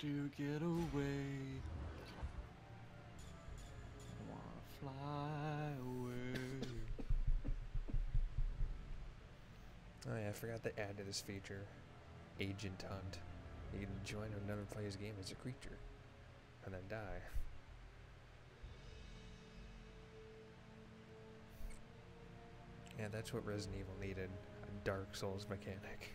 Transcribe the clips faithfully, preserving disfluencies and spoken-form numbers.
to get away. I wanna fly away. Oh yeah, I forgot to add to this feature. Agent Hunt. You can join another player's game as a creature. And then die. Yeah, that's what Resident Evil needed. A Dark Souls mechanic.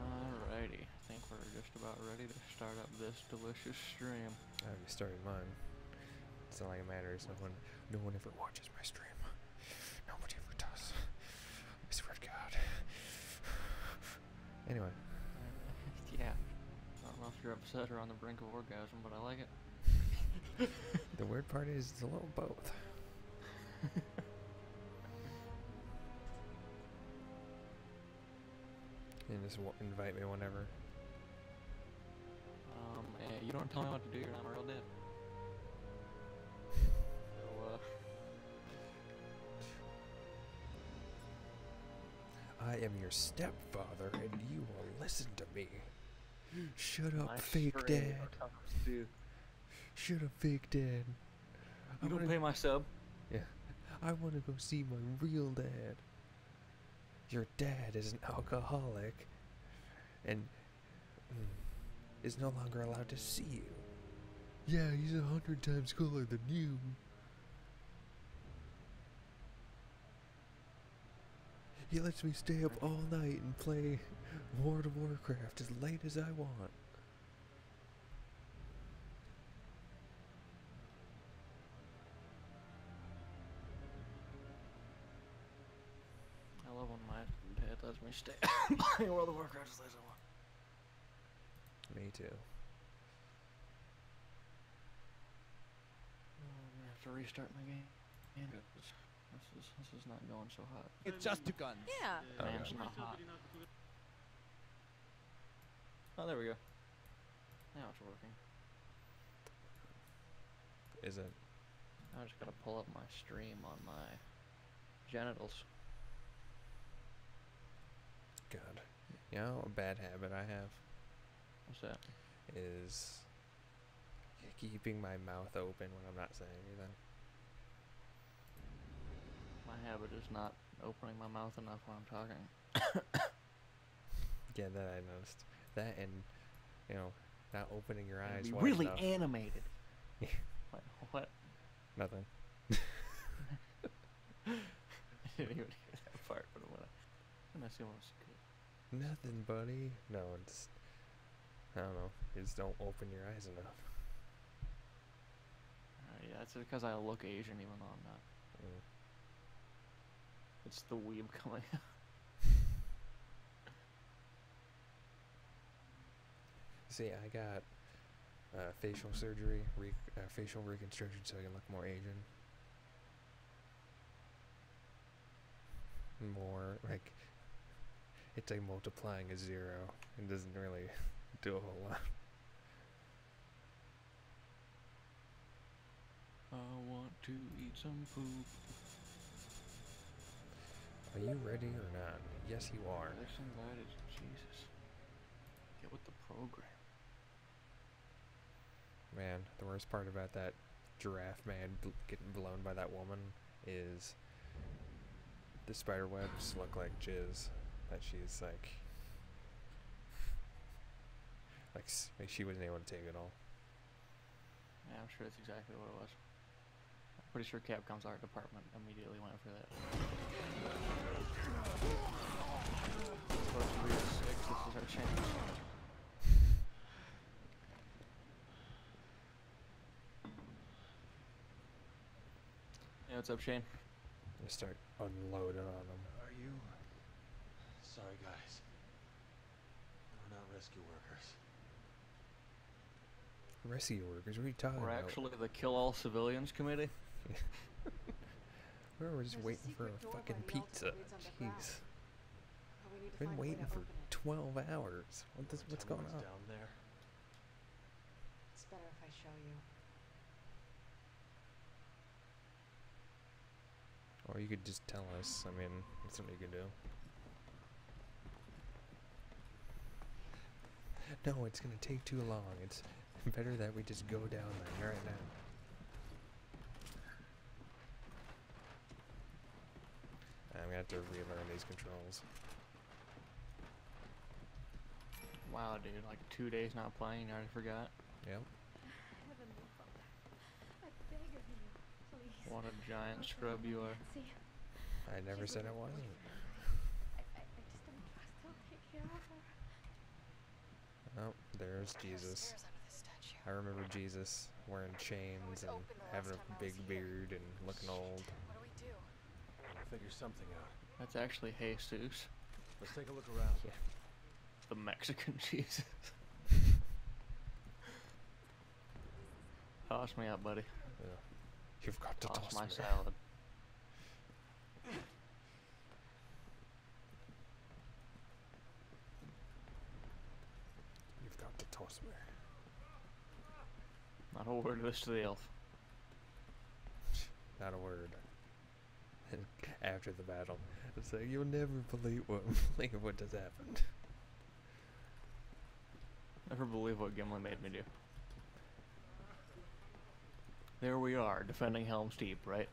Alrighty. I think we're just about ready to start up this delicious stream. I already started mine. It's not like it matters. No one, no one ever watches my stream. Nobody ever does. I swear to God. Anyway. Yeah. I don't know if you're upset or on the brink of orgasm, but I like it. The weird part is it's a little both. And just invite me whenever. Um, hey, you don't tell me what to do, you're not real dead. So, uh... I am your stepfather, and you will listen to me. Shut up, nice fake dad. Dude. Shut up, fake dad. You I don't wanna... pay my sub. Yeah. I want to go see my real dad. Your dad is an alcoholic, and is no longer allowed to see you. Yeah, he's a hundred times cooler than you. He lets me stay up all night and play World of Warcraft as late as I want. I love when my dad lets me stay up playing World of Warcraft as late as I want. Me too. I'm gonna have to restart my game. Yeah. This is, this is not going so hot. It's just a gun. Yeah. Oh, man, it's not hot. Oh, there we go. Now it's working. Is it? I just gotta pull up my stream on my genitals. God. You know, a bad habit I have. What's that? Is keeping my mouth open when I'm not saying anything. My habit is not opening my mouth enough when I'm talking. Yeah, that I noticed. That and, you know, not opening your eyes wide really enough. Animated. What? What? Nothing. I didn't even hear that part, but what? I'm not sure what's good. Nothing, buddy. No, it's. I don't know. You just don't open your eyes enough. Uh, yeah, it's because I look Asian, even though I'm not. Mm. It's the weeb coming out. See, I got uh, facial surgery, re uh, facial reconstruction so I can look more Asian. More, like, it's like multiplying a zero. It doesn't really do a whole lot. I want to eat some poop. Are you ready or not? Yes, you are. There's some guidance. Jesus. Get with the program. Man, the worst part about that giraffe man bl getting blown by that woman is the spider webs look like jizz. That she's like... Like, like she wasn't able to take it all. Yeah, I'm sure that's exactly what it was. I'm pretty sure Capcom's art department immediately went for that. It's supposed to be a six, this is our chance. Hey, what's up, Shane? They start unloading on them. Are you... Sorry, guys. We're not rescue workers. Rescue workers? What are you talking about? We're actually the Kill All Civilians Committee. We were just waiting for a fucking pizza. Jeez. We've been waiting for twelve hours. What this, what's going on? Down there. It's better if I show you. Or you could just tell us. I mean, that's something you can do. No, it's gonna take too long. It's better that we just go down there right now. I'm gonna have to relearn these controls. Wow, dude, like two days not playing, I already forgot. Yep. What a giant scrub you are. I never said I wasn't. Oh, there's Jesus. I remember Jesus wearing chains and having a big beard and looking old. I'll figure something out. That's actually Jesus. Let's take a look around. Yeah. The Mexican Jesus. Toss me out, buddy. Yeah. You've got to toss, toss my me salad. You've got to toss me. Not a word of this to the elf. Not a word. After the battle, it's like you'll never believe what believe what just happened. Never believe what Gimli made me do. There we are, defending Helm's Deep, right?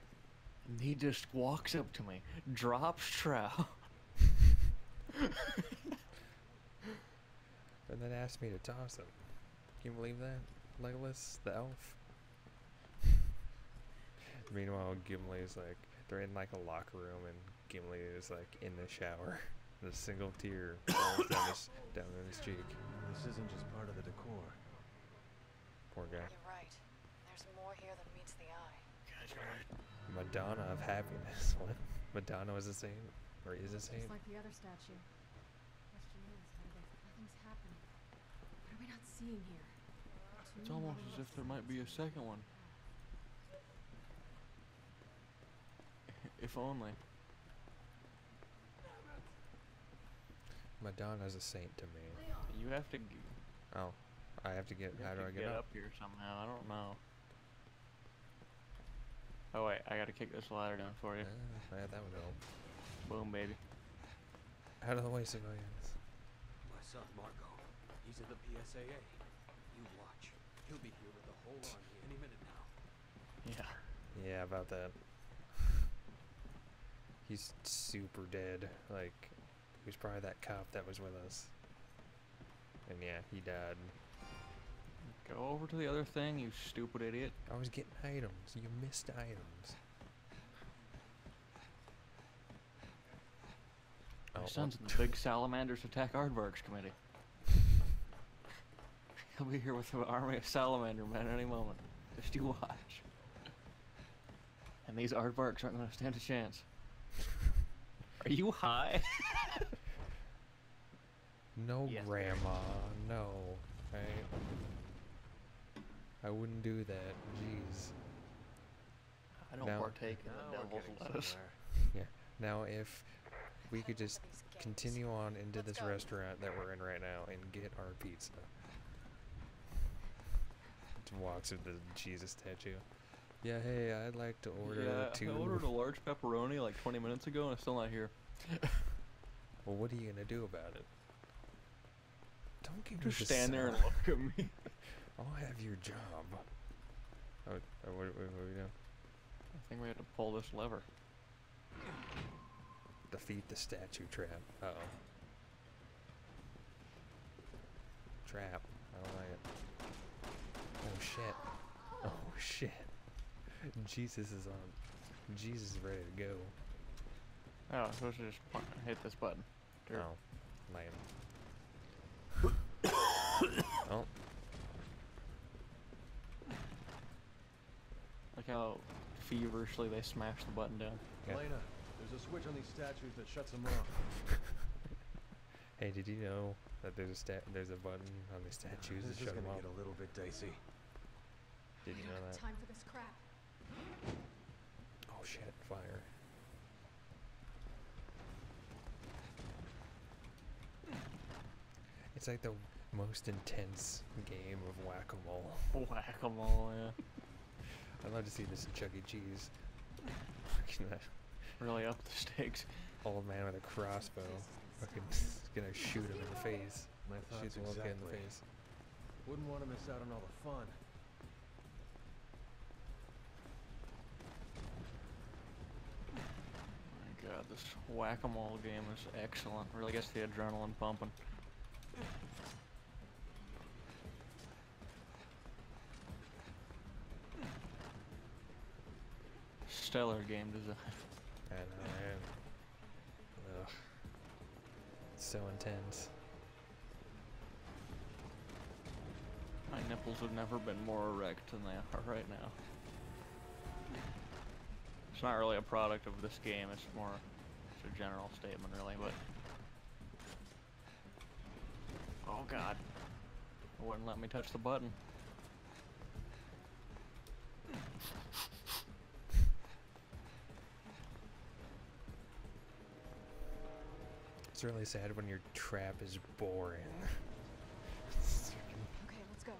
And he just walks up to me, drops trow, and then asks me to toss him. Can you believe that? Legolas, the elf. Meanwhile, Gimli is like, they're in like a locker room, and Gimli is like in the shower. And a single tear falls down, his, down in his cheek. This isn't just part of the decor. Poor guy. You're right. More here than meets the eye. Madonna of happiness. What? Madonna was a saint, or is a saint? Just like the other statue. The question is, nothing's happening. What are we not seeing here? Two it's almost as if there might be a second one. If only. Madonna's a saint to me. You have to. G oh, I have to get. You how do I get, get up? up here somehow? I don't know. Oh wait, I gotta kick this ladder down for you. Uh, yeah, that would help. Boom, baby. Out of the way, civilians. My son, Marco. He's at the B S A A. You watch. He'll be here with the whole army any minute now. Yeah. Yeah, about that. He's super dead. Like, he was probably that cop that was with us. And yeah, he died. Go over to the other thing, you stupid idiot. I was getting items. You missed items. My oh, son's in the big salamanders attack Aardvark's committee. He'll be here with an army of salamander men at any moment. Just you watch. And these Aardvarks aren't going to stand a chance. Are you high? No, yes. Grandma. No. Right? I wouldn't do that. Jeez. I don't now, partake in the devil's lettuce. Yeah. Now, if we could just continue on into Let's this go. restaurant that we're in right now and get our pizza. It walks with the Jesus statue. Yeah, hey, I'd like to order yeah, two. I ordered a large pepperoni like twenty minutes ago and it's still not here. Well, what are you going to do about it? Don't give Just me the stand salad. there and look at me. I'll have your job. Oh, what, what, what do we do? I think we have to pull this lever. Defeat the statue trap. Uh oh. Trap. I don't like it. Oh shit. Oh shit. Jesus is on. Jesus is ready to go. Oh, I'm supposed to just hit this button. Dirt. Oh, lame. Oh. Look how feverishly they smash the button down. Helena, there's a switch on these statues that shuts them off. Hey, did you know that there's a stat there's a button on the statues that shuts them off? This is gonna get a little bit dicey. Did you know that? Time for this crap. Oh shit! Fire. It's like the most intense game of whack-a-mole. Whack-a-mole, yeah. I'd love to see this in Chuck E. Cheese. really up the stakes. Old man with a crossbow. Fucking gonna shoot him in the face. My thoughts exactly. In the face. Wouldn't want to miss out on all the fun. My god, this whack-a-mole game is excellent. Really gets the adrenaline pumping. Stellar game design. I know, man. Ugh. It's so intense. My nipples have never been more erect than they are right now. It's not really a product of this game, it's more it's a general statement really, but oh god. It wouldn't let me touch the button. It's really sad when your trap is boring. Okay, let's go.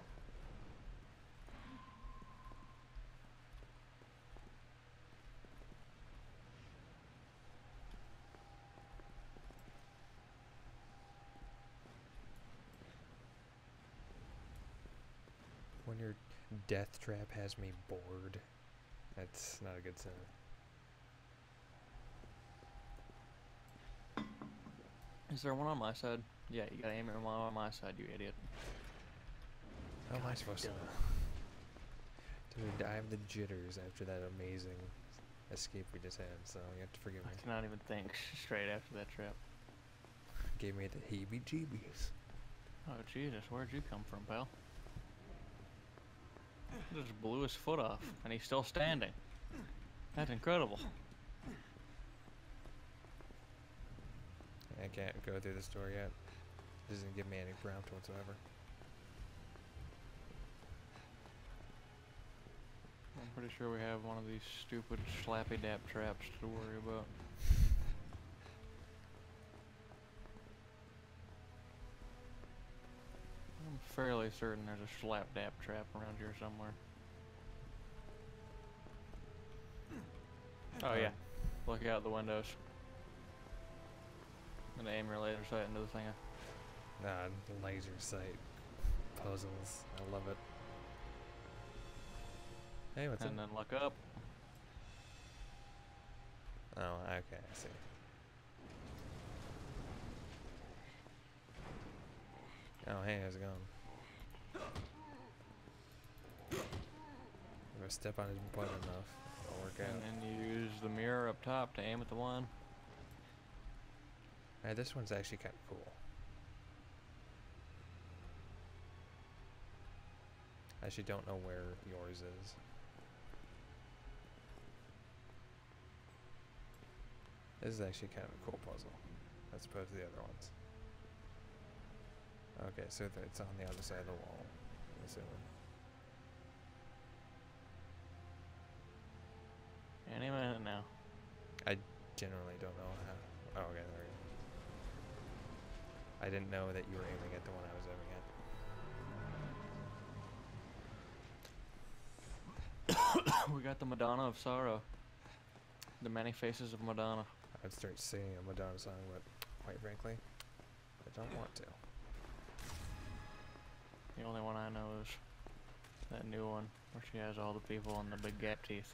When your death trap has me bored, that's not a good sign. Is there one on my side? Yeah, you gotta aim at one on my side, you idiot. How am I supposed to know? Dude, I have the jitters after that amazing escape we just had, so you have to forgive me. I cannot even think straight after that trip. Gave me the heebie-jeebies. Oh Jesus, where'd you come from, pal? Just blew his foot off, and he's still standing. That's incredible. I can't go through this door yet. It doesn't give me any prompt whatsoever. I'm pretty sure we have one of these stupid slappy-dap traps to worry about. I'm fairly certain there's a slap-dap trap around here somewhere. Oh yeah, look out the windows. I'm gonna aim your laser sight into the thing. Nah, laser sight. Puzzles. I love it. Hey, what's and up? And then look up. Oh, okay, I see. Oh, hey, how's it going? I'm gonna step on his button enough. It'll work out. And then you use the mirror up top to aim at the one. Alright, this one's actually kind of cool. I actually don't know where yours is. This is actually kind of a cool puzzle, as opposed to the other ones. Okay, so it's on the other side of the wall, I'm assuming. Any minute now. I generally don't know how. Oh, okay, there we go. I didn't know that you were aiming at the one I was aiming at. We got the Madonna of Sorrow. The many faces of Madonna. I would start singing a Madonna song, but quite frankly, I don't want to. The only one I know is that new one, where she has all the people and the big gap teeth.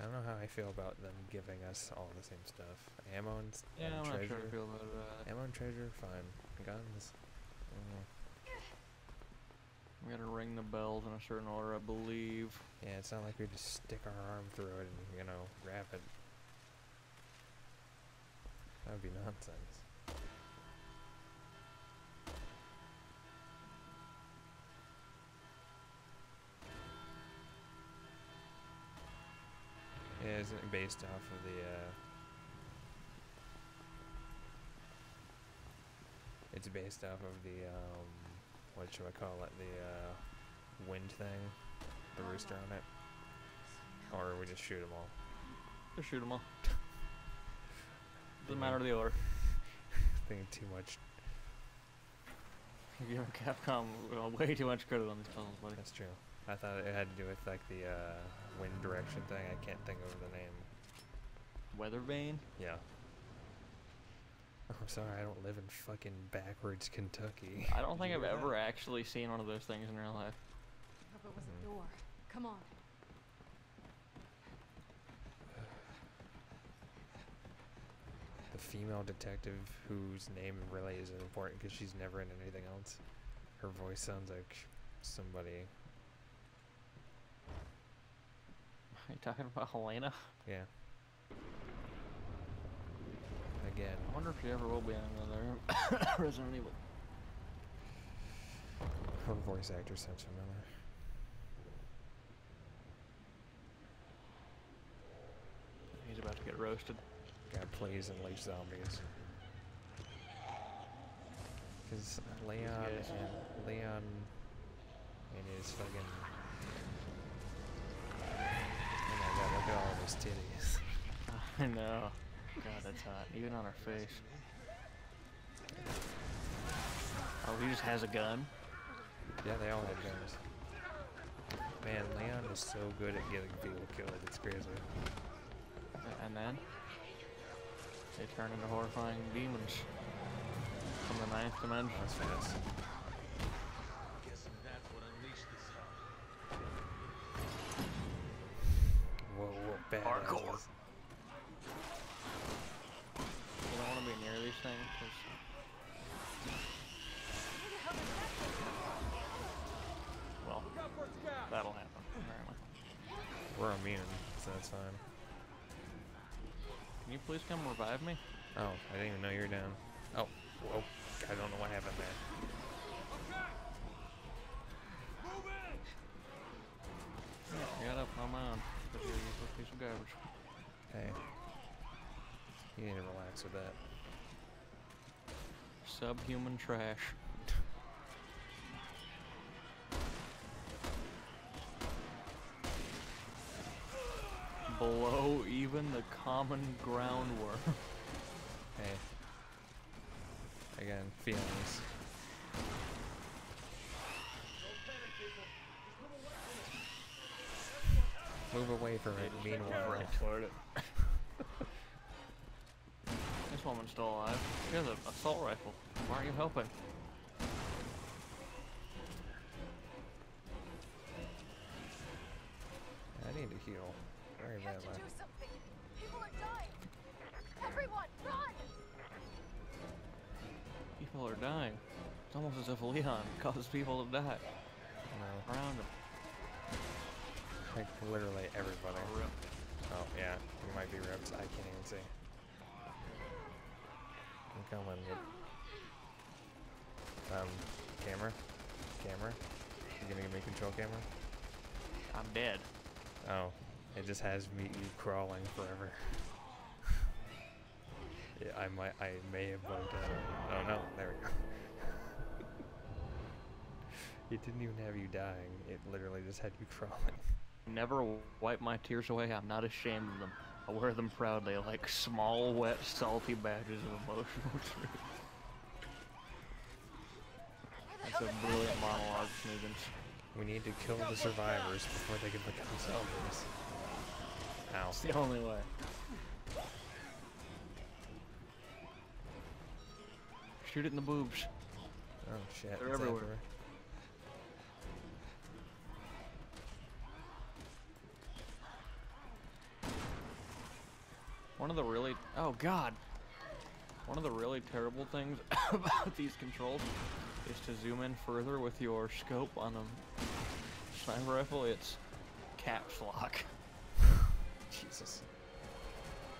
I don't know how I feel about them giving us all the same stuff. Ammo and, yeah, and I'm treasure. Not sure I feel about it. Ammo and treasure, fine. Guns. Mm. We gotta ring the bells in a certain order, I believe. Yeah, it's not like we just stick our arm through it and, you know, wrap it. That would be nonsense. Yeah, isn't it based off of the, uh... It's based off of the, um... what should I call it? The, uh... wind thing? The rooster on it? Or we just shoot them all? Just shoot them all. Doesn't matter the order. Thinking too much. You're giving Capcom way too much credit on these puzzles, buddy. That's true. I thought it had to do with like the uh, wind direction thing. I can't think of the name. Weather vane? Yeah. I'm sorry, I don't live in fucking backwards Kentucky. I don't think I've that? ever actually seen one of those things in real life. Oh, it was mm-hmm. a door. Come on. The female detective whose name really isn't important because she's never in anything else. Her voice sounds like somebody. Are you talking about Helena? Yeah. Again. I wonder if she ever will be in another Resident Evil. Her voice actor sounds familiar. He's about to get roasted. God, please unleash zombies. Because Leon yes. and Leon and his fucking. Oh my god, look at all of his titties. I know. God, that's hot. Even on her face. Oh, he just has a gun? Yeah, they all have guns. Man, Leon is so good at getting people killed. It's crazy. And then? They turn into horrifying demons. From the ninth dimension. That's fast. Whoa, whoa, bad. Hardcore! You don't want to be near these things, because... Well, that'll happen, apparently. We're immune, so that's fine. Can you please come revive me? Oh, I didn't even know you were down. Oh, whoa. I don't know what happened there. Okay. Move in. Yeah, I got up on my own. You're a useless piece of garbage. Hey. You need to relax with that. Subhuman trash. Below even the common ground worm. Hey. Again, feelings. Move away from it, meanwhile run toward it. This woman's still alive. She has an assault rifle. Why aren't you helping? I need to heal. Very we have to do something. People are dying. Everyone, run! People are dying. It's almost as if Leon causes people to die. No. Around him. Like literally everybody. Rip. Oh yeah, you might be ripped. I can't even see. I'm coming. Um, camera, camera. You gonna give me control camera? I'm dead. Oh. It just has me you crawling forever. Yeah, I might, I may have bugged out. Oh no, there we go. It didn't even have you dying. It literally just had you crawling. Never wipe my tears away. I'm not ashamed of them. I wear them proudly, like small, wet, salty badges of emotional truth. That's a brilliant monologue, Snoogans. We need to kill the survivors before they can become zombies. Ow. It's the only way. Shoot it in the boobs. Oh shit. They're everywhere. everywhere. One of the really oh god. One of the really terrible things about these controls is to zoom in further with your scope on them. Sniper rifle, it's caps lock. Jesus.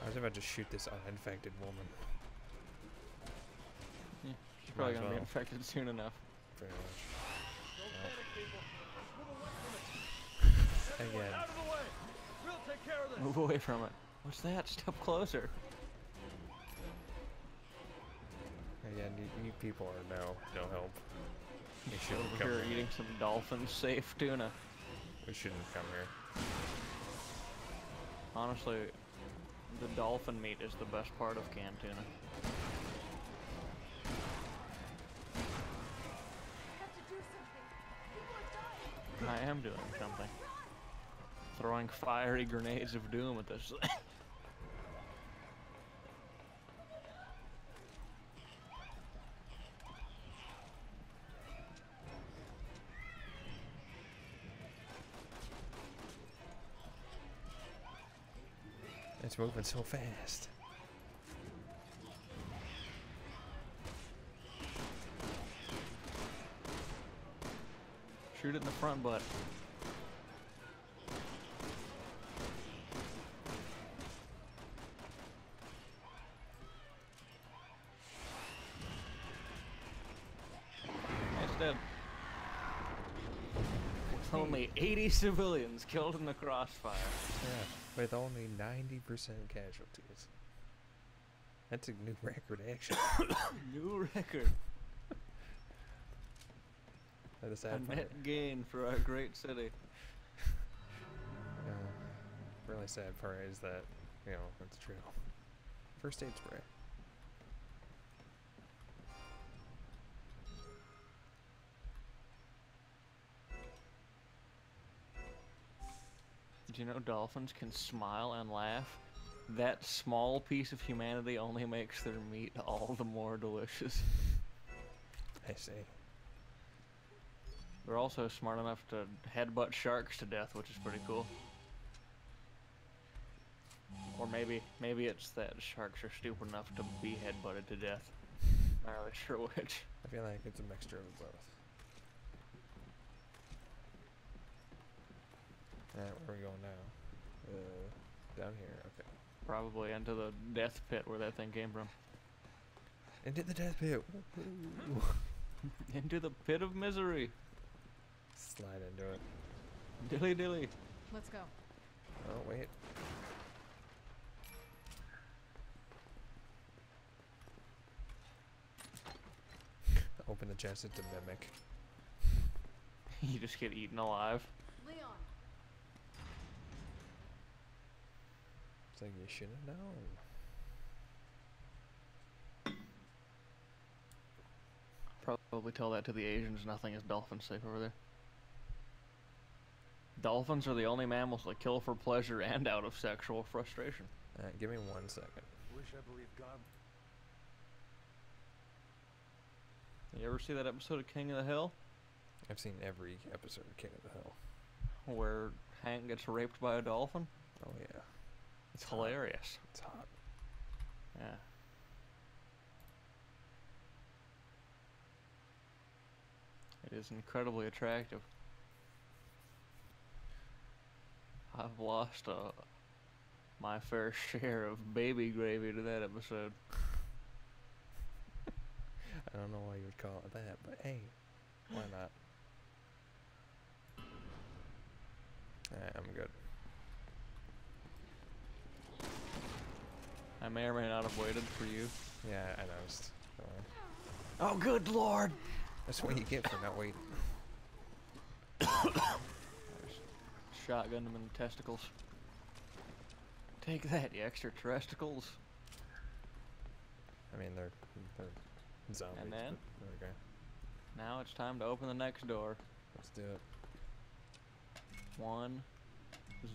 I was about to shoot this uninfected woman. Yeah, she's probably gonna well. be infected soon enough. Pretty much. Don't panic, people. Move away from it. Again. Out of the way. We'll take care of this. Move away from it. What's that? Step closer. Again, you, you people are no no help. We shouldn't come here. Eating some dolphin-safe tuna. We shouldn't come here. Honestly, the dolphin meat is the best part of canned tuna. I am doing something. Throwing fiery grenades of doom at this thing. It's moving so fast. Shoot it in the front butt. It's dead. With only eighty civilians killed in the crossfire. Yeah, with only ninety percent casualties. That's a new record, actually. New record. A net gain for our great city. Uh, really sad part is that, you know, that's true. First aid spray. Did you know dolphins can smile and laugh? That small piece of humanity only makes their meat all the more delicious. I see. They're also smart enough to headbutt sharks to death, which is pretty cool. Or maybe, maybe it's that sharks are stupid enough to be headbutted to death. Not really sure which. I feel like it's a mixture of both. Alright, where are we going now? Uh, down here, okay. Probably into the death pit where that thing came from. Into the death pit! Into the pit of misery! Slide into it. Dilly dilly. Let's go. Oh, wait. Open the chest to mimic. You just get eaten alive. Leon. It's like you should have known. Probably tell that to the Asians. Nothing is dolphin safe over there. Dolphins are the only mammals that kill for pleasure and out of sexual frustration. Alright, give me one second. Wish I believed God. You ever see that episode of King of the Hill? I've seen every episode of King of the Hill. Where Hank gets raped by a dolphin? Oh yeah. It's hilarious. It's hot. Yeah. It is incredibly attractive. I've lost uh, my fair share of baby gravy to that episode. I don't know why you would call it that, but hey, why not? Alright, I'm good. I may or may not have waited for you. Yeah, I noticed. Uh, oh, good lord! That's what you get for not waiting. Shotgun them in the testicles. Take that, you extraterrestrials. I mean, they're they're zombies. And then, okay. Now it's time to open the next door. Let's do it. One,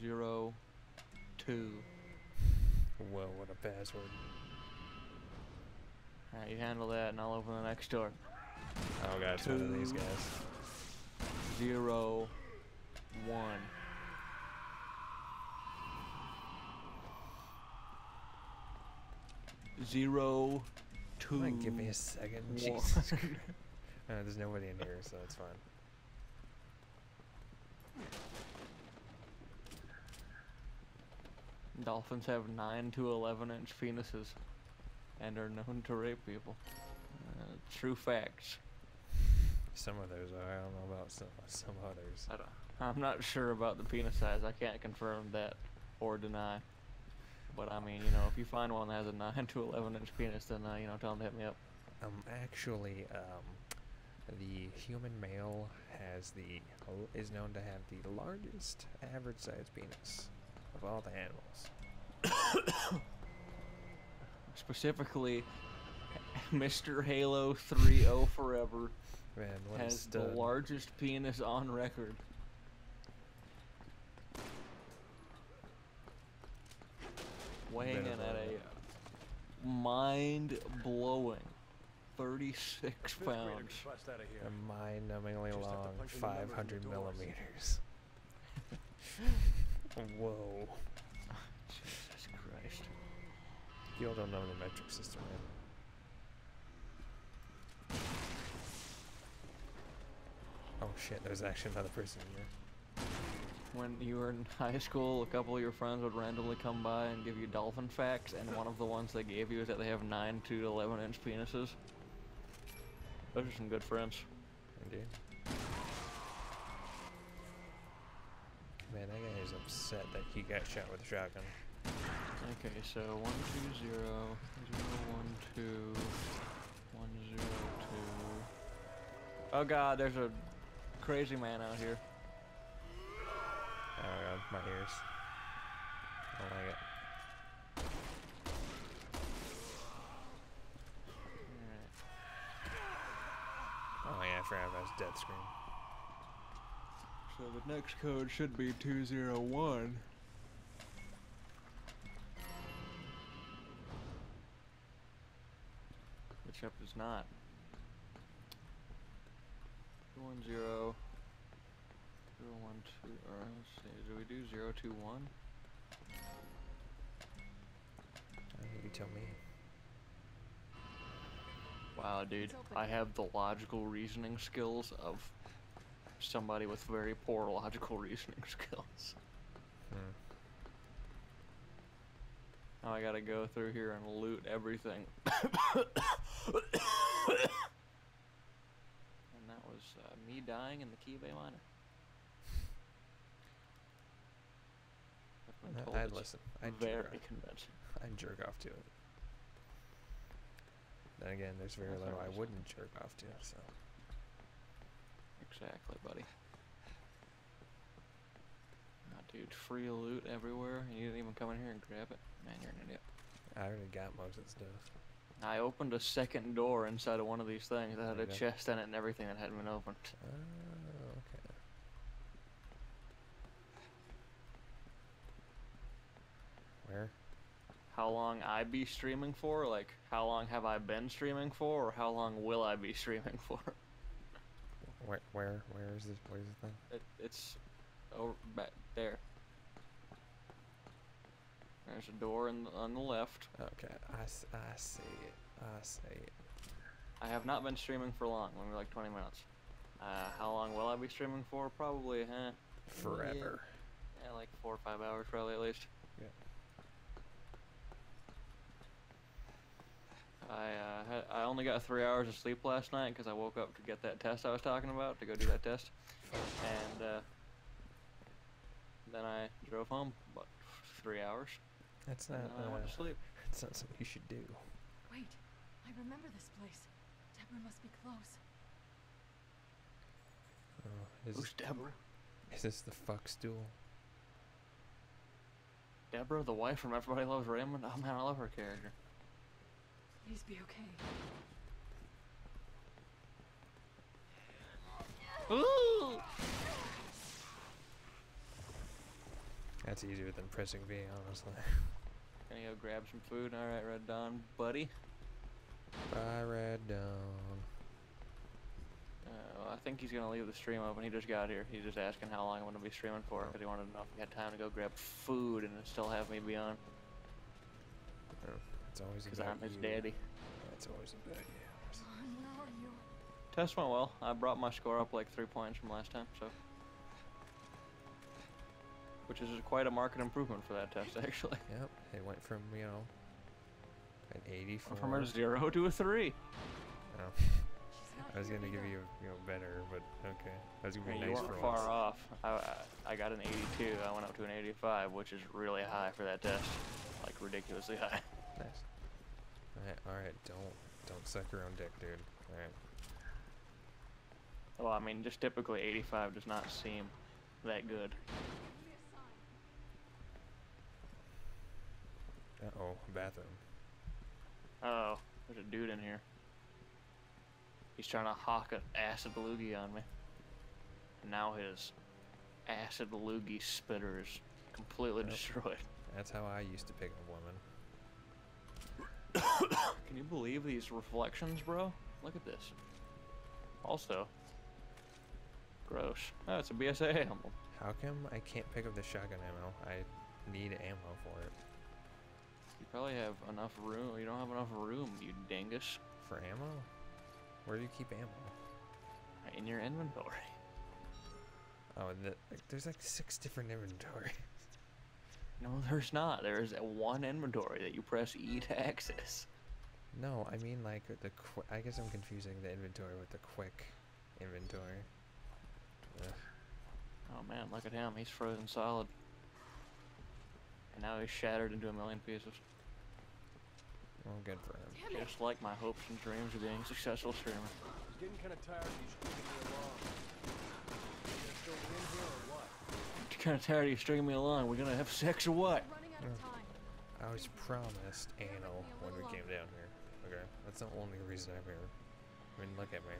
zero, two. Whoa! What a password. All right, you handle that, and I'll open the next door. Oh god, it's one of these guys. Zero, one. Zero, two. Like, give me a second. Jesus. uh, there's nobody in here, so it's fine. Dolphins have nine to eleven inch penises and are known to rape people. Uh, true facts. Some others are. I don't know about some some others. I don't, I'm not sure about the penis size. I can't confirm that or deny. But I mean, you know, if you find one that has a nine to eleven inch penis, then uh, you know, tell them to hit me up. Um, actually, um, the human male has the is known to have the largest average size penis of all the animals. Specifically, Mister Halo three oh Forever Man, has the largest penis on record. weighing in at a mind-blowing thirty-six pounds. A mind-numbingly long five hundred millimeters. Whoa. Jesus Christ. You all don't know the metric system, man. Oh shit, there's actually another person in here. When you were in high school, a couple of your friends would randomly come by and give you dolphin facts, and one of the ones they gave you is that they have nine to eleven inch penises. Those are some good friends. Indeed. Man, that guy is upset that he got shot with a shotgun. Okay, so one two zero, zero one two, one zero two. Oh god, there's a crazy man out here. Oh god, my ears. I don't like it. Alright. Oh yeah, I forgot about his death scream. So the next code should be two zero one. Except it's not. One zero, zero one two. Or let's see, do we do zero two one? I think you tell me. Wow, dude, I have the logical reasoning skills of somebody with very poor logical reasoning skills. Hmm. Now I gotta go through here and loot everything. And that was uh, me dying in the Kibe Miner. I've I'd listen. I'd very convincing. I'd jerk off to it. Then again, there's very little I wouldn't jerk off to, so. Exactly, buddy. Oh, dude, free loot everywhere, and you didn't even come in here and grab it. Man, you're an idiot. I already got most of the stuff. I opened a second door inside of one of these things that had a chest in it and everything that hadn't been opened. Oh, okay. Where? How long I be streaming for? Like, how long have I been streaming for? Or how long will I be streaming for? Where? Where? Where is this? Where is this thing? It, it's over back there. There's a door in the, on the left. Okay, I, I see it. I see it. I have not been streaming for long, only like twenty minutes. Uh, how long will I be streaming for? Probably, huh? Forever. Yeah, yeah, like four or five hours probably at least. Yeah. I uh, had, I only got three hours of sleep last night because I woke up to get that test I was talking about, to go do that test. And uh, then I drove home about three hours. That's not. Uh, I went to sleep. That's not something you should do. Wait, I remember this place. Deborah must be close. Oh, is Who's this, Deborah? Is this the fuck stool? Deborah, the wife from Everybody Loves Raymond. Oh man, I love her character. Please be okay. Ooh! That's easier than pressing V, honestly. Gonna go grab some food. Alright, Red Don, buddy. Bye, Red Don. Uh, well, I think he's gonna leave the stream open. He just got here. He's just asking how long I'm gonna be streaming for because oh. he wanted to know if he had time to go grab food and still have me be on. Oh, it's always because I'm his you. daddy. That's always a bad idea. Oh, no, test went well. I brought my score up like three points from last time, so. Which is quite a marked improvement for that test, actually. Yep, it went from, you know, an eighty-four. From a zero to a three. Oh. I was gonna give you, you know, better, but okay. I was gonna be nice for once. You weren't far off. I, I got an eighty-two. I went up to an eighty-five, which is really high for that test. Like ridiculously high. Nice. All right, all right. Don't, don't suck your own dick, dude. All right. Well, I mean, just typically eighty-five does not seem that good. Uh-oh, bathroom. Uh-oh, there's a dude in here. He's trying to hawk an acid loogie on me. And now his acid loogie spitter is completely yep. destroyed. That's how I used to pick a woman. Can you believe these reflections, bro? Look at this. Also, gross. Oh, it's a B S A A ammo. How come I can't pick up the shotgun ammo? I need ammo for it. You probably have enough room. You don't have enough room, you dingus. For ammo? Where do you keep ammo? In your inventory. Oh, and the, like, there's like six different inventories. No, there's not. There's one inventory that you press E to access. No, I mean like the. Qu I guess I'm confusing the inventory with the quick inventory. Ugh. Oh man, look at him. He's frozen solid. And now he's shattered into a million pieces. Well, good for him. Just like my hopes and dreams of being a successful streamer. He's getting kind of tired of you stringing me along. Still in here or what? You're kind of tired of you stringing me along. We're gonna have sex or what? Uh, I was promised anal when we came down here. Okay, that's the only reason I'm here. I mean, look at me.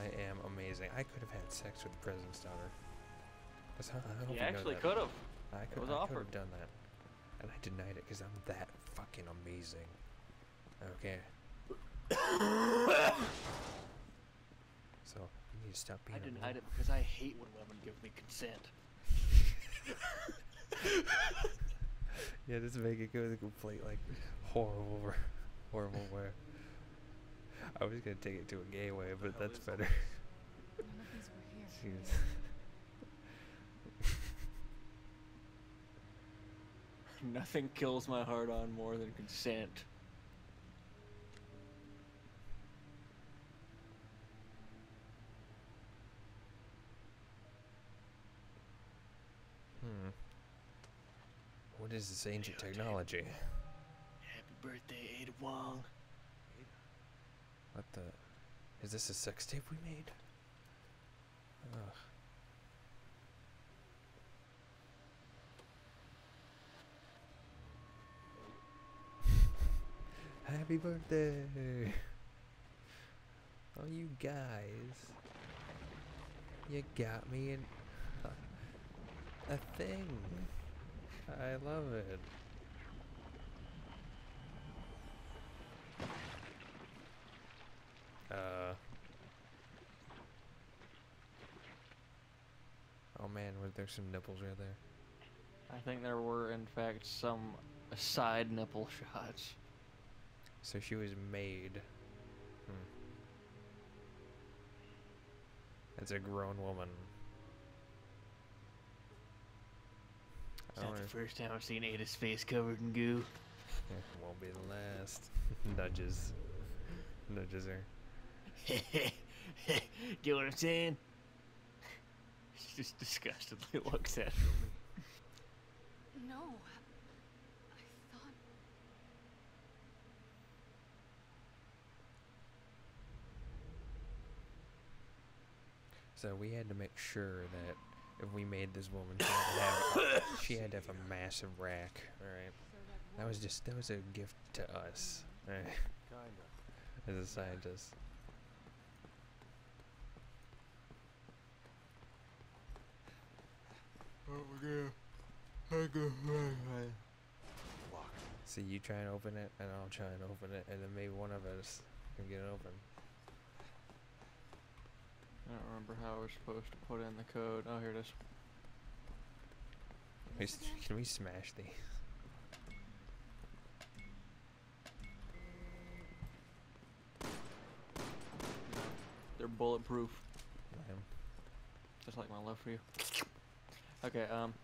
I am amazing. I could have had sex with the president's daughter. That's how, I hope you actually could have. I could have done that, and I denied it because I'm that fucking amazing. Okay. So you need to stop being. I denied it because I hate when women give me consent. Yeah, this make it go the complete like horrible, horrible way. I was gonna take it to a gay way, but that's better. None of these were here. Nothing kills my heart on more than consent. Hmm. What is this ancient technology? Happy birthday, Ada Wong. What the? Is this a sex tape we made? Ugh. Happy birthday! Oh, you guys. You got me in a thing. I love it. Uh. Oh man, were there some nipples right there? I think there were, in fact, some side nipple shots. So she was made. Hmm. As a grown woman. Is that the first time I've seen Ada's face covered in goo? Won't be the last. Nudges. Nudges her. Get what I'm saying? She just disgustedly looks at me. No. So we had to make sure that if we made this woman, she had to have, she had to have a massive rack. All right, that was just that was a gift to us, all right, as a scientist. So you try and open it, and I'll try and open it, and then maybe one of us can get it open. I don't remember how we're supposed to put in the code. Oh, here it is. Can we, can we smash these? They're bulletproof. Damn. Just like my love for you. Okay, um,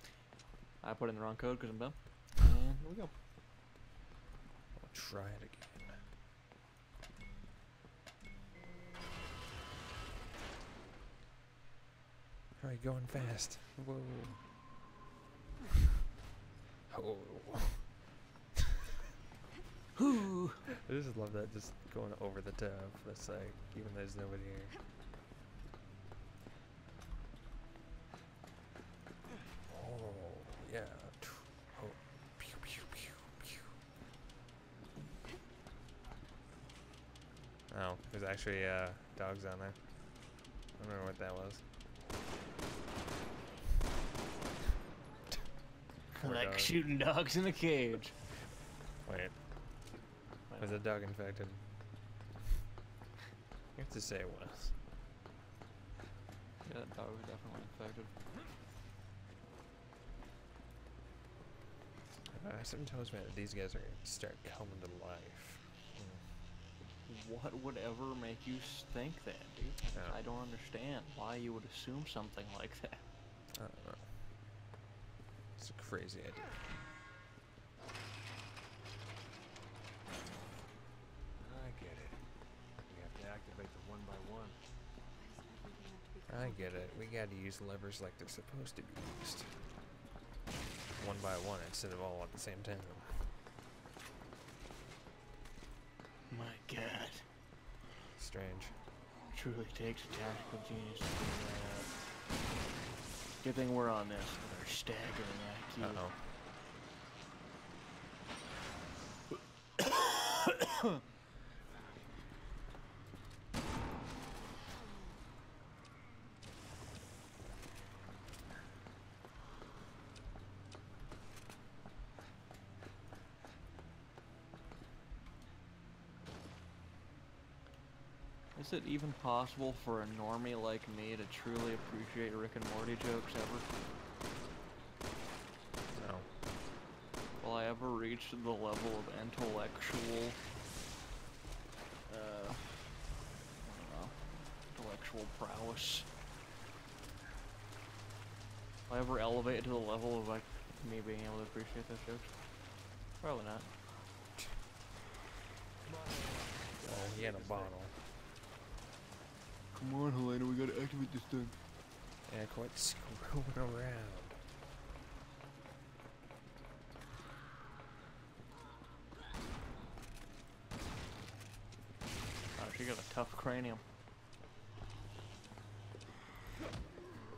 I put in the wrong code because I'm dumb. And here we go. I'll try it again. Alright, going fast. Whoa. Oh. I just love that, just going over the top. That's like, even though there's nobody here. Oh, yeah. Oh. Pew, pew, pew, pew. Oh, there's actually uh, dogs on there. I don't know what that was. like dog. Shooting dogs in a cage. Wait. Wait. Was the dog infected? You have to say it was. Yeah, that dog was definitely infected. Uh, something tells me that these guys are going to start coming to life. What would ever make you think that, dude? Yeah. I don't understand why you would assume something like that. I don't know. It's a crazy idea. I get it. We have to activate them one by one. I get it. We got to use levers like they're supposed to be used. One by one instead of all at the same time. My God. Strange. It truly takes a tactical genius to do that up. Good thing we're on this. They're staggering I Q. Uh-oh. Is it even possible for a normie like me to truly appreciate Rick and Morty jokes ever? No. Will I ever reach the level of intellectual, uh, I don't know, intellectual prowess? Will I ever elevate to the level of like me being able to appreciate those jokes? Probably not. Oh, he had a bottle. Come on, Helena, we gotta activate this thing. Yeah, quite screwing around. Oh, she got a tough cranium.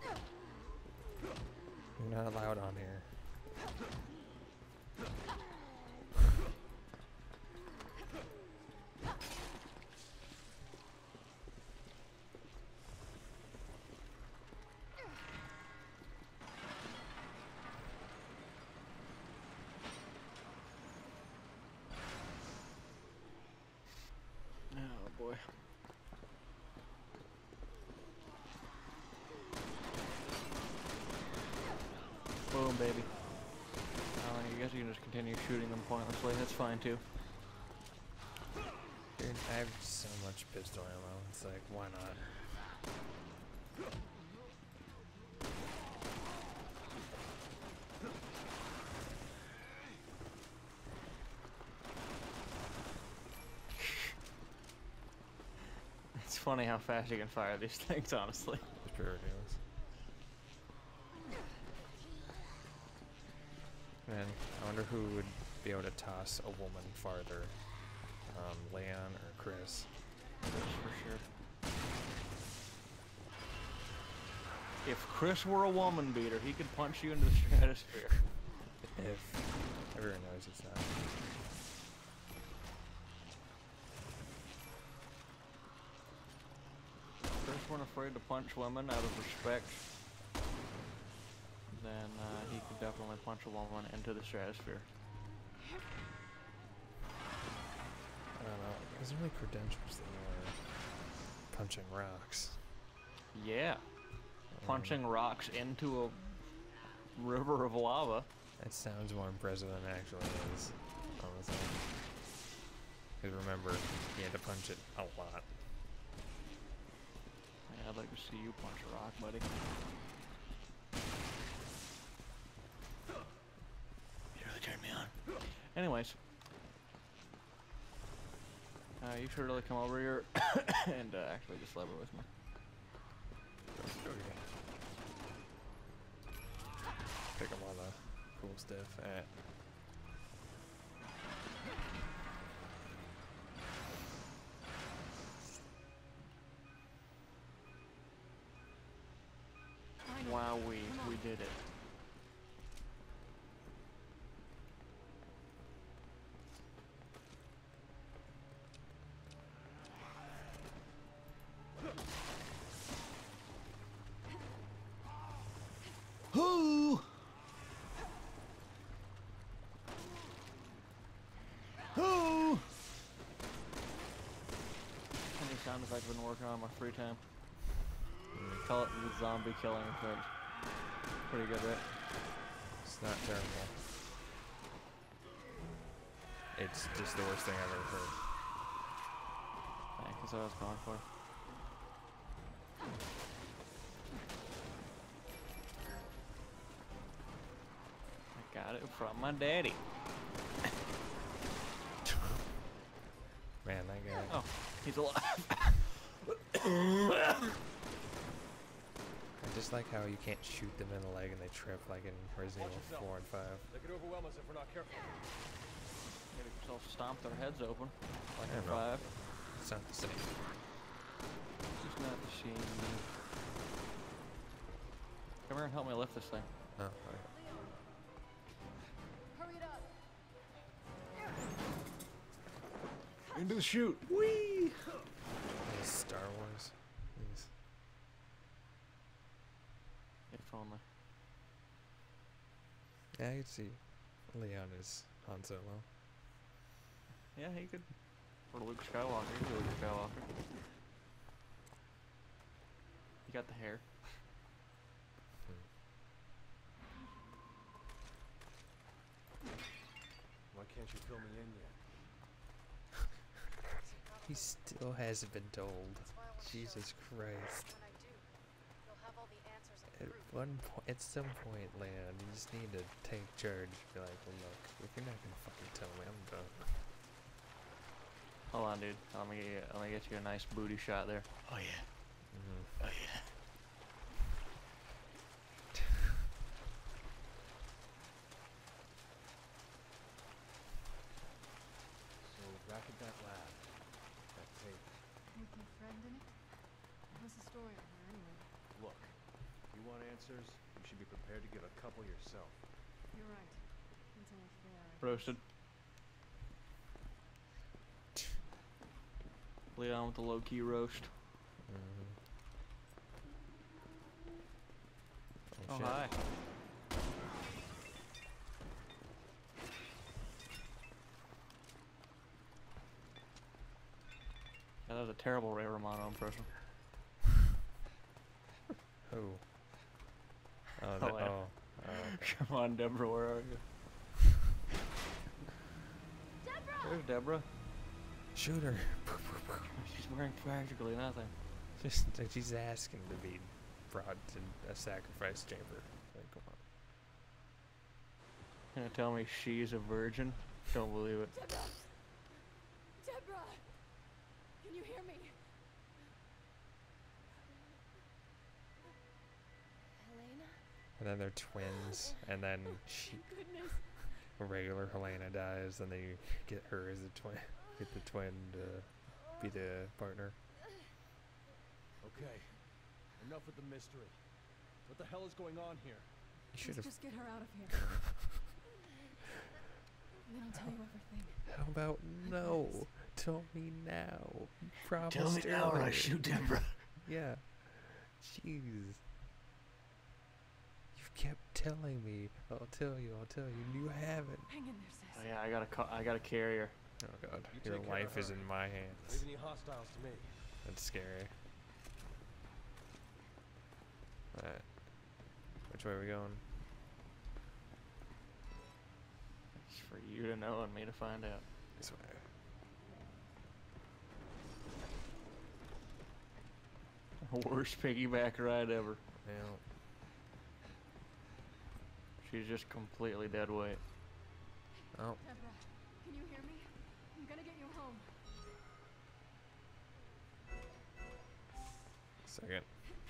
You're not allowed on here. Boom, baby. Uh, I guess you can just continue shooting them pointlessly. That's fine, too. Dude, I have so much pistol ammo. It's like, why not? It's funny how fast you can fire these things, honestly. It's pretty ridiculous. Man, I wonder who would be able to toss a woman farther, um, Leon or Chris. Chris for sure. If Chris were a woman beater, he could punch you into the stratosphere. If everyone knows it's not. If Chris weren't afraid to punch women out of respect, then uh, he could definitely punch a woman into the stratosphere. I don't know. There's really credentials that are punching rocks. Yeah. Um, punching rocks into a river of lava. That sounds more impressive than it actually is. Honestly. Because remember, he had to punch it a lot. Yeah, I'd like to see you punch a rock, buddy. Turn me on. Anyways, uh, you should really come over here and uh, actually just lever with me. Pick up all the cool stuff. All right. Wow, we we did it. sound effect I've been working on in my free time. They call it the zombie killing effect. Pretty good, right? It's not terrible. It's just the worst thing I've ever heard. Thanks, that's what I was calling for. I got it from my daddy. Man, that guy. Oh, he's alive. I just like how you can't shoot them in the leg and they trip like in Resident Evil four and five. They could overwhelm us if we're not careful. They'll stomp their heads open like in five. It's not the same. It's just not the same. Come here and help me lift this thing. Oh, okay. Hurry it up. Into the chute! Whee! Star Wars. Please. If only. Yeah, I could see Leon is Han Solo. Yeah, he could. Or Luke Skywalker. He could be Luke Skywalker. You got the hair. Hmm. Why can't you fill me in yet? He still hasn't been told. Jesus Christ. At one point, at some point, Leon, you just need to take charge and be like, look, if you're not gonna fucking tell me, I'm done. Hold on, dude. Let me get you, let me get you a nice booty shot there. Oh, yeah. Mm-hmm. Oh, yeah. So, back at that lab. With your friend in it? What's the story on her anyway? Look, if you want answers, you should be prepared to give a couple yourself. You're right. Until it's fair. Roasted. Leon with the low key roast. Mm-hmm. Oh, oh hi. That was a terrible Ray Romano impression. Who? Oh, oh, that, oh, oh. Come on, Deborah, where are you? Deborah! Where's Deborah? Shoot her. She's wearing practically nothing. Just, she's asking to be brought to a sacrifice chamber. Like, come on. You're gonna tell me she's a virgin? Don't believe it. Deborah! Deborah! Can you hear me? Helena? And then they're twins, and then oh, she, regular Helena dies, and they get her as a twin, get the twin to be the partner. Okay, enough with the mystery. What the hell is going on here? You should have just get her out of here. And then I'll tell you everything. How about no? Tell me now. Promise Tell me now or I shoot Deborah. Yeah. Jeez. You've kept telling me. I'll tell you. I'll tell you. You haven't. Hang in there, sis. Oh yeah, I got a I got a carrier. Oh god. You Your life is in my hands. Any hostiles to me. That's scary. All right. Which way are we going? It's for you to know and me to find out. This way. Worst piggyback ride ever. Yeah. She's just completely dead weight. Oh. Deborah, can you hear me? I'm gonna get you home. Second.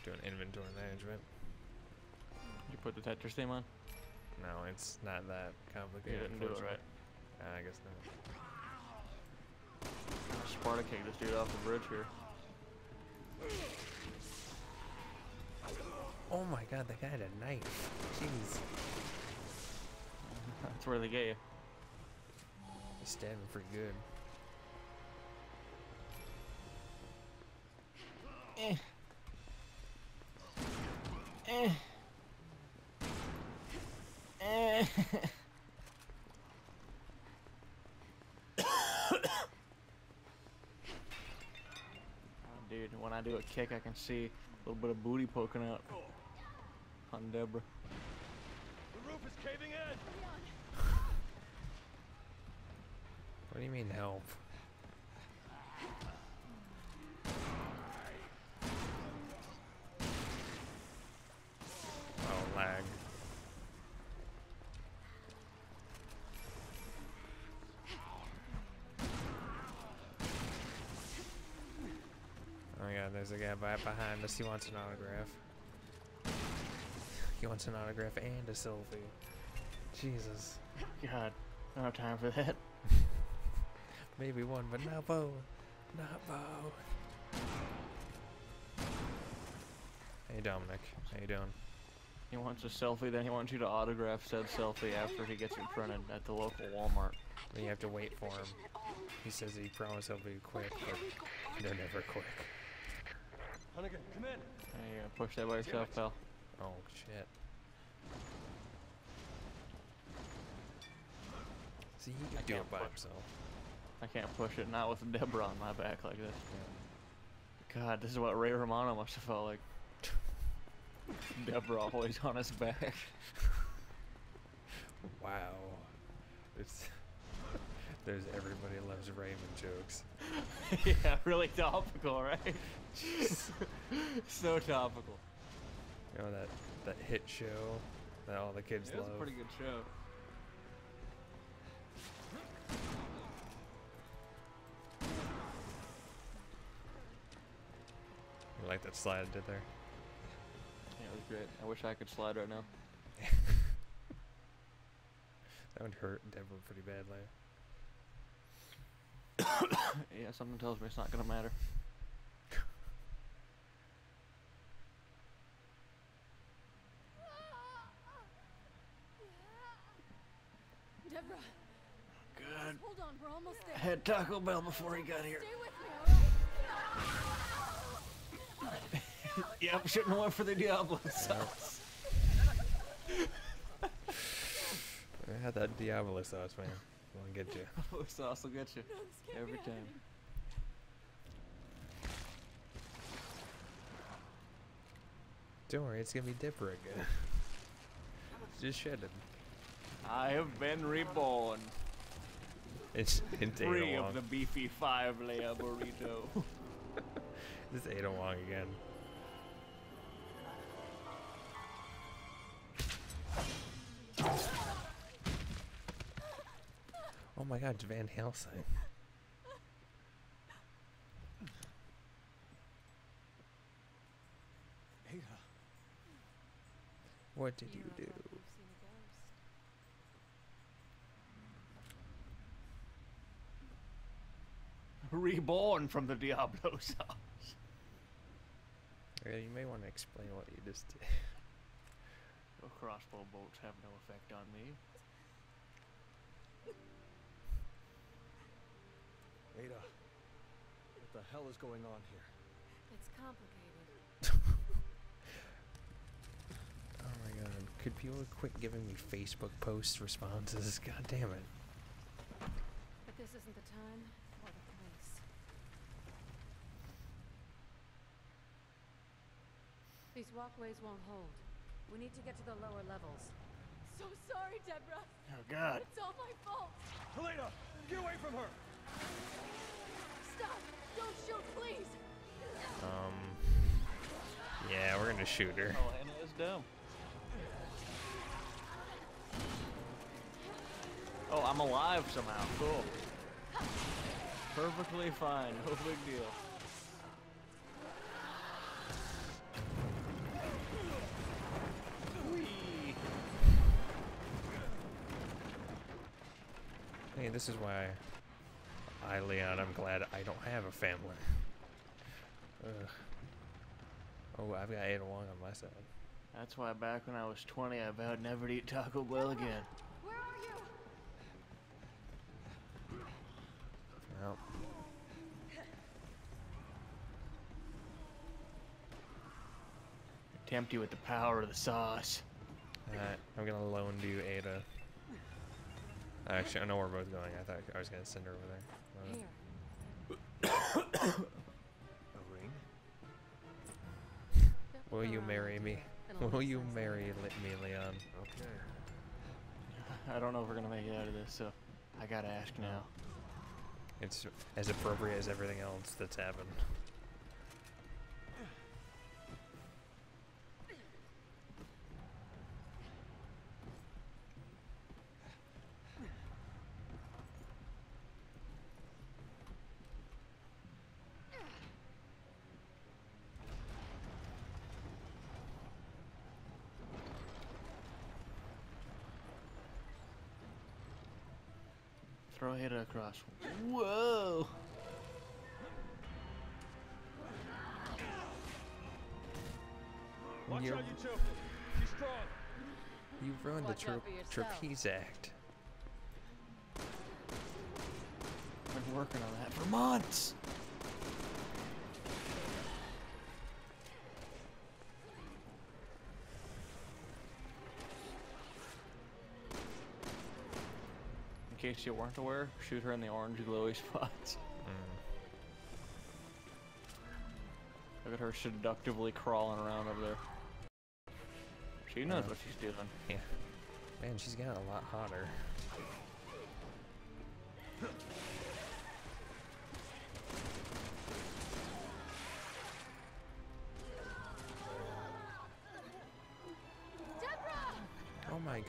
Doing inventory management. Did you put the Tetris theme on? No, it's not that complicated. You didn't do it right. Uh, I guess not. Sparta kicked this dude off the bridge here. Oh my god, that guy had a knife. Jeez. That's where they get you. He's stabbing pretty good. Eh. Eh. Eh. I do a kick, I can see a little bit of booty poking out on Deborah. The roof is caving in. What do you mean help? Oh, lag. Oh my god, there's a guy right behind us. He wants an autograph. He wants an autograph and a selfie. Jesus. God, I don't have time for that. Maybe one, but not both. Not both. Hey Dominic, how you doing? He wants a selfie, then he wants you to autograph said selfie after he gets you printed at the local Walmart. Then you have to wait for him. He says he promised he'll be quick, but they're never quick. Hunnigan, come in. Hey, you're gonna push that by yourself, pal. Oh shit. See, he can do it by himself. I can't push it, not with Deborah on my back like this. Yeah. God, this is what Ray Romano must have felt like. Deborah always on his back. Wow. It's, there's Everybody Loves Raymond jokes. Yeah, really topical, right? So topical. You know that, that hit show that all the kids yeah, love? It was a pretty good show. You like that slide I did there? Yeah, it was great. I wish I could slide right now. That would hurt Deborah pretty badly. Yeah, something tells me it's not gonna matter. Deborah. Good. Hold on, we're almost there. I had Taco Bell before he got here. Stay with me, all right? Yep, shouldn't have went for the Diablo sauce. I had that Diablo sauce, man. I'll get you. Diablo sauce will get you every time. Don't worry, it's gonna be Dipper again. Just shedded. I have been reborn. It's in three of the beefy five-layer burrito. This is Ada Wong again. Oh my god, it's Van Helsing. Ada. What did you do? Reborn from the Diablo sauce. You may want to explain what you just did. Your crossbow bolts have no effect on me. Ada, what the hell is going on here? It's complicated. Oh my god, could people quit giving me Facebook post responses? God damn it. But this isn't the time or the place. These walkways won't hold. We need to get to the lower levels. So sorry, Deborah. Oh god. It's all my fault. Helena, get away from her. Stop! Don't shoot, please! Um... Yeah, we're gonna shoot her. Oh, Anna is dumb. Oh, I'm alive somehow. Cool. Perfectly fine. No big deal. Whee! Hey, this is why... I I, Leon, I'm glad I don't have a family. Ugh. Oh, I've got Ada Wong on my side. That's why back when I was twenty, I vowed never to eat Taco Bell again. Where are you? Well. Tempt you with the power of the sauce. Alright, I'm gonna loan to you, Ada. Actually, I know we're both going. I thought I was gonna send her over there. Here. A ring? Will you marry me? Will you marry me, Leon? Okay. I don't know if we're gonna make it out of this, so I gotta ask now. It's as appropriate as everything else that's happened. Throw Ada across. Whoa! Watch You're, out, you choke. She's strong. You ruined Watch the tra trapeze act. I've been working on that for months. In case you weren't aware, shoot her in the orange glowy spots. Mm. Look at her seductively crawling around over there. She knows uh, what she's doing. Yeah. Man, she's got a lot hotter. Deborah! Oh my god,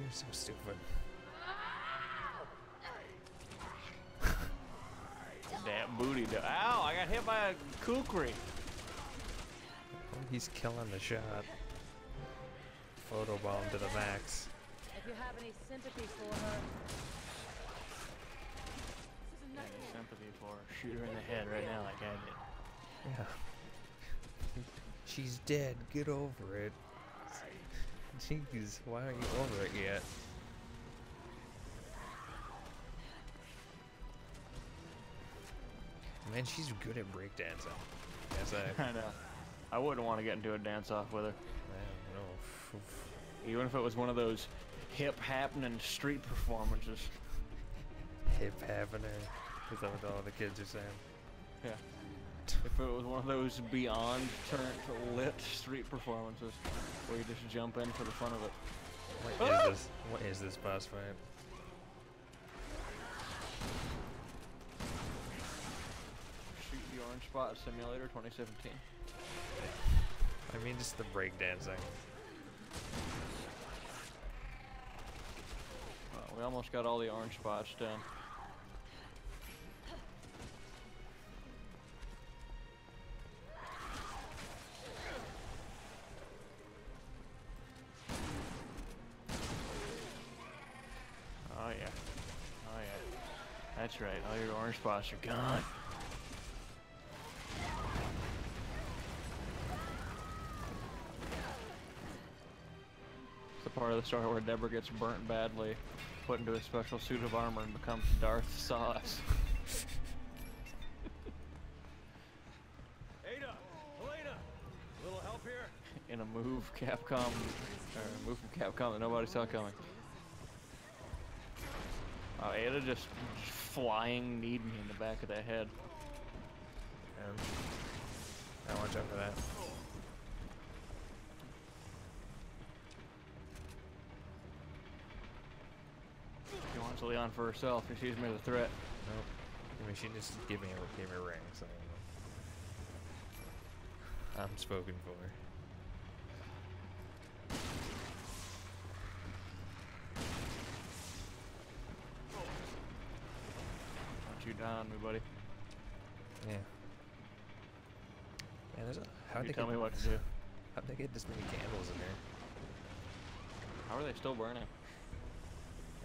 you're so stupid. That booty though. Ow, I got hit by a kukri. He's killing the shot. Photobomb to the max. If you have any sympathy for her. Any sympathy for her. Shoot her in the head right now like I did. Yeah. She's dead. Get over it. Jeez, why aren't you over it yet? Man, she's good at breakdancing. Yes, I, I know. I wouldn't want to get into a dance-off with her. Man, no. Even if it was one of those hip-happening street performances. Hip-happening? Is that what all the kids are saying? Yeah. If it was one of those beyond turn lit street performances where you just jump in for the fun of it. What ah! is this? What is this boss fight? Orange Spot Simulator twenty seventeen. I mean, just the breakdancing. Well, we almost got all the orange spots done. Oh yeah. Oh yeah. That's right. All your orange spots are gone. Part of the story where Deborah gets burnt badly, put into a special suit of armor and becomes Darth Sauce. Ada! Helena! A little help here? In a move Capcom, or a move from Capcom that nobody saw coming. Oh, Ada just flying kneed me in the back of the head. Um, I'll watch out for that. She wants Leon for herself, and she's made a threat. Nope. I mean, she just gave me a, gave me a ring, so... I'm spoken for. Don't you die on me, buddy. Yeah. Man, there's a... How'd they tell me what to do? How'd they get this many candles in here? How are they still burning?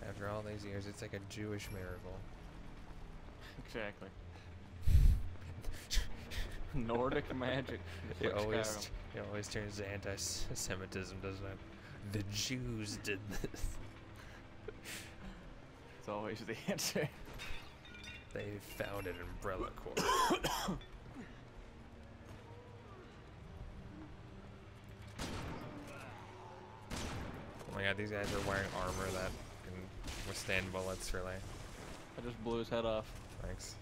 After all these years, it's like a Jewish miracle. Exactly. Nordic magic. It like always, it always turns to anti-Semitism, doesn't it? The Jews did this. It's always the answer. They founded Umbrella Corp. Oh my god, these guys are wearing armor that can withstand bullets, really. I just blew his head off. Thanks.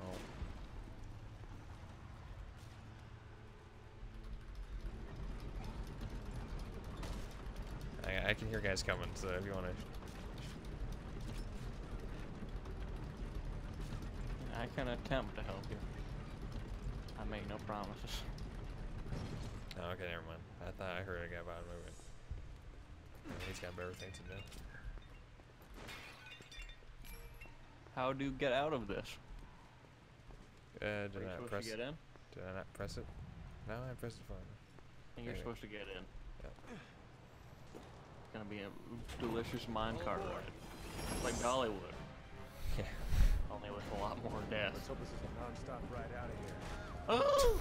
Oh. I, I can hear guys coming, so if you want to... I can attempt to help you. I make no promises. Oh, okay, never mind. I thought I heard a guy about moving. He's got better things to do. How do you get out of this? Uh, did I not press it? Did I not press it? No, I pressed it for him. And you're supposed to get in. Yep. It's gonna be a delicious minecart ride. It's like Dollywood. Yeah. Only with a lot more death. Let's hope this is a non-stop ride out of here. Oh!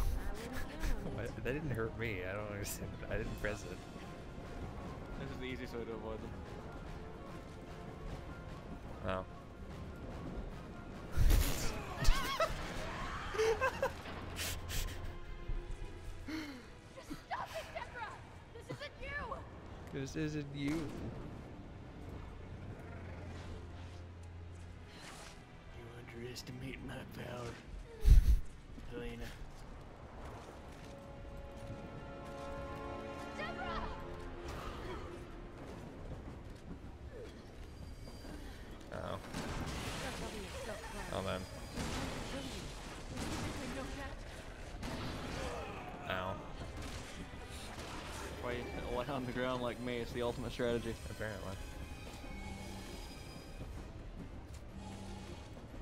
That didn't hurt me. I don't understand. I didn't press it. This is the easiest way to avoid them. Wow. Just stop it, Deborah! This isn't you! This isn't you. You underestimate my power, Helena. Deborah! Oh. Oh man. Ow. Why you lay on the ground like me? It's the ultimate strategy. Apparently.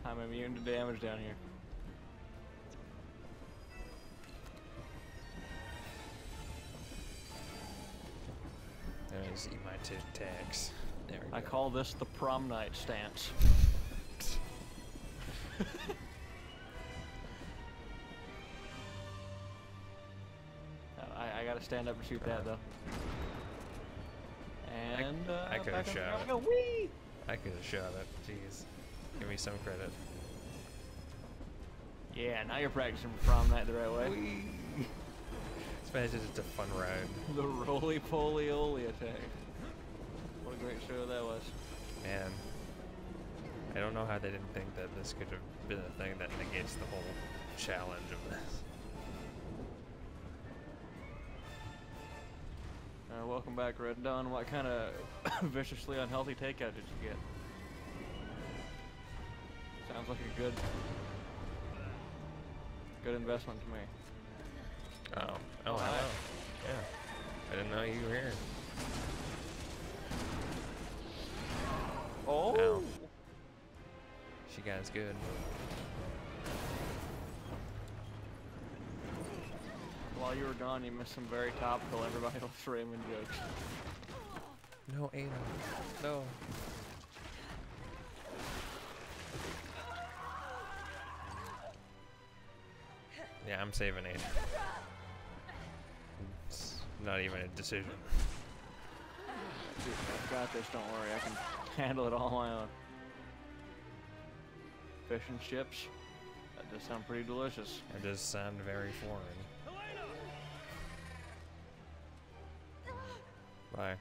I'm immune to damage down here. I just eat my tit tags. There we go. I call this the prom night stance. I gotta stand up and shoot uh, that though. And uh, I could have shot it. Wee! I could have shot it. Jeez, give me some credit. Yeah, now you're practicing prom night the right way. Wee! Especially just a fun ride. The roly poly oly attack. What a great show that was. Man, I don't know how they didn't think that this could have been a thing that negates the whole challenge of this. Uh, welcome back, Red Don. What kind of viciously unhealthy takeout did you get? Sounds like a good, good investment to me. Oh, oh, hello. Yeah, I didn't know you were here. Oh, ow. She got us good. While you were gone, you missed some very topical Everybody Loves Raymond jokes. No, Ada. No. Yeah, I'm saving Ada. It's not even a decision. Dude, I've got this, don't worry. I can handle it all on my own. Fish and chips. That does sound pretty delicious. It does sound very foreign. Bye.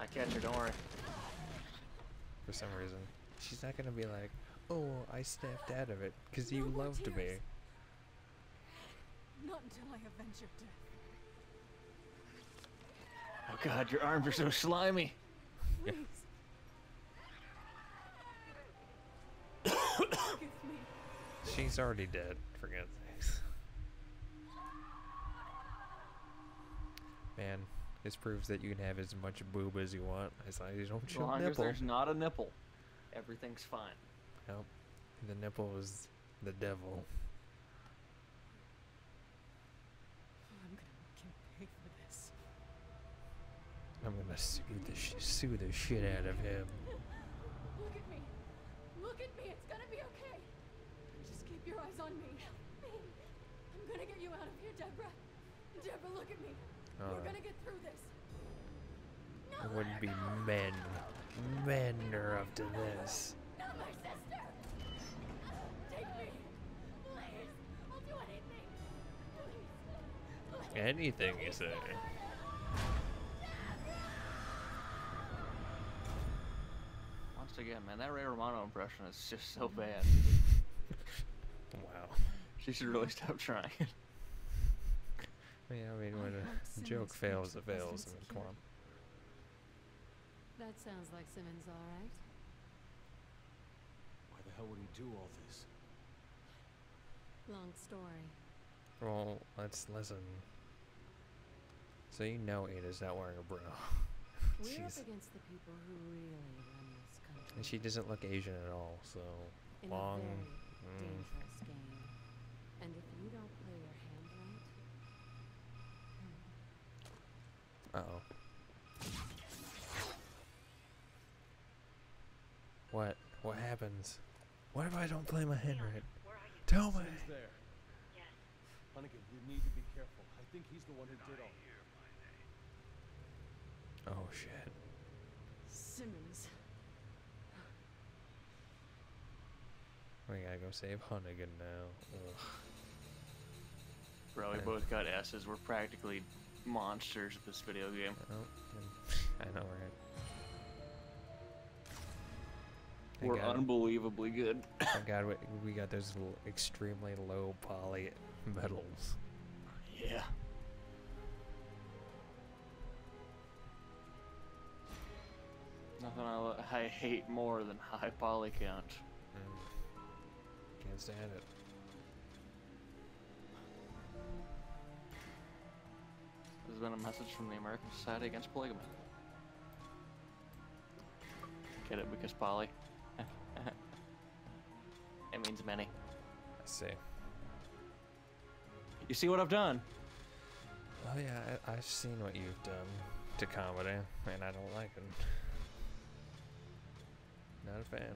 I catch her, don't worry. For some reason. She's not gonna be like, oh, I snapped out of it, because you no loved tears. Me. Not until I avenge your death. Oh god, your arms are so slimy. Please. Forgive me. She's already dead, forget things. Man. This proves that you can have as much boob as you want, as long as you don't show nipple. As long as there's not a nipple, everything's fine. Nope. The nipple is the devil. Oh, I'm gonna make him pay for this. I'm gonna sue the, sh sue the shit out of him. Look at me. Look at me. It's gonna be okay. Just keep your eyes on me. I'm gonna get you out of here, Deborah. Deborah, look at me. Uh, We're gonna get through this. It wouldn't be men. Men are up to this. Not my sister. Take me, please. I'll do anything. Please. Please. Anything you say. Once again, man, that Ray Romano impression is just so bad. Wow. She should really stop trying. I mean, when a joke fails, it fails. I mean, come on. That sounds like Simmons, all right. Why the hell would he do all this? Long story. Well, let's listen. So you know Ada's not wearing a bra. We're up against the people who really run this country. And she doesn't look Asian at all, so... In long... a very mm. dangerous game. And if you don't play your hand right... Hmm. Uh-oh. What? What happens? What if I don't play my hand right? Tell me! There. Yes. Hunnigan, you need to be careful. I think he's the one who did all this. Oh shit. Simmons. We gotta go save Hunnigan now. Ugh. Bro, we and both got S's. We're practically monsters at this video game. Oh, I know, right? We're unbelievably good. Thank God we, we got those little extremely low poly metals. Yeah. Nothing I, I hate more than high poly count. Mm. Can't stand it. This has been a message from the American Society Against Polygamy. Get it? Because poly. It means many. I see. You see what I've done? Oh yeah, I, I've seen what you've done to comedy, and I don't like it. Not a fan.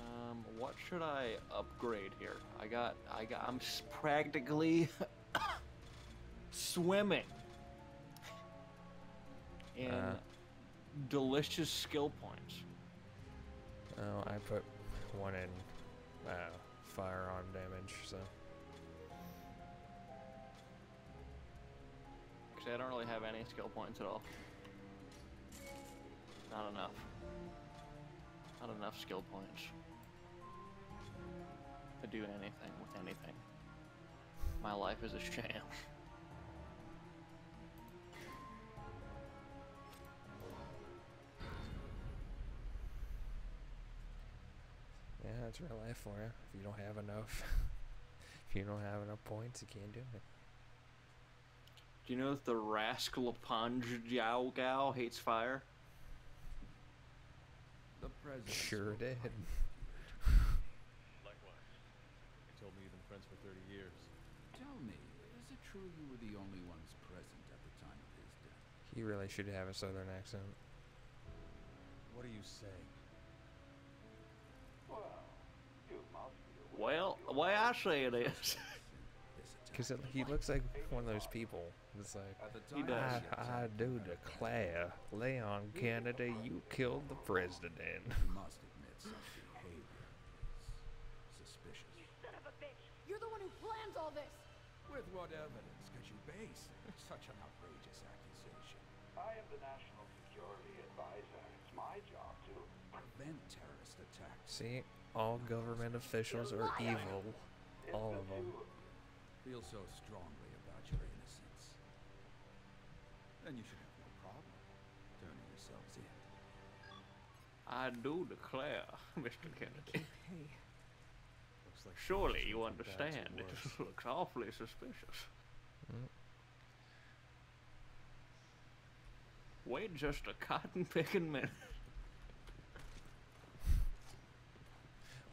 Um, what should I upgrade here? I got, I got, I'm practically swimming in uh. delicious skill points. Oh, I put one in uh, firearm damage, so. Actually, I don't really have any skill points at all. Not enough. Not enough skill points to do anything with anything. My life is a sham. Yeah, it's real life for you. If you don't have enough, if you don't have enough points, you can't do it. Do you know that the rascal Panjiao Gao hates fire? The president sure did. Likewise, they told me you've been friends for thirty years. Tell me, is it true you were the only ones present at the time of his death? He really should have a southern accent. What are you saying? Well, the way I say it is. Because he looks like one of those people. It's like, he does. I, I do declare, Leon Kennedy, you killed the president. You must admit such behavior is suspicious. You son of a bitch! You're the one who plans all this! With what evidence could you base such an outrageous accusation? I am the National Security Advisor. It's my job to prevent terrorist attacks. See, all government officials are evil. All of them. Feel so strongly about your innocence. Then you should have no problem turning yourselves in. I do declare, Mister Kennedy. Looks like surely you understand. It just looks awfully suspicious. Mm. Wait just a cotton picking minute.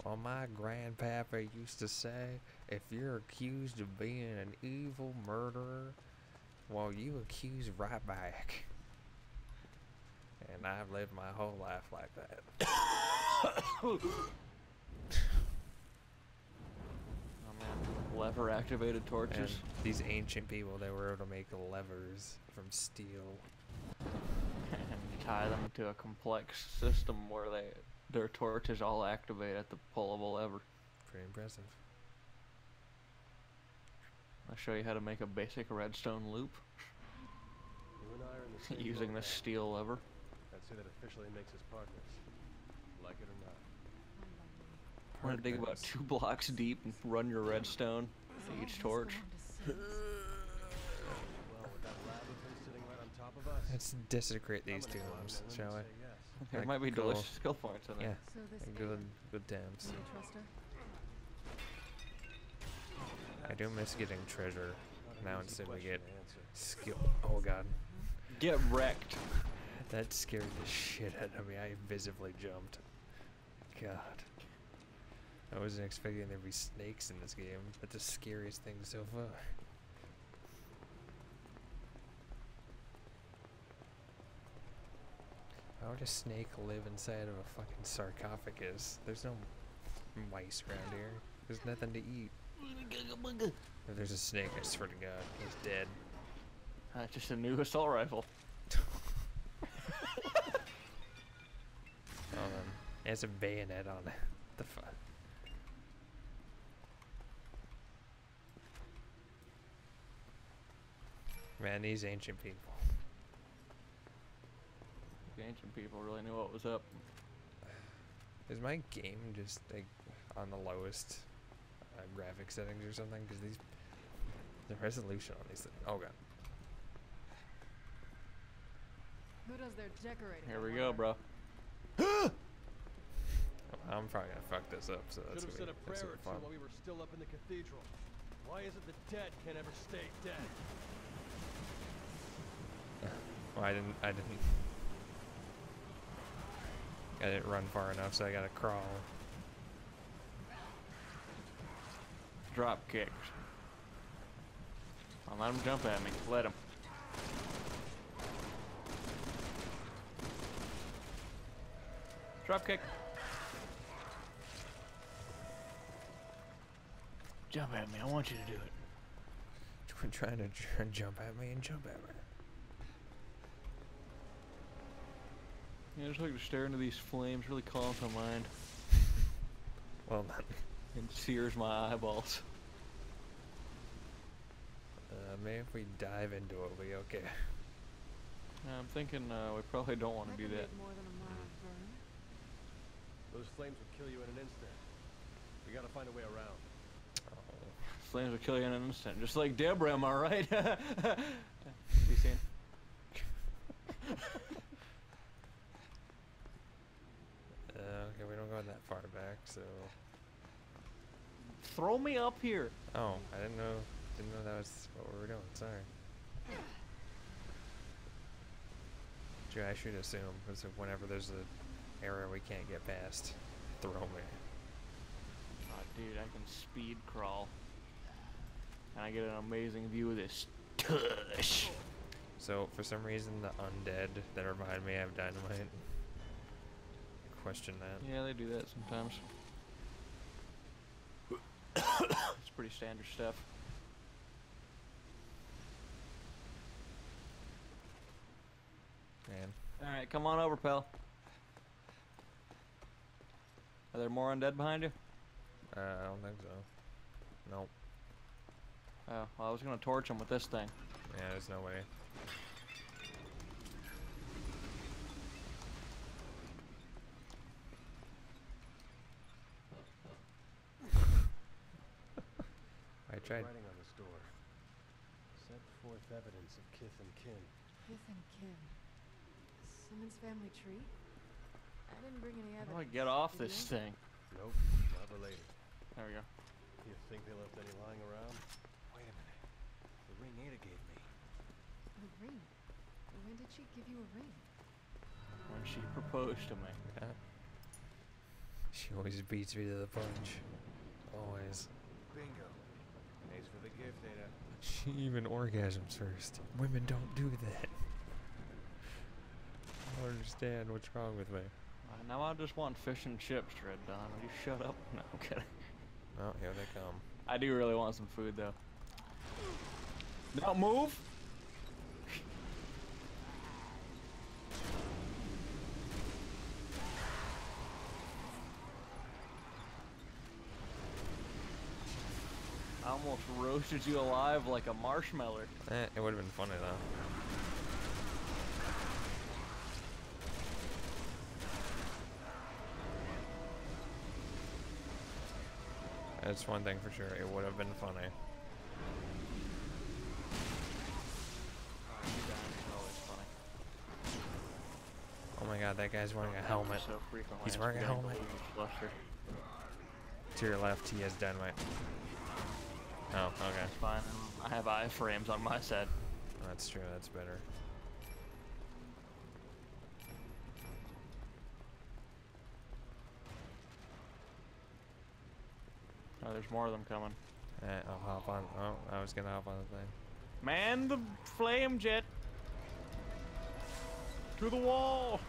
Well, my grandpappy used to say, if you're accused of being an evil murderer, well, you accuse right back. And I've lived my whole life like that. Oh man, lever activated torches. And these ancient people, they were able to make levers from steel. Tie them to a complex system where they their torches all activate at the pull of a lever. Pretty impressive. I'll show you how to make a basic redstone loop using this steel lever. I'd say that officially makes us partners, like it or not. I'm gonna dig about two blocks deep and run your redstone to each torch. Well, with that lava thing sitting right on top of us. Let's desecrate these two lumps, shall we? Yes. There like might be cool. delicious skill points in it. Yeah, so this good, good times. I do miss getting treasure. Now instead we get skill. Oh god. Get wrecked. That scared the shit out of me. I visibly jumped. God. I wasn't expecting there to be snakes in this game. That's the scariest thing so far. How would a snake live inside of a fucking sarcophagus? There's no mice around here. There's nothing to eat. If there's a snake, I swear to God, he's dead. Uh, just a new assault rifle. Hold on. It has a bayonet on it. The fuck? Man, these ancient people. The ancient people really knew what was up. Is my game just like on the lowest uh, graphic settings or something? Because these, the resolution on these things. Oh god. Who does their decorating? Here we go, bro. I'm probably gonna fuck this up, so that's gonna be that's gonna be fun. While we were still up in the cathedral. Why is it the dead can't ever stay dead? Well, I didn't. I didn't. I didn't run far enough, so I gotta crawl. Drop kicks. I'll let him jump at me. Let him. Drop kick. Jump at me. I want you to do it. We're trying to try jump at me and jump at me. Yeah, I just like to stare into these flames, really calms my mind. Well done. And sears my eyeballs. Uh, maybe if we dive into it, we'll be okay. Yeah, I'm thinking uh, we probably don't want to do that. More than a mile, those flames will kill you in an instant. We gotta find a way around. Flames will kill you in an instant, just like Deborah, am I right? Be seen. uh, okay, we don't go that far back, so... Throw me up here! Oh, I didn't know, didn't know that was what we were doing, sorry. Dude, I should assume, because whenever there's an area we can't get past, throw me. Oh, dude, I can speed crawl. And I get an amazing view of this tush. So, for some reason, the undead that are behind me have dynamite. Question that. Yeah, they do that sometimes. It's pretty standard stuff. Man. Alright, come on over, pal. Are there more undead behind you? Uh, I don't think so. Nope. Oh, well, I was gonna torch him with this thing. Yeah, there's no way. I tried. Writing on this door. Set forth evidence of kith and kin. Kith and kin. Simmons family tree. I didn't bring any evidence. How do I get off this thing? Nope, not related. There we go. You think they left any lying around? Wait a minute. The ring Ada gave me. The ring? When did she give you a ring? When she proposed to me. Yeah. She always beats me to the punch. Always. Bingo. Thanks for the gift, Ada. She even orgasms first. Women don't do that. I don't understand what's wrong with me. Uh, now I just want fish and chips, Red Don. Will you shut up? No, I'm kidding. Oh, here they come. I do really want some food, though. Don't move! I almost roasted you alive like a marshmallow. Eh, it would have been funny, though. That's one thing for sure, it would have been funny. Oh, it's funny. my god, that guy's wearing a helmet. He's wearing a helmet. To your left, he has dynamite. Oh, okay. That's fine. I have iframes on my side. That's true, that's better. Oh, there's more of them coming. Alright, I'll hop on. Oh, I was gonna hop on the thing. Man the flame jet! To the wall!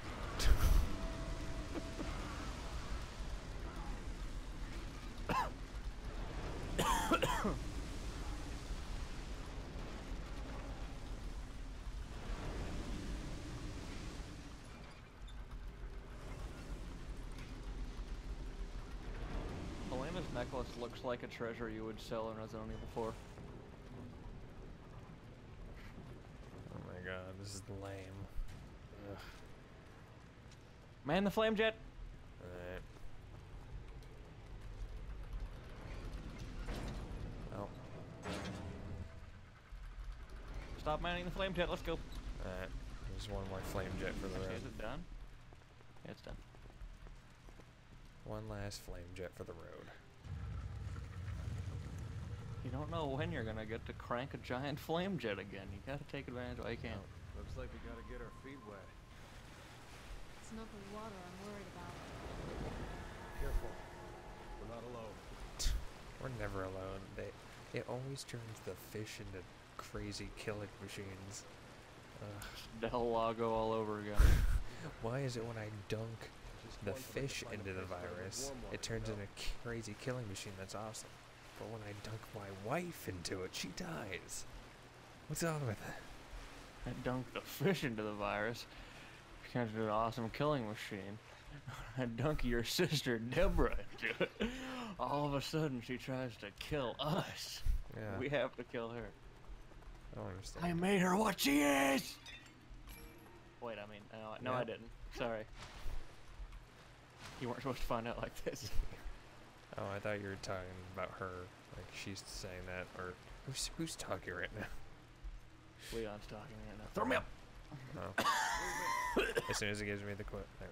Helena's necklace looks like a treasure you would sell in Resident Evil four. Oh my god, this is lame. Ugh. Man the flame jet! Alright. Oh. Stop manning the flame jet, let's go. Alright. There's one more flame jet for the road. Is it done? Yeah, it's done. One last flame jet for the road. You don't know when you're gonna get to crank a giant flame jet again. You gotta take advantage while you can. Looks like we gotta get our feet wet. It's not the water I'm worried about. Careful. We're not alone. We're never alone. They, it always turns the fish into crazy killing machines. Ugh. Del Lago all over again. Why is it when I dunk the fish into the virus, it turns into a crazy killing machine that's awesome? But when I dunk my wife into it, she dies. What's on with that? I dunked the fish into the virus. She turns into an awesome killing machine. I dunk your sister Deborah into it. All of a sudden, she tries to kill us. Yeah. We have to kill her. I don't understand. I made her what she is! Wait, I mean, no, no yeah. I didn't. Sorry. You weren't supposed to find out like this. Oh, I thought you were talking about her. Like, she's saying that, or... Who's, who's talking right now? Leon's talking right now. Throw me up! Oh. As soon as it gives me the clip. There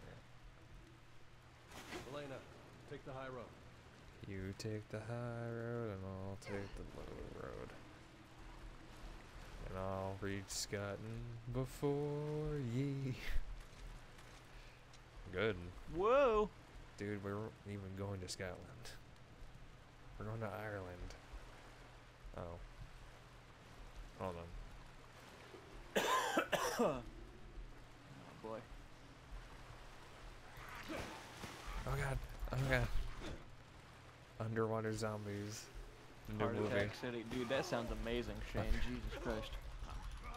we go. Helena, take the high road. You take the high road, and I'll take the low road. And I'll reach Scotland before ye. Good. Whoa! Dude, we weren't even going to Scotland. We're going to Ireland. Oh. Hold on. Oh boy. Oh god. Oh god. Underwater zombies. New Heart movie. Attack City. Dude, that sounds amazing, Shane. Jesus Christ.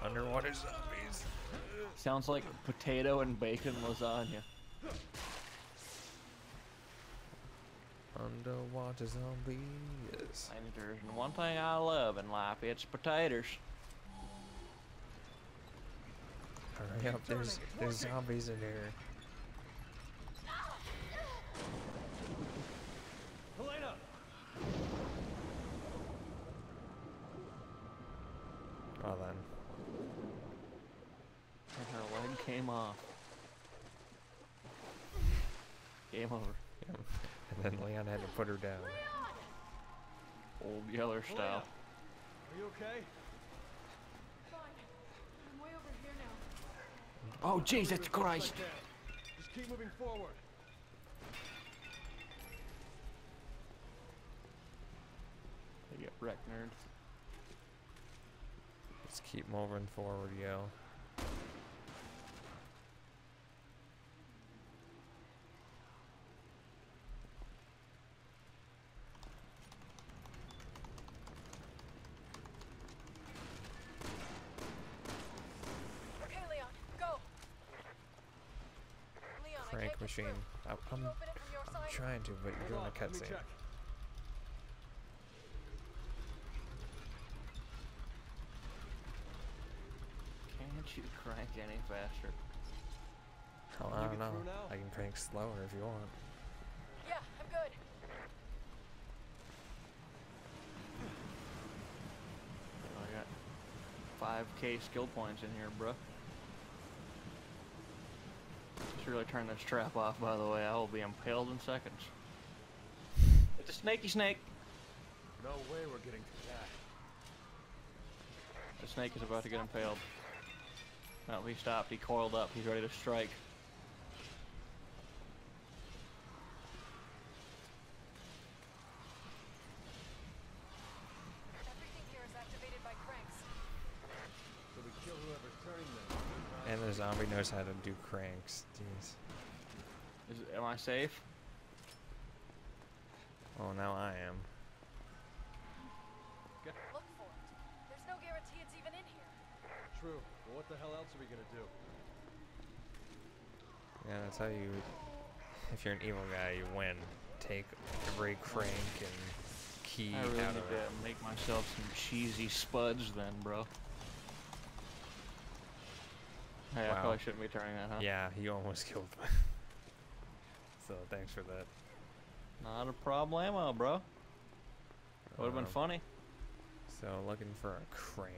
Underwater zombies. Sounds like potato and bacon lasagna. Underwater zombies. And there's one thing I love in life, it's potatoes. Hurry up, there's, there's zombies in here. Helena! Well then. And her leg came off. Game over. Yeah. And then Leon had to put her down. Leon! Old Yeller style. Helena, are you okay? Oh Jesus Christ! Just keep moving forward. They get wrecked, nerds. Just keep moving forward, yo. Crank machine. I, I'm, I'm trying to, but you're on a cutscene. Can't you crank any faster? Oh, I don't know. I can crank slower if you want. Yeah, I'm good. Oh, I got five K skill points in here, bro. really turn this trap off, by the way. I will be impaled in seconds. It's a snaky snake. No way we're getting to that. The snake is about to get impaled. No, he stopped. He coiled up. He's ready to strike. Everything here is activated by cranks. So we kill whoever's turning them. And the zombie knows how to do cranks. Jeez. Is, am I safe? Oh, now I am. Look for it. There's no guarantee it's even in here. True. Well, what the hell else are we gonna do? Yeah, that's how you. If you're an evil guy, you win. Take every crank and key out of it. I really need to make myself some cheesy spuds, then, bro. Hey, wow. I probably shouldn't be turning that, huh? Yeah, he almost killed me. So, thanks for that. Not a problemo, bro. Um, Would have been funny. So, looking for a crank.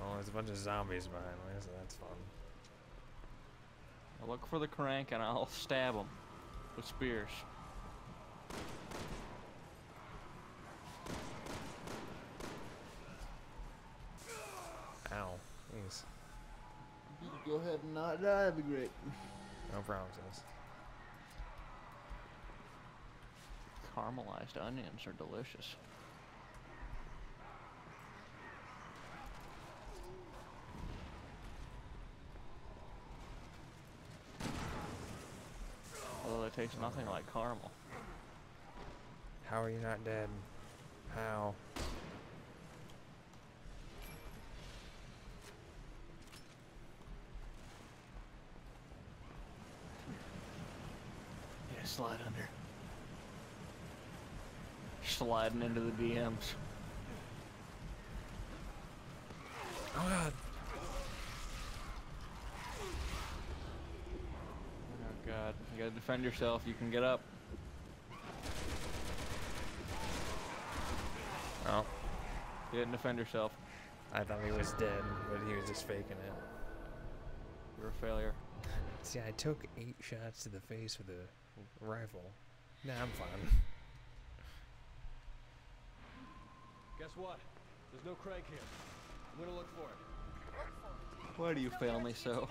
Oh, there's a bunch of zombies behind me, so that's fun. I'll look for the crank and I'll stab them with spears. Ow. Jeez. Go ahead and not die, that'd be great. No problem, sis. Caramelized onions are delicious. Although they taste nothing like caramel. How are you not dead? How? Slide under. Sliding into the D Ms. Oh god. Oh god. You gotta defend yourself. You can get up. Oh. You didn't defend yourself. I thought he was dead, but he was just faking it. You're a failure. See, I took eight shots to the face with a rifle. Nah, I'm fine. Guess what? There's no crank here. I'm gonna look for it. Why do you fail me so?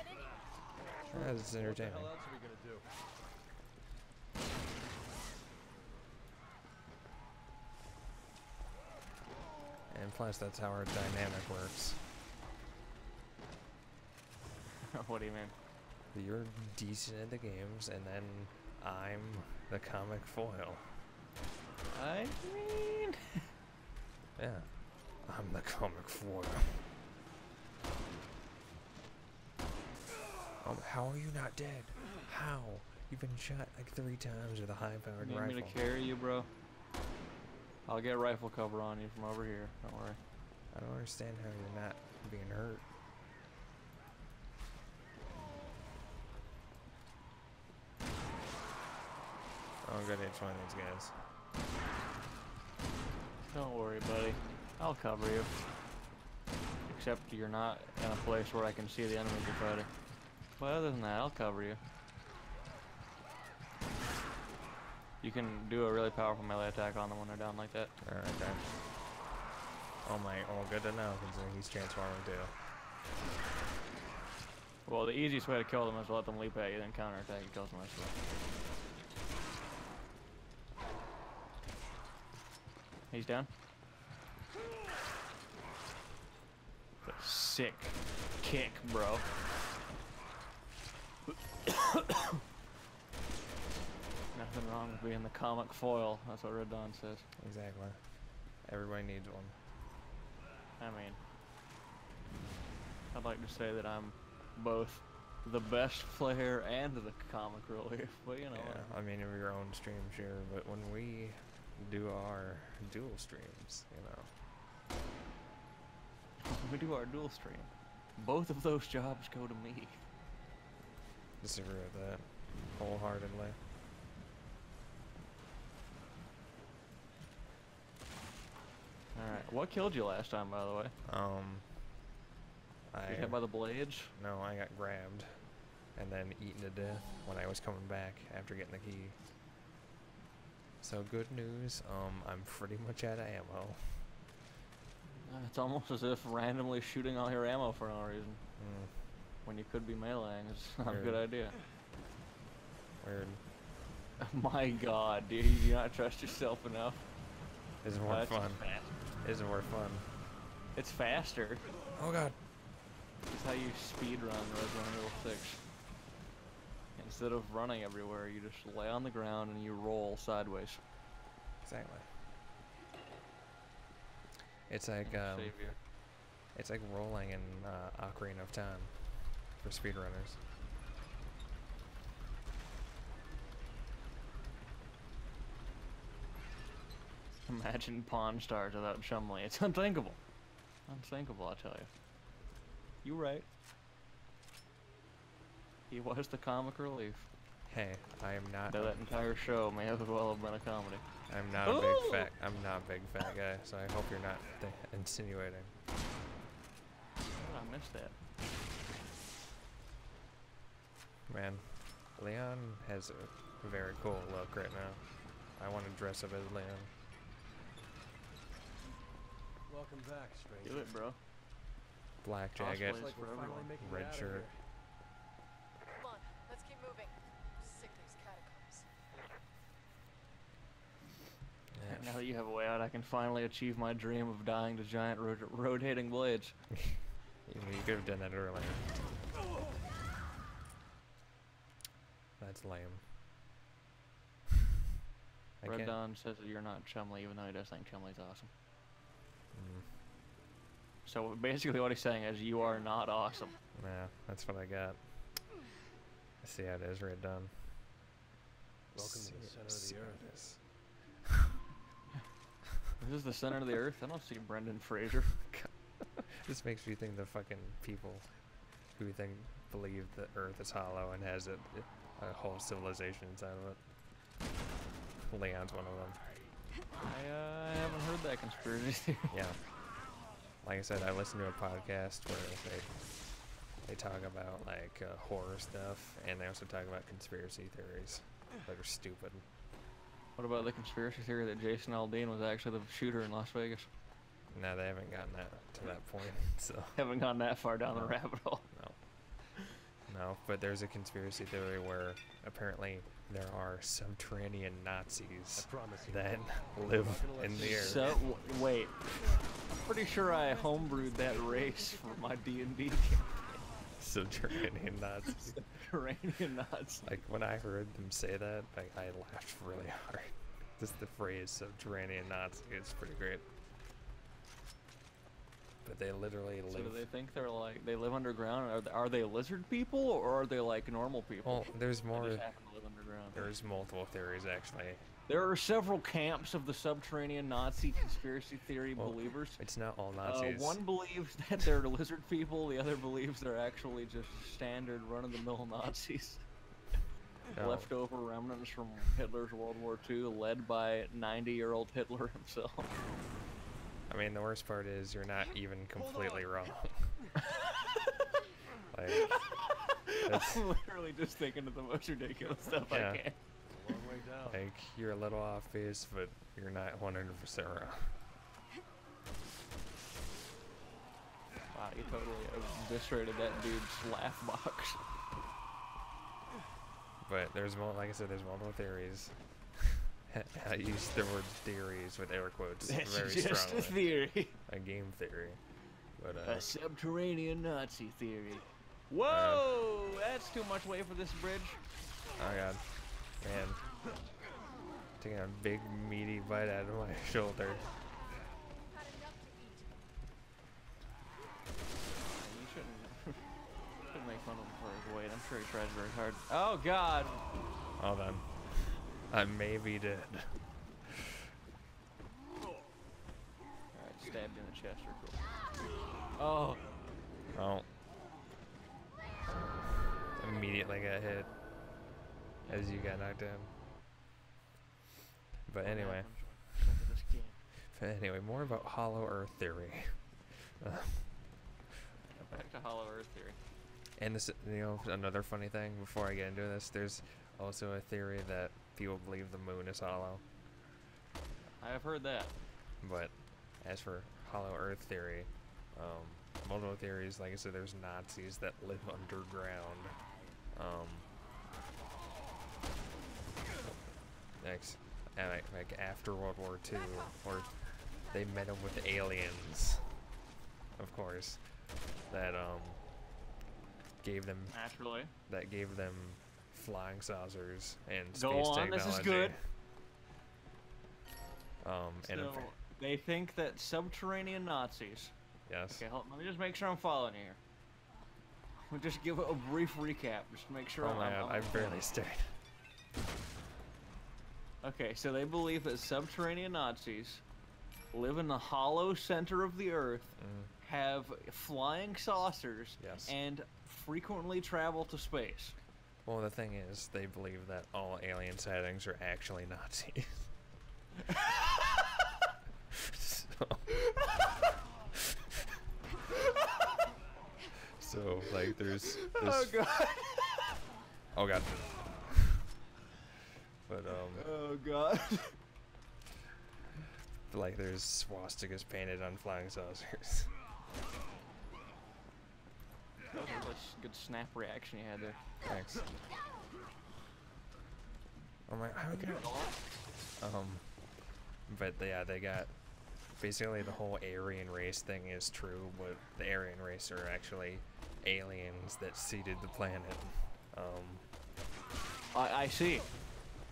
That's entertaining. What the hell else are we gonna do? And plus, that's how our dynamic works. What do you mean? You're decent at the games, and then I'm the comic foil. I mean... yeah. I'm the comic foil. Um, how are you not dead? How? You've been shot like three times with a high-powered rifle. You need me to carry you, bro? I'll get rifle cover on you from over here. Don't worry. I don't understand how you're not being hurt. I'm gonna hit one of these guys. Don't worry, buddy. I'll cover you. Except you're not in a place where I can see the enemies you're fighting. But other than that, I'll cover you. You can do a really powerful melee attack on them when they're down like that. Alright, okay. Oh my, oh good to know, because he's transforming too. Well, the easiest way to kill them is to let them leap at you, then counterattack and kill them as well. He's down. That's sick kick, bro. Nothing wrong with being the comic foil. That's what Red Don says. Exactly. Everybody needs one. I mean, I'd like to say that I'm both the best player and the comic relief, but you know. Yeah, I mean, of your own stream, sure, but when we do our dual streams, you know. When we do our dual stream, both of those jobs go to me. Disagree with that wholeheartedly. Alright, what killed you last time, by the way? Um, I hit by the blades? No, I got grabbed and then eaten to death when I was coming back after getting the key. So good news, um, I'm pretty much out of ammo. It's almost as if randomly shooting all your ammo for no reason. Mm. When you could be meleeing, it's not Weird. a good idea. Weird. My god, dude, you do not trust yourself enough. Isn't more uh, fun. Isn't more fun. It's faster. Oh god. That's how you speedrun Resident Evil six. Instead of running everywhere, you just lay on the ground and you roll sideways. Exactly. It's like um, Savior. It's like rolling in uh, Ocarina of Time for speedrunners. Imagine Pawn Stars without Chumley. It's unthinkable. Unthinkable, I tell you. You right. He was the comic relief. Hey, I am not. Now that entire show may as well have been a comedy. I'm not Ooh! a big fat. I'm not a big fat guy, so I hope you're not insinuating. I missed that. Man, Leon has a very cool look right now. I want to dress up as Leon. Welcome back, stranger. Do it, bro. Black jacket, like red shirt. Come on, let's keep moving. Sick these catacombs. Yeah. Now that you have a way out, I can finally achieve my dream of dying to giant ro rotating blades. You could have done that earlier. That's lame. I Red Don says that you're not Chumley, even though he does think Chumley's awesome. Mm. So basically what he's saying is you are not awesome. Yeah, that's what I got. I see how it is, Red Don. Welcome to the center of the earth. This is the center of the earth? I don't see Brendan Fraser. This makes me think the fucking people who think believe the earth is hollow and has a, a whole civilization inside of it. Leon's one of them. I uh, haven't heard that conspiracy theory. Yeah. Like I said, I listen to a podcast where they they talk about like uh, horror stuff, and they also talk about conspiracy theories that are stupid. What about the conspiracy theory that Jason Aldean was actually the shooter in Las Vegas? No, they haven't gotten that to that point. So haven't gone that far down no. the rabbit hole. No. No, but there's a conspiracy theory where apparently there are subterranean Nazis that live in the air. So, wait, I'm pretty sure I homebrewed that race for my D and D campaign. Subterranean Nazis. Subterranean Nazis. Like, when I heard them say that, like, I laughed really hard. Just the phrase subterranean Nazi is pretty great. But they literally live. So do they think they're like they live underground? Are they, are they lizard people or are they like normal people? Well, there's more. They just happen to live underground. There's multiple theories actually. There are several camps of the subterranean Nazi conspiracy theory well, believers. It's not all Nazis. Uh, one believes that they're lizard people. The other believes they're actually just standard run-of-the-mill Nazis. No. Leftover remnants from Hitler's World War Two, led by ninety-year-old Hitler himself. I mean, the worst part is you're not even completely wrong. Like, that's... I'm literally just thinking of the most ridiculous stuff yeah. I can. A long way down. Like, you're a little off base, but you're not one hundred percent wrong. Wow, you totally eviscerated that dude's laugh box. But there's more, like I said, there's multiple theories. I use the word theories with air quotes That's very just strongly. Just a theory. A game theory. But, uh, a subterranean Nazi theory. Whoa! Uh, that's too much weight for this bridge. Oh god. Man. Taking a big meaty bite out of my shoulder. You shouldn't, shouldn't make fun of him for his weight. I'm sure he tries very hard. Oh god! All done. I may be dead. Alright, stabbed in the chest or cool. Oh. Oh. Immediately got hit. As you got knocked down. But anyway. But anyway, more about Hollow Earth Theory. Back to Hollow Hollow Earth theory. And this, you know, another funny thing before I get into this, there's also a theory that people believe the moon is hollow. I have heard that. But as for Hollow Earth theory, um, multiple theories, like I said, there's Nazis that live underground. Um, next, like, like after World War Two, or they met up with aliens, of course, that um gave them naturally that gave them flying saucers and space technology. Go on, this is good. Um, so and they think that subterranean Nazis. Yes. Okay, hold on, let me just make sure I'm following you here. We'll just give a brief recap, just to make sure. Oh my God, I barely stayed. Okay, so they believe that subterranean Nazis live in the hollow center of the earth, mm. have flying saucers, yes. and frequently travel to space. Well, the thing is, they believe that all alien sightings are actually Nazis. so... So, like, there's... there's oh, God. Oh, God. But, um... Oh, God. Like, there's swastikas painted on flying saucers. That was a really good snap reaction you had there. Thanks. Oh, my... I'm gonna... Um... But, yeah, they got... Basically, the whole Aryan race thing is true, but the Aryan race are actually aliens that seeded the planet. Um, I, I see.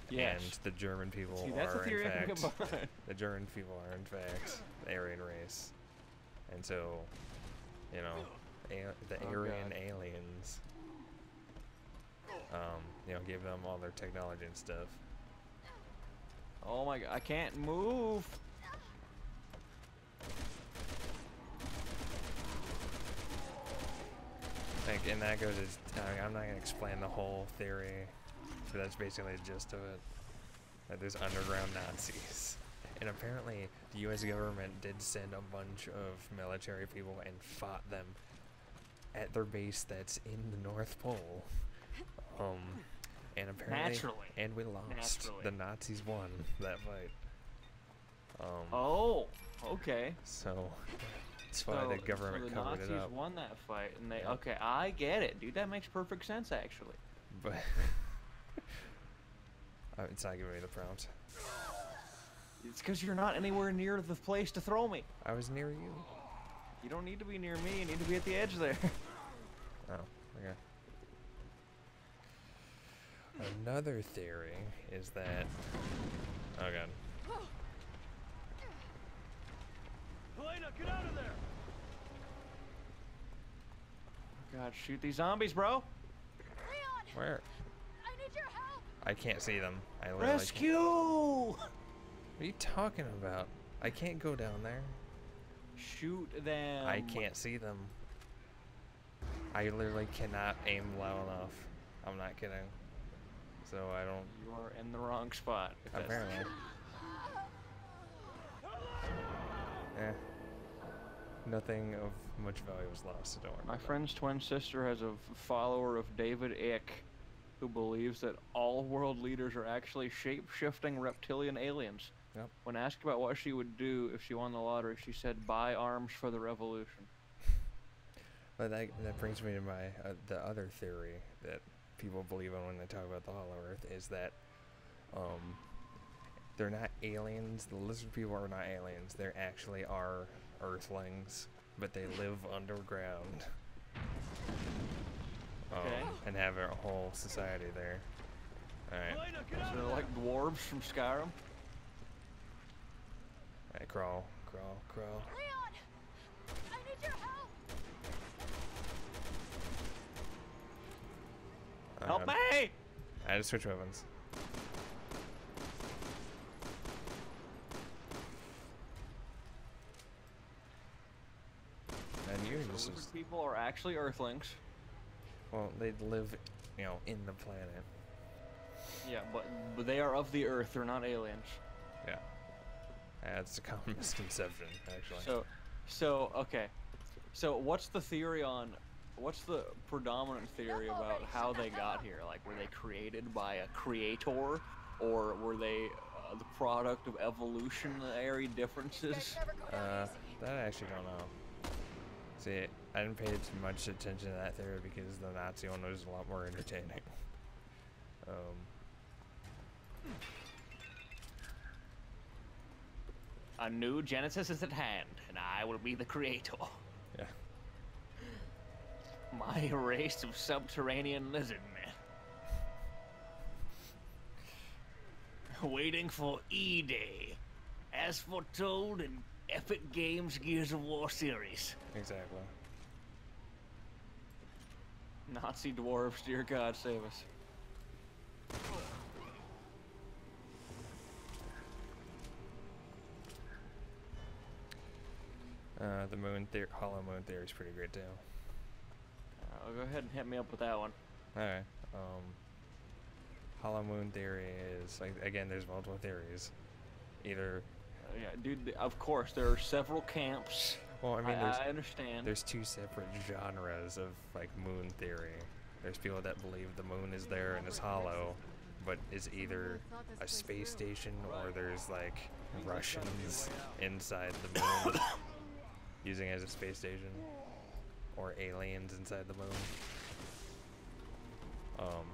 Yes. And the German people see, that's are a theory in fact the German people are in fact the Aryan race, and so you know a, the oh, Aryan God. aliens, um, you know, gave them all their technology and stuff. Oh my God! I can't move. Like, and that goes to, I mean, I'm not going to explain the whole theory, but that's basically the gist of it. That there's underground Nazis. And apparently, the U S government did send a bunch of military people and fought them at their base that's in the North Pole. Um, and apparently... Naturally. And we lost. Naturally. The Nazis won that fight. Um, oh, okay. So... That's why so, the government so the covered Nazis it up. Won that fight, and they yeah. okay. I get it, dude. That makes perfect sense, actually. But oh, it's not giving me the prompt. It's because you're not anywhere near the place to throw me. I was near you. You don't need to be near me. You need to be at the edge there. Oh, okay. Another theory is that. Oh God. Helena, get out of there! Oh God, shoot these zombies, bro! Leon! Where? I need your help! I can't see them. I Rescue! Can't. What are you talking about? I can't go down there. Shoot them. I can't see them. I literally cannot aim low enough. I'm not kidding. So I don't... You are in the wrong spot. Apparently. Eh. Nothing of much value was lost, so don't worry. My friend's twin sister has a follower of David Icke who believes that all world leaders are actually shape-shifting reptilian aliens. Yep. When asked about what she would do if she won the lottery, she said, buy arms for the revolution. Well, that, that brings me to my uh, the other theory that people believe in when they talk about the Hollow Earth is that um, they're not aliens. The lizard people are not aliens. They actually are earthlings, but they live underground. Okay. Um, and have a whole society there. Alright. So they're like dwarves from Skyrim? Alright, crawl, crawl, crawl. Leon! I need your help! Uh, help me! I just switch weapons. So lizard people are actually earthlings. Well, they live, you know, in the planet. Yeah, but, but they are of the earth. They're not aliens. Yeah, that's a common misconception, actually. So, so okay. So, what's the theory on What's the predominant theory about how they got here? Like, were they created by a creator, or were they uh, the product of evolutionary differences? Uh, that I actually don't know. See, I didn't pay too much attention to that theory because the Nazi one was a lot more entertaining. um. A new Genesis is at hand, and I will be the creator. Yeah. My race of subterranean lizard men. Waiting for E-Day, as foretold in Epic Games Gears of War series. Exactly. Nazi dwarves, dear God, save us. Uh, the moon theory, hollow moon theory is pretty great too. Uh, go ahead and hit me up with that one. Alright. Um, hollow moon theory is, like, again, there's multiple theories. Either... Uh, yeah, dude, of course, there are several camps. Well, I mean, I, there's, I understand. There's two separate genres of, like, moon theory. There's people that believe the moon is there and it's hollow, but it's either a space station or there's, like, Russians inside the moon. Using it as a space station, or aliens inside the moon. Um,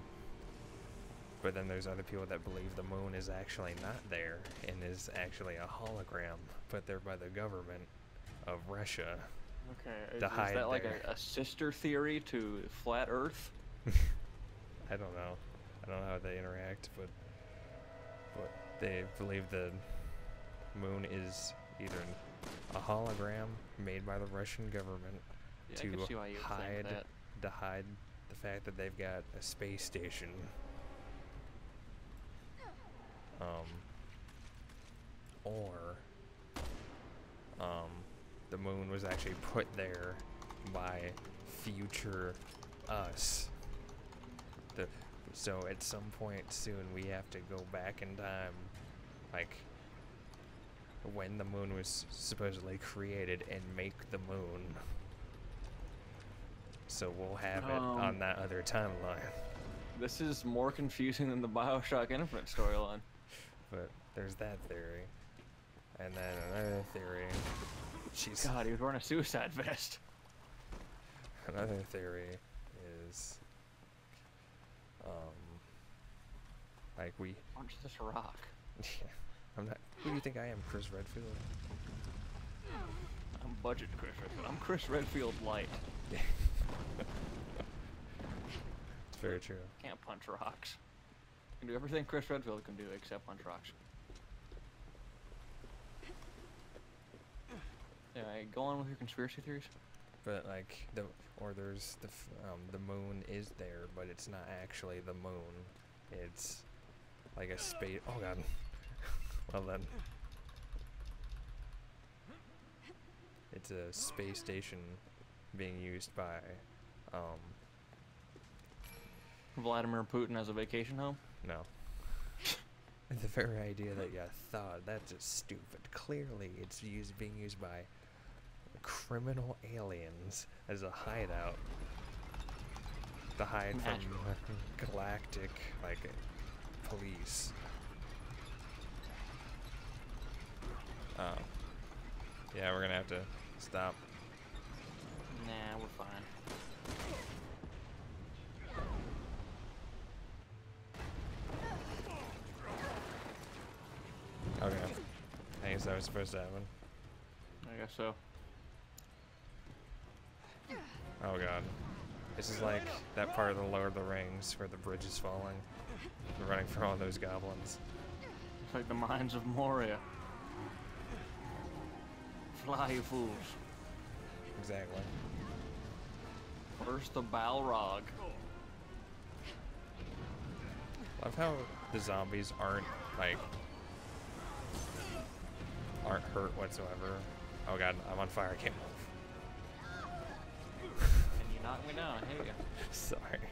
but then there's other people that believe the moon is actually not there and is actually a hologram put there by the government of Russia. Okay, is, to hide is that like a, a sister theory to flat Earth? I don't know. I don't know how they interact, but but they believe the moon is either a hologram made by the Russian government yeah, to hide to hide the fact that they've got a space station. Um, or um, the moon was actually put there by future us. The, so at some point soon we have to go back in time, like, when the moon was supposedly created and make the moon. So we'll have um, it on that other timeline. This is more confusing than the Bioshock Infinite storyline. But there's that theory. And then another theory. Jeez. God, he was wearing a suicide vest. Another theory is... Um... Like we... Punch this rock. Yeah. I'm not. Who do you think I am, Chris Redfield? I'm budget Chris Redfield. I'm Chris Redfield light. It's very true. Can't punch rocks. Can do everything Chris Redfield can do except punch rocks. Anyway, go on with your conspiracy theories. But like the, or there's the f um, the moon is there, but it's not actually the moon. It's like a space. Oh God. Well then, it's a space station being used by um, Vladimir Putin as a vacation home? No. The very idea that you thought, that's just stupid. Clearly it's used being used by criminal aliens as a hideout. The hide Natural. from uh, galactic, like, police. Oh. Yeah, we're gonna have to stop. Nah, we're fine. Okay. I guess that was supposed to happen. I guess so. Oh god. This is like that part of the Lord of the Rings where the bridge is falling. We're running from all those goblins. It's like the Mines of Moria. Fly, you fools. Exactly. Where's the Balrog? I love how the zombies aren't, like, aren't hurt whatsoever. Oh god, I'm on fire, I can't move. And you knocked me down, I hate you. Sorry.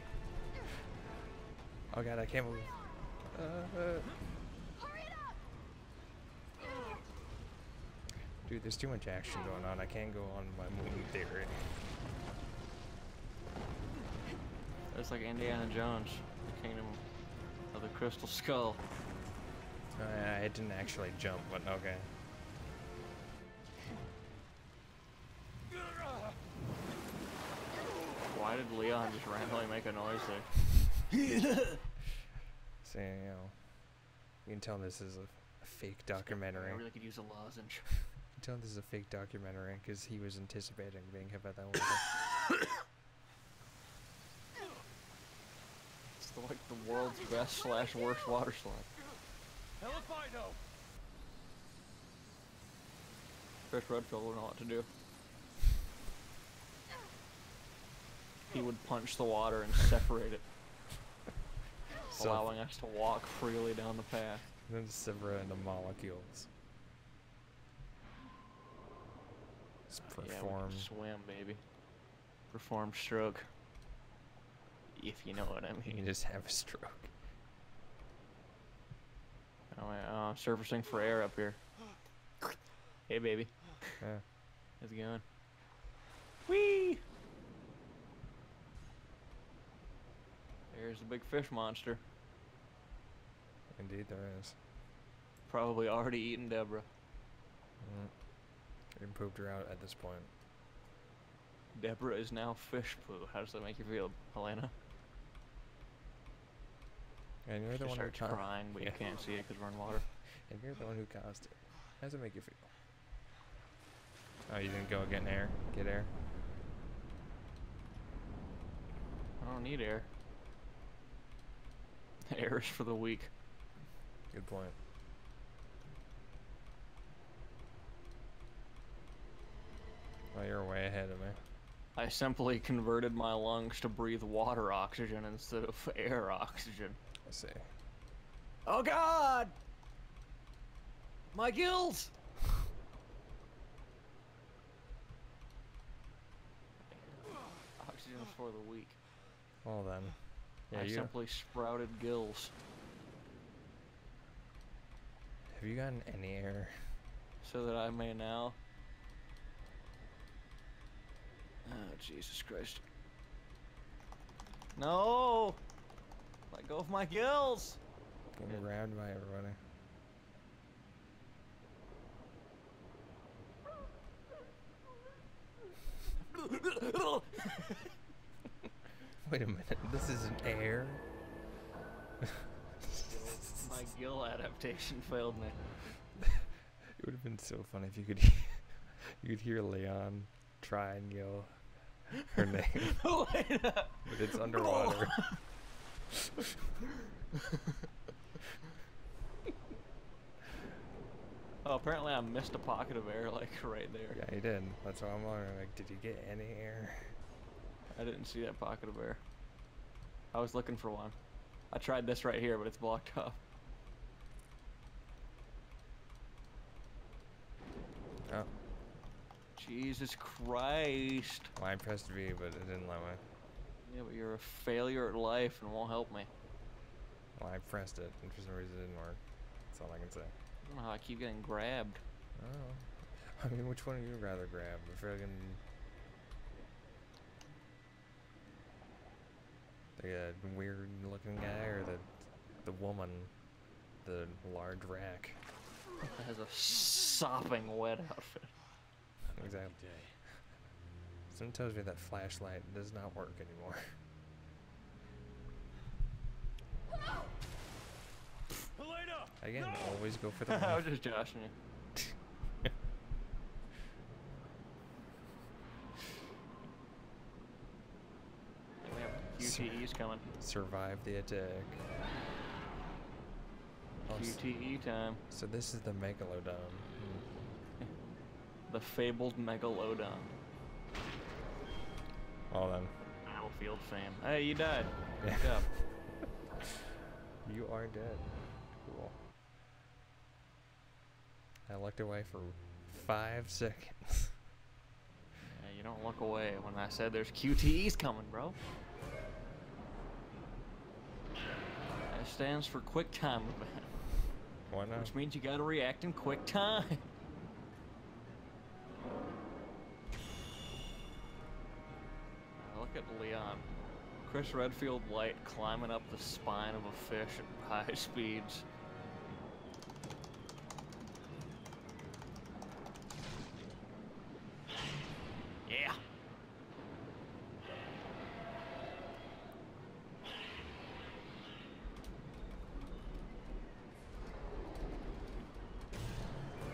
Oh god, I can't move. Uh, uh. Dude, there's too much action going on. I can't go on my moon theory. It's like Indiana Jones, the Kingdom of the Crystal Skull. Oh, yeah, it didn't actually jump, but okay. Why did Leon just randomly make a noise there? So, you know, you can tell this is a, a fake documentary. I really could use a lozenge. You can tell this is a fake documentary because he was anticipating being hit by that one. It's the, like the world's best slash worst water slide. Hell if I know. Chris Redfield wouldn't know what to do. He would punch the water and separate it, so allowing us to walk freely down the path. Then separate into molecules. Let's perform. Yeah, we can swim, baby. Perform stroke. If you know what I mean. You just have a stroke. Oh, yeah, uh, surfacing for air up here. Hey, baby. Yeah. How's it going? Whee! There's the big fish monster. Indeed there is. Probably already eaten Deborah. Mm-hmm. And pooped her out at this point. Deborah is now fish poo. How does that make you feel, Helena? And you're the she one who starts crying, but yeah. You can't see it because we're in water. And you're the one who caused it. How does it make you feel? Oh, you didn't go get air? Get air? I don't need air. Air is for the weak. Good point. Well, you're way ahead of me. I simply converted my lungs to breathe water oxygen instead of air oxygen. I see. Oh God! My gills! Oxygen is for the weak. Well then. Yeah, I you... simply sprouted gills. Have you gotten any air? So that I may now. Oh, Jesus Christ. No! Let go of my gills! Getting grabbed by everybody. Wait a minute, this isn't air. My gill adaptation failed me. It would have been so funny if you could hear, you could hear Leon try and yell her name. But it's underwater. Oh, apparently I missed a pocket of air like right there. Yeah, you did. That's why I'm wondering, like, did you get any air? I didn't see that pocket of air. I was looking for one. I tried this right here, but it's blocked off. Oh. Jesus Christ. Well, I pressed V, but it didn't let me. Yeah, but you're a failure at life and won't help me. Well, I pressed it, and for some reason it didn't work. That's all I can say. I don't know how I keep getting grabbed. Oh. I mean, which one would you rather grab? The friggin'... the uh, weird-looking guy, or the the woman, the large rack? That has a sopping wet outfit. Exactly. Someone tells me that flashlight does not work anymore. Helena! Again, no! Always go for the. I was just joshing you. We have Q T Es coming. Survive the attack. Q T E time. So this is the megalodon. The fabled megalodon. All them. Battlefield fame. Hey, you died. Wake up. You are dead. Cool. I looked away for five seconds. Yeah, you don't look away when I said there's Q T Es coming, bro. That stands for quick time event. Why not? Which means you gotta react in quick time. Look at Leon Chris Redfield light climbing up the spine of a fish at high speeds. Yeah.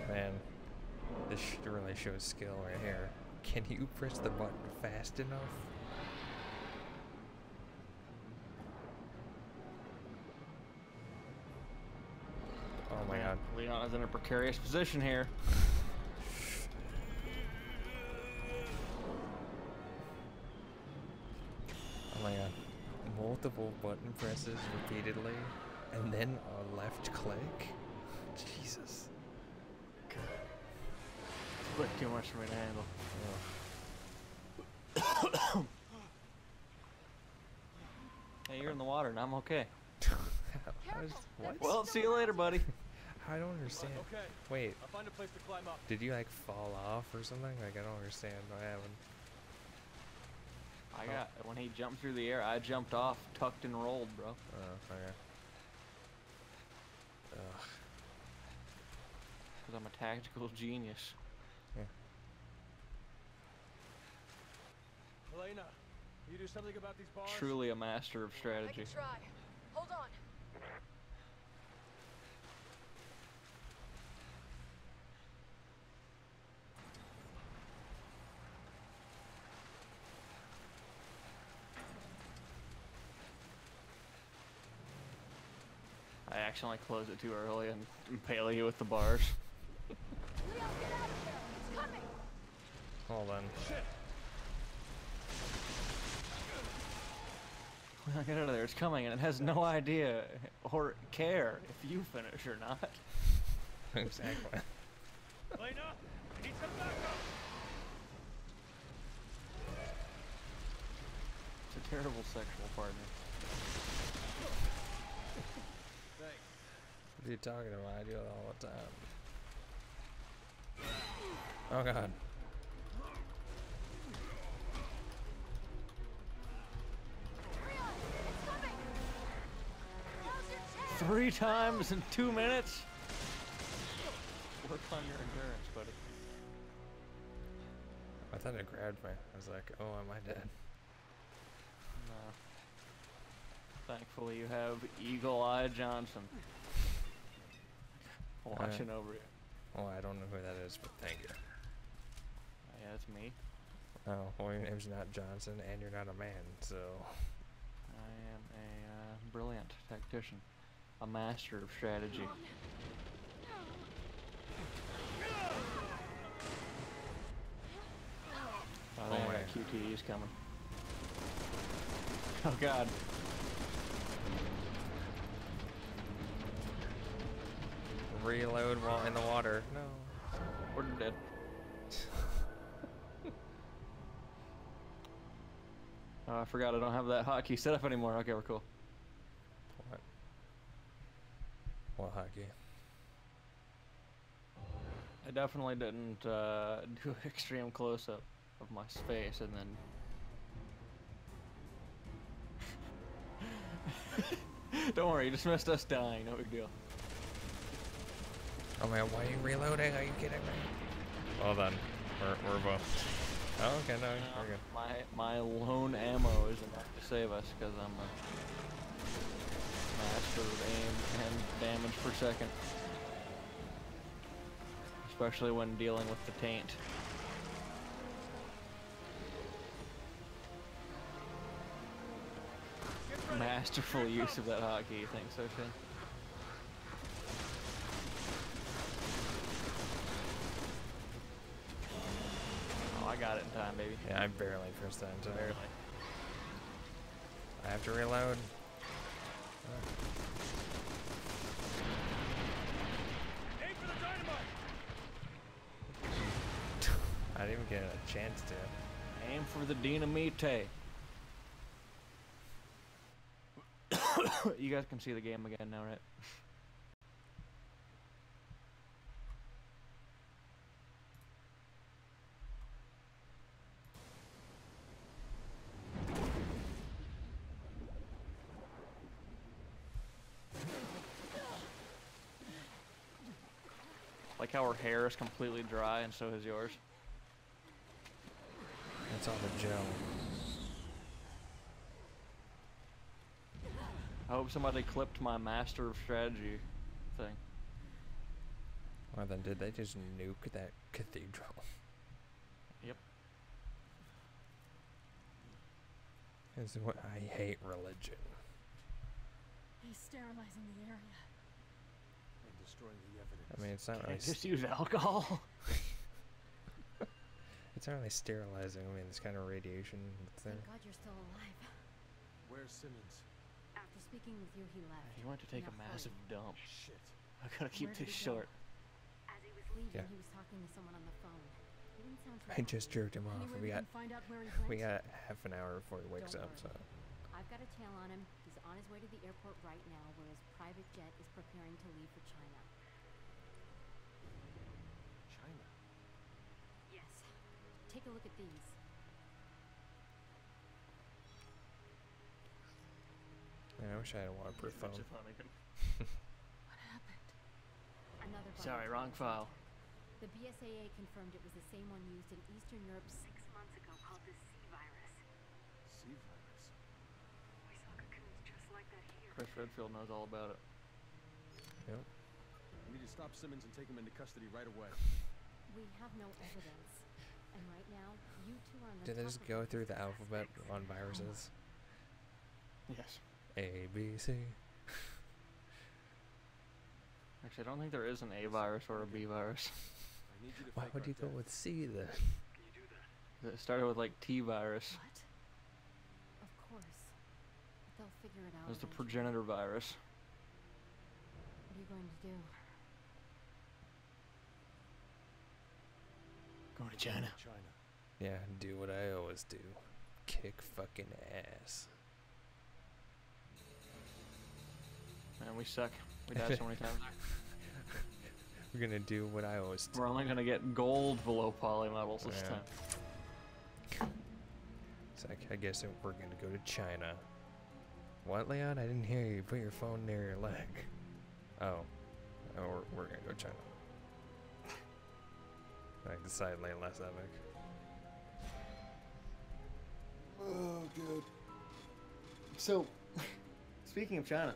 Man, this really shows skill right here. Can you press the button fast enough? Oh my God. Leon is in a precarious position here. Oh my God. Multiple button presses repeatedly and then a left click? Jesus. God. It's a bit too much for me to handle. Yeah. Hey, you're in the water and I'm okay. Was, what? Well, see you later, buddy. I don't understand. Okay. Wait. I'll find a place to climb up. Did you like fall off or something? Like I don't understand what happened. I oh. got when he jumped through the air, I jumped off, tucked and rolled, bro. Oh, okay. Ugh. Because I'm a tactical genius. Yeah. Helena, you do something about these bars? Truly a master of strategy. I can try. Hold on. I accidentally closed it too early and impale you with the bars. Leo, get out of here! It's coming! Hold on. Shit. Get out of there, it's coming, and it has no idea or care if you finish or not. Exactly. Elena, I need some backup! It's a terrible sexual partner. Thanks. What are you talking about? I do it all the time. Oh God. Three times in two minutes? Work on your endurance, buddy. I thought it grabbed me. I was like, oh, am I dead? No. Thankfully, you have Eagle Eye Johnson watching I, over you. Oh, I don't know who that is, but thank you. Yeah, that's me. Oh, well, your name's not Johnson, and you're not a man, so... I am a uh, brilliant tactician. A master of strategy. No. Oh, oh my Q T E is coming. Oh God. Reload while in the water. No. We're dead. Oh, I forgot I don't have that hotkey set up anymore. Okay, we're cool. What? Well, hockey. I definitely didn't uh, do an extreme close-up of my face and then don't worry, you just missed us dying, no big deal. Oh man, why are you reloading? Are you kidding me? Well done. We're, we're both. Oh, okay, no, um, we're good. My, my lone ammo is enough to save us because I'm a master of aim and damage per second, especially when dealing with the taint. Masterful use of that hotkey, you think so, Shane? Oh, I got it in time, baby. Yeah, I barely pressed that in time. Barely. I have to reload. Aim for the dynamite! I didn't even get a chance to. Aim for the dynamite. You guys can see the game again now, right? Like how her hair is completely dry and so is yours. That's all the gel. I hope somebody clipped my Master of Strategy thing. Well then, did they just nuke that cathedral? Yep. This is what I hate religion. He's sterilizing the area. And destroying the evidence. I mean, it's not Can't really... just use alcohol? It's not really sterilizing, I mean, this kind of radiation thing. Thank God you're still alive. Where's Simmons? After speaking with you, he left. He went to take Enough a massive dump. Shit. I gotta keep this short. As he was leaving, yeah. he was talking to someone on the phone. He didn't sound I just jerked him off. We got, we got half an hour before he wakes Don't up, worry. so... I've got a tail on him. He's on his way to the airport right now, where his private jet is preparing to leave for China. China? Yes. Take a look at these. Man, I wish I had a waterproof phone. What happened? Another Sorry, wrong file. The B S A A confirmed it was the same one used in Eastern Europe six months ago, called the C virus. C virus? We saw cocoons just like that here. Chris Redfield knows all about it. Yep. We need to stop Simmons and take him into custody right away. We have no evidence. And right now, you two are on the Did they just go through the alphabet on viruses? Yes. A, B, C. Actually, I don't think there is an A virus or a B virus. I need you to Why would you go death. with C then? Can you do that? It started with like T virus. What? Of course. But they'll figure it out. It was the progenitor virus. What are you going to do? Going to China. China. Yeah, do what I always do. Kick fucking ass. Man, we suck. We died so many times. We're gonna do what I always do. We're only gonna get gold below poly medals this yeah. time. It's like, I guess we're gonna go to China. What, Leon? I didn't hear you. Put your phone near your leg. Oh. Oh, we're, we're gonna go to China. Like the side lane last epic. Oh, good. So, speaking of China,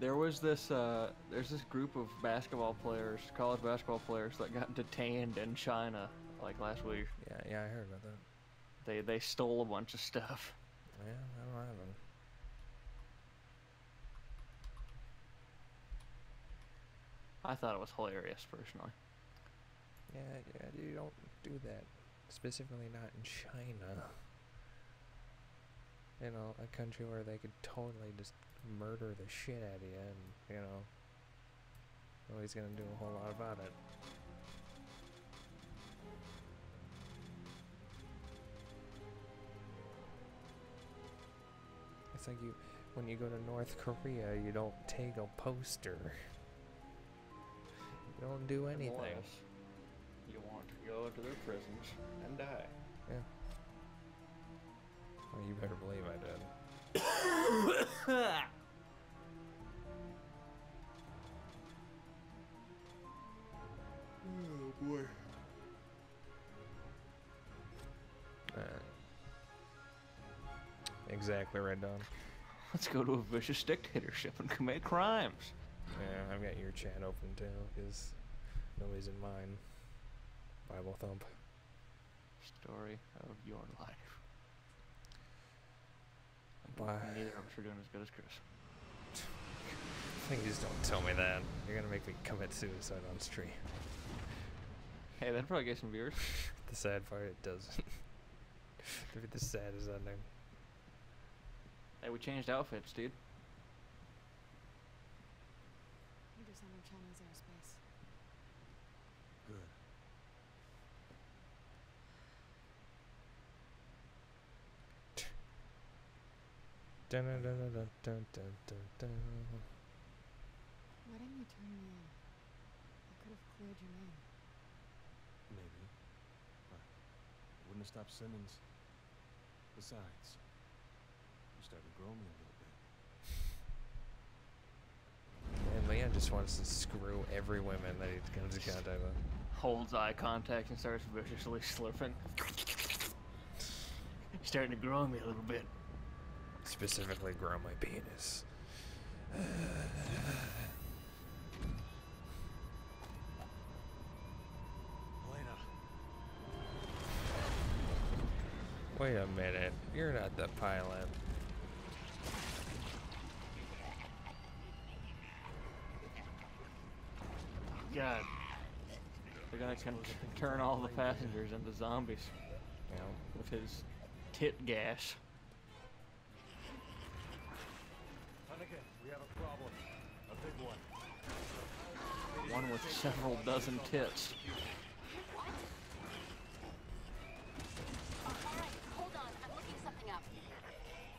there was this, uh, there's this group of basketball players, college basketball players that got detained in China, like last week. Yeah, yeah, I heard about that. They, they stole a bunch of stuff. Yeah, I don't have them. I thought it was hilarious, personally. Yeah, yeah, you don't do that. Specifically not in China. You know, a country where they could totally just murder the shit out of you and, you know, nobody's gonna do a whole lot about it. It's like you, when you go to North Korea, you don't take a poster. You don't do anything. Unless you want to go into their prisons and die. Yeah. Well, you better believe I did. Oh boy. Alright. Exactly, Red Don. Let's go to a vicious dictatorship and commit crimes. Yeah, I've got your chat open too, because nobody's in mine. Bible thump. Story of your life. Why? Neither of us are doing as good as Chris. Please don't tell me that. You're gonna make me commit suicide on stream. Hey, that'd probably get some viewers. The sad part, it doesn't. Look at the saddest ending. Hey, we changed outfits, dude. You just entered China's airspace. Good. Dun, dun, dun, dun, dun, dun, dun, dun. Why didn't you turn me in? I could have cleared your name. Maybe. But I wouldn't have stopped Simmons. Besides, you started to grow me a little bit. And Leon just wants to screw every woman that he comes in contact with. Holds eye contact and starts viciously slurping. You're starting to grow on me a little bit. Specifically grow my penis. Helena. Wait a minute. You're not the pilot. God. The guy's gonna turn all the passengers into zombies. You know, with his tit gas. Hunnigan, we have a problem. A big one. One with several dozen tits. Alright, hold on. I'm looking something up.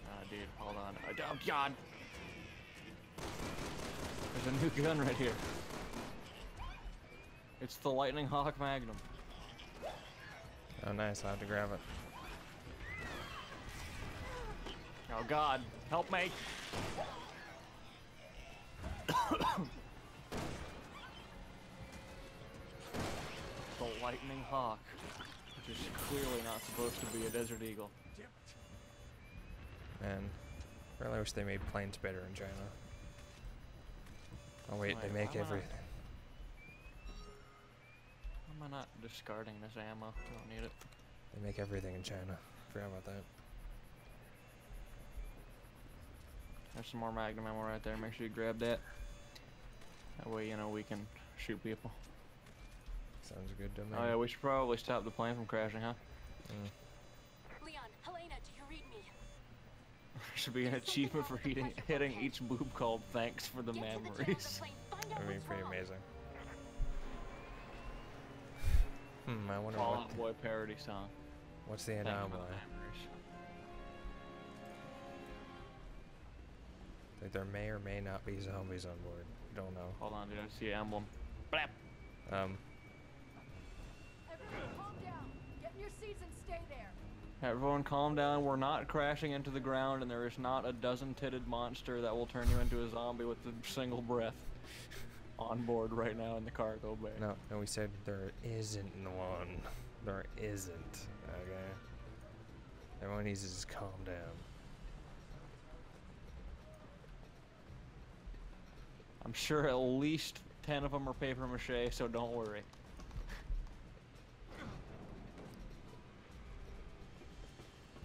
Ah, dude, hold on. Oh, God! There's a new gun right here. It's the Lightning Hawk Magnum. Oh, nice. I have to grab it. Oh, God. Help me. The Lightning Hawk, which is clearly not supposed to be a Desert Eagle. Man, I really wish they made planes better in China. Oh, wait. Like, they make everything. Am I not discarding this ammo? I don't need it. They make everything in China. Forgot about that. There's some more Magnum ammo right there. Make sure you grab that. That way, you know, we can shoot people. Sounds good to me. Oh yeah, we should probably stop the plane from crashing, huh? Mm. Leon, Helena, do you read me? There should be an achievement for hitting, hitting each boob called "Thanks for the Memories." That would be pretty amazing. Hmm, I wonder Fall what Fall Out Boy parody song. What's the anomaly? Like there may or may not be zombies on board. I don't know. Hold on, dude. I see an emblem. Blap. Um. Everyone calm down. Get in your seats and stay there. Everyone calm down. We're not crashing into the ground, and there is not a dozen-titted monster that will turn you into a zombie with a single breath. On board right now in the cargo bay. No, no, we said there isn't one. There isn't. Okay. Everyone needs to just calm down. I'm sure at least ten of them are paper mache, so don't worry.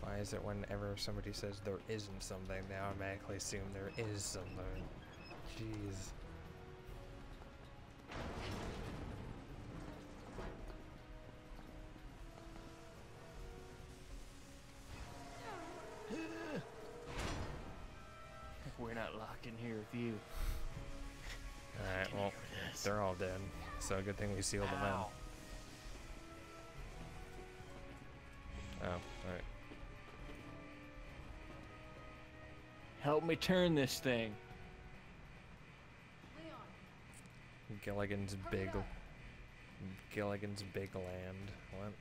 Why is it whenever somebody says there isn't something, they automatically assume there is something? Jeez. We're not locked in here with you. Alright, well, they're all dead. So good thing we sealed them out. Oh, alright. Help me turn this thing. Leon. Gilligan's Big... Gilligan's Big Land. What?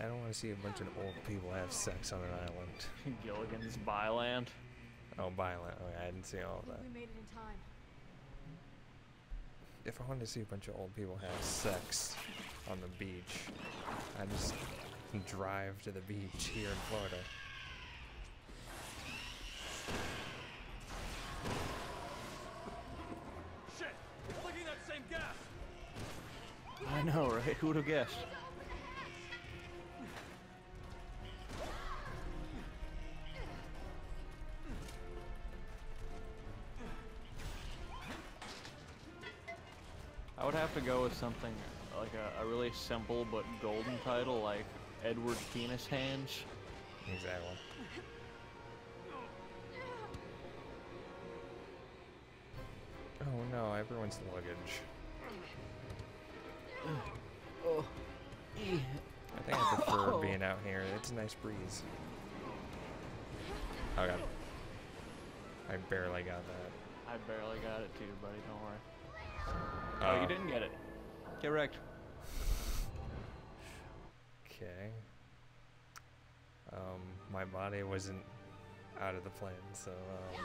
I don't want to see a bunch of old people have sex on an island. Gilligan's Byland? Oh, Byland. Okay, I didn't see all of that. We made it in time. If I wanted to see a bunch of old people have sex on the beach, I just drive to the beach here in Florida. Shit! We're looking at that same gas! I know, right? Who would have guessed? I would have to go with something like a, a really simple but golden title, like Edward Penis Hands. Exactly. Oh no, everyone's luggage. Oh. I think I prefer being out here. It's a nice breeze. Oh god. I barely got that. I barely got it too, buddy, don't worry. Oh, uh, you didn't get it. Get wrecked. Okay. Um, my body wasn't out of the plane, so, um,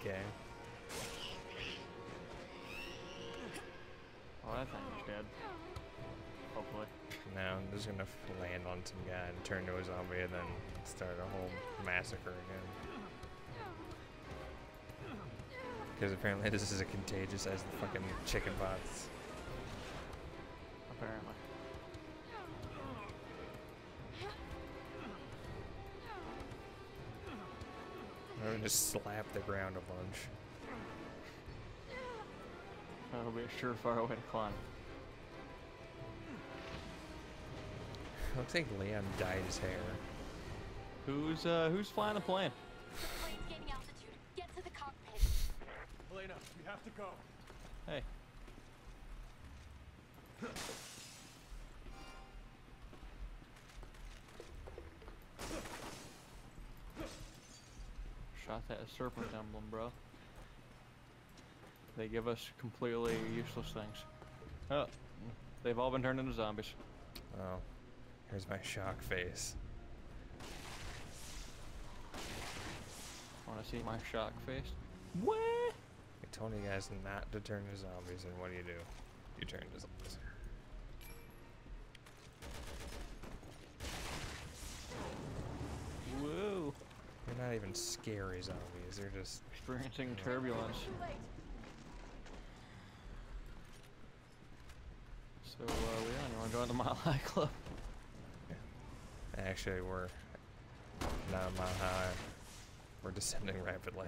okay. Well, that thing's dead. Hopefully. No, I'm just gonna land on some guy and turn to a zombie and then start a whole massacre again. Because apparently this is as contagious as the fucking chicken pots. Apparently. I'm gonna just slap the ground a bunch. That'll be a surefire way to climb. Looks like Leon dyed his hair. Who's uh who's flying the plane? The plane's gaining altitude. Get to the cockpit. Helena, we have to go. Hey. Shot that serpent emblem, bro. They give us completely useless things. Oh, they've all been turned into zombies. Oh, here's my shock face. Want to see my shock face? What? I told you guys not to turn into zombies, and what do you do? You turn into zombies. Whoa! They're not even scary zombies. They're just experiencing turbulence. So, uh, Leon, you want to join the Mile High Club? Yeah. Actually, we're not Mile High. We're descending rapidly.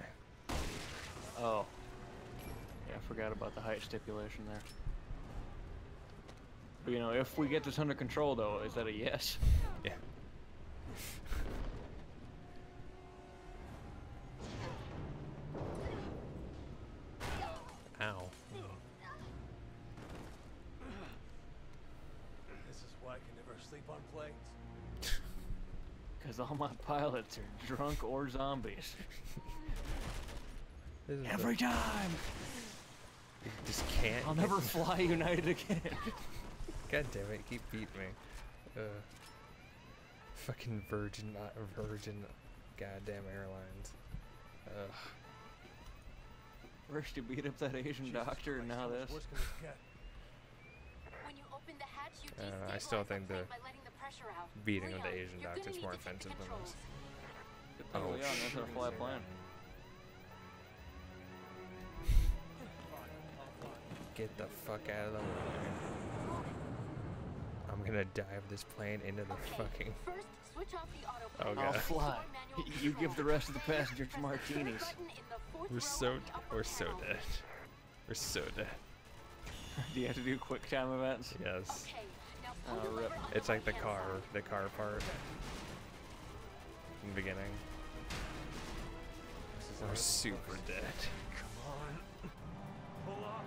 Oh. Yeah, I forgot about the height stipulation there. But, you know, if we get this under control, though, is that a yes? Yeah. Ow. Sleep on planes. Because all my pilots are drunk or zombies. Every time! You just can't. I'll never fly United again. God damn it, keep beating me. Uh, fucking Virgin, not Virgin, goddamn airlines. Ugh. First you beat up that Asian Jesus doctor, and now this. Worse can this get? When you open the hatch, you uh, I still think the, the pressure out. Beating Leon, of the Asian doctor is more offensive than this. Oh, Leon, that's a fly plane. Get the fuck out of the way. I'm gonna dive this plane into the okay, fucking. First, switch off the autopilot. Oh god. I'll fly. You give the rest of the passengers martinis. We're so we're so dead. We're so dead. Do you have to do quick time events? Yes. Okay, now pull uh, rip. It's like the car, the car part in the beginning. We're super dead. Come on. Pull up.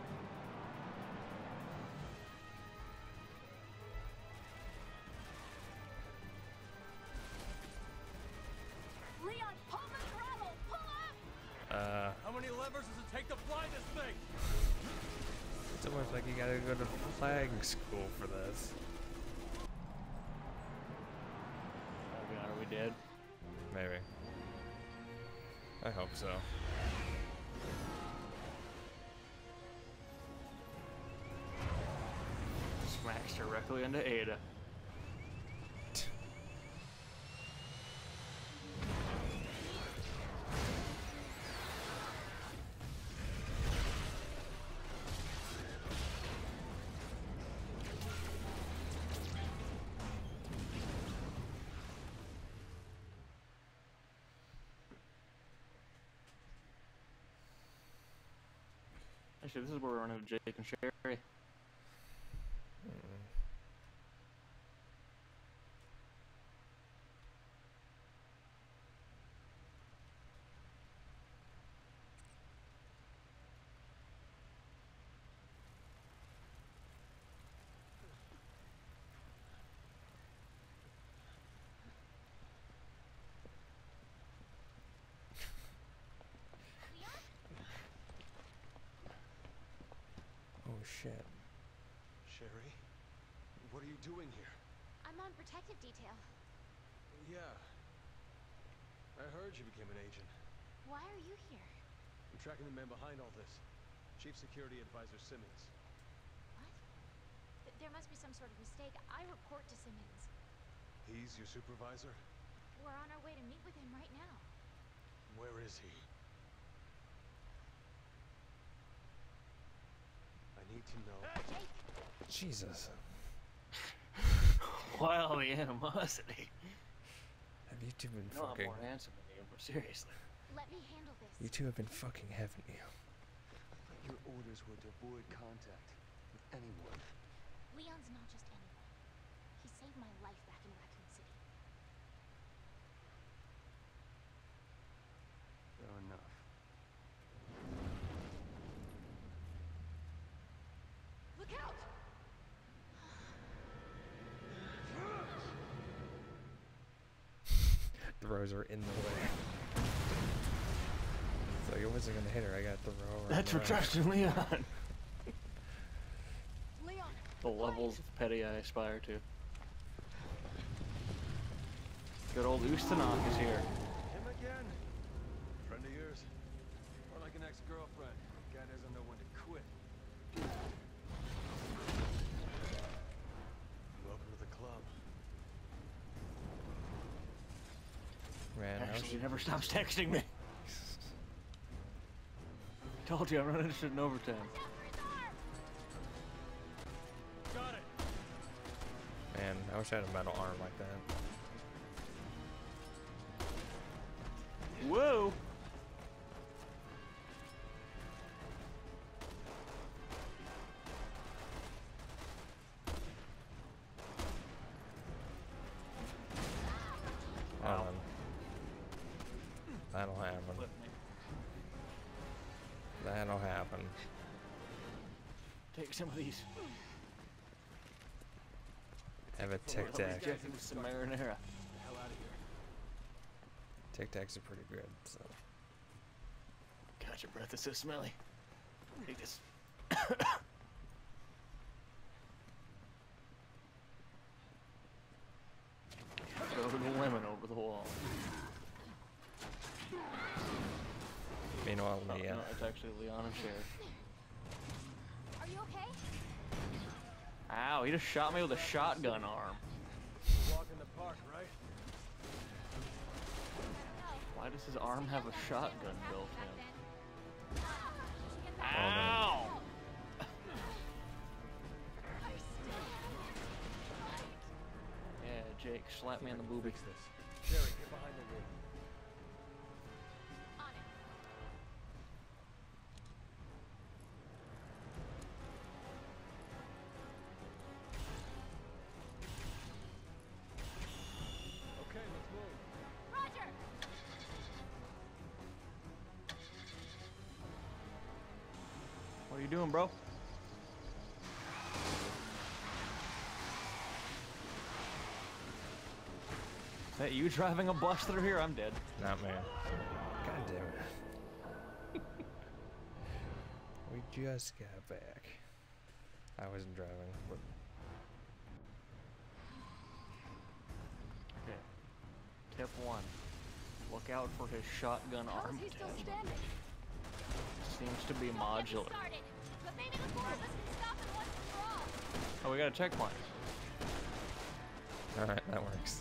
Leon, pull the throttle. Pull up. Uh. How many levers does it take to fly this thing? It's almost like you gotta go to flying school for this. Oh god, are we dead? Maybe. I hope so. Smacks directly into Ada. Actually, this is where we're running with Jake and Sherry. Mm. Shit. Sherry, what are you doing here? I'm on protective detail. Yeah. I heard you became an agent. Why are you here? I'm tracking the man behind all this. Chief Security Advisor Simmons. What? Th- there must be some sort of mistake. I report to Simmons. He's your supervisor? We're on our way to meet with him right now. Where is he? I need to know. Hey! Jesus. Wow, the animosity. Have you two been no, fucking... I'm more handsome than you, seriously. Let me handle this. You two have been fucking, haven't you? Your orders were to avoid contact with anyone. Leon's not just anyone. He saved my life back in Raccoon City. Fair enough. Look out! Throws are in the way. It's like it wasn't gonna hit her. I got the row. Right That's retraction, Leon. Leon. The levels of petty I aspire to. Good old Ustanok is here. Him again. Friend of yours, or like an ex-girlfriend. Guy doesn't know when to quit. Welcome to the club. Man, Actually, I was... he never stops texting me. Told you I'm not interested in overtime. Got it. Man, I wish I had a metal arm like that. Whoa! Um, that'll happen. That'll happen. Take some of these. Have a Tic Tac. Some marinara. Hell out of here. Tic Tacs are pretty good. So. God, your breath is so smelly. Take this. Throw the lemon over the wall. Meanwhile, no, Leon. No, it's actually Leon and Sherry. Are you okay? Ow, he just shot me with a shotgun arm. You're walking the park, right? Why does his arm have a shotgun built in? Ow! Yeah, Jake, slap me in the booby. Sherry, get behind the wheel. On it. Okay, let's move. Roger! What are you doing, bro? Hey, you driving a bus through here? I'm dead. Not me. God damn it. We just got back. I wasn't driving. But... Okay. Tip one. Look out for his shotgun How arm. Is he still standing? Seems to be Don't modular. Started, but maybe the four of us can stop it once and for all. Oh, we got a checkpoint. Alright, that works.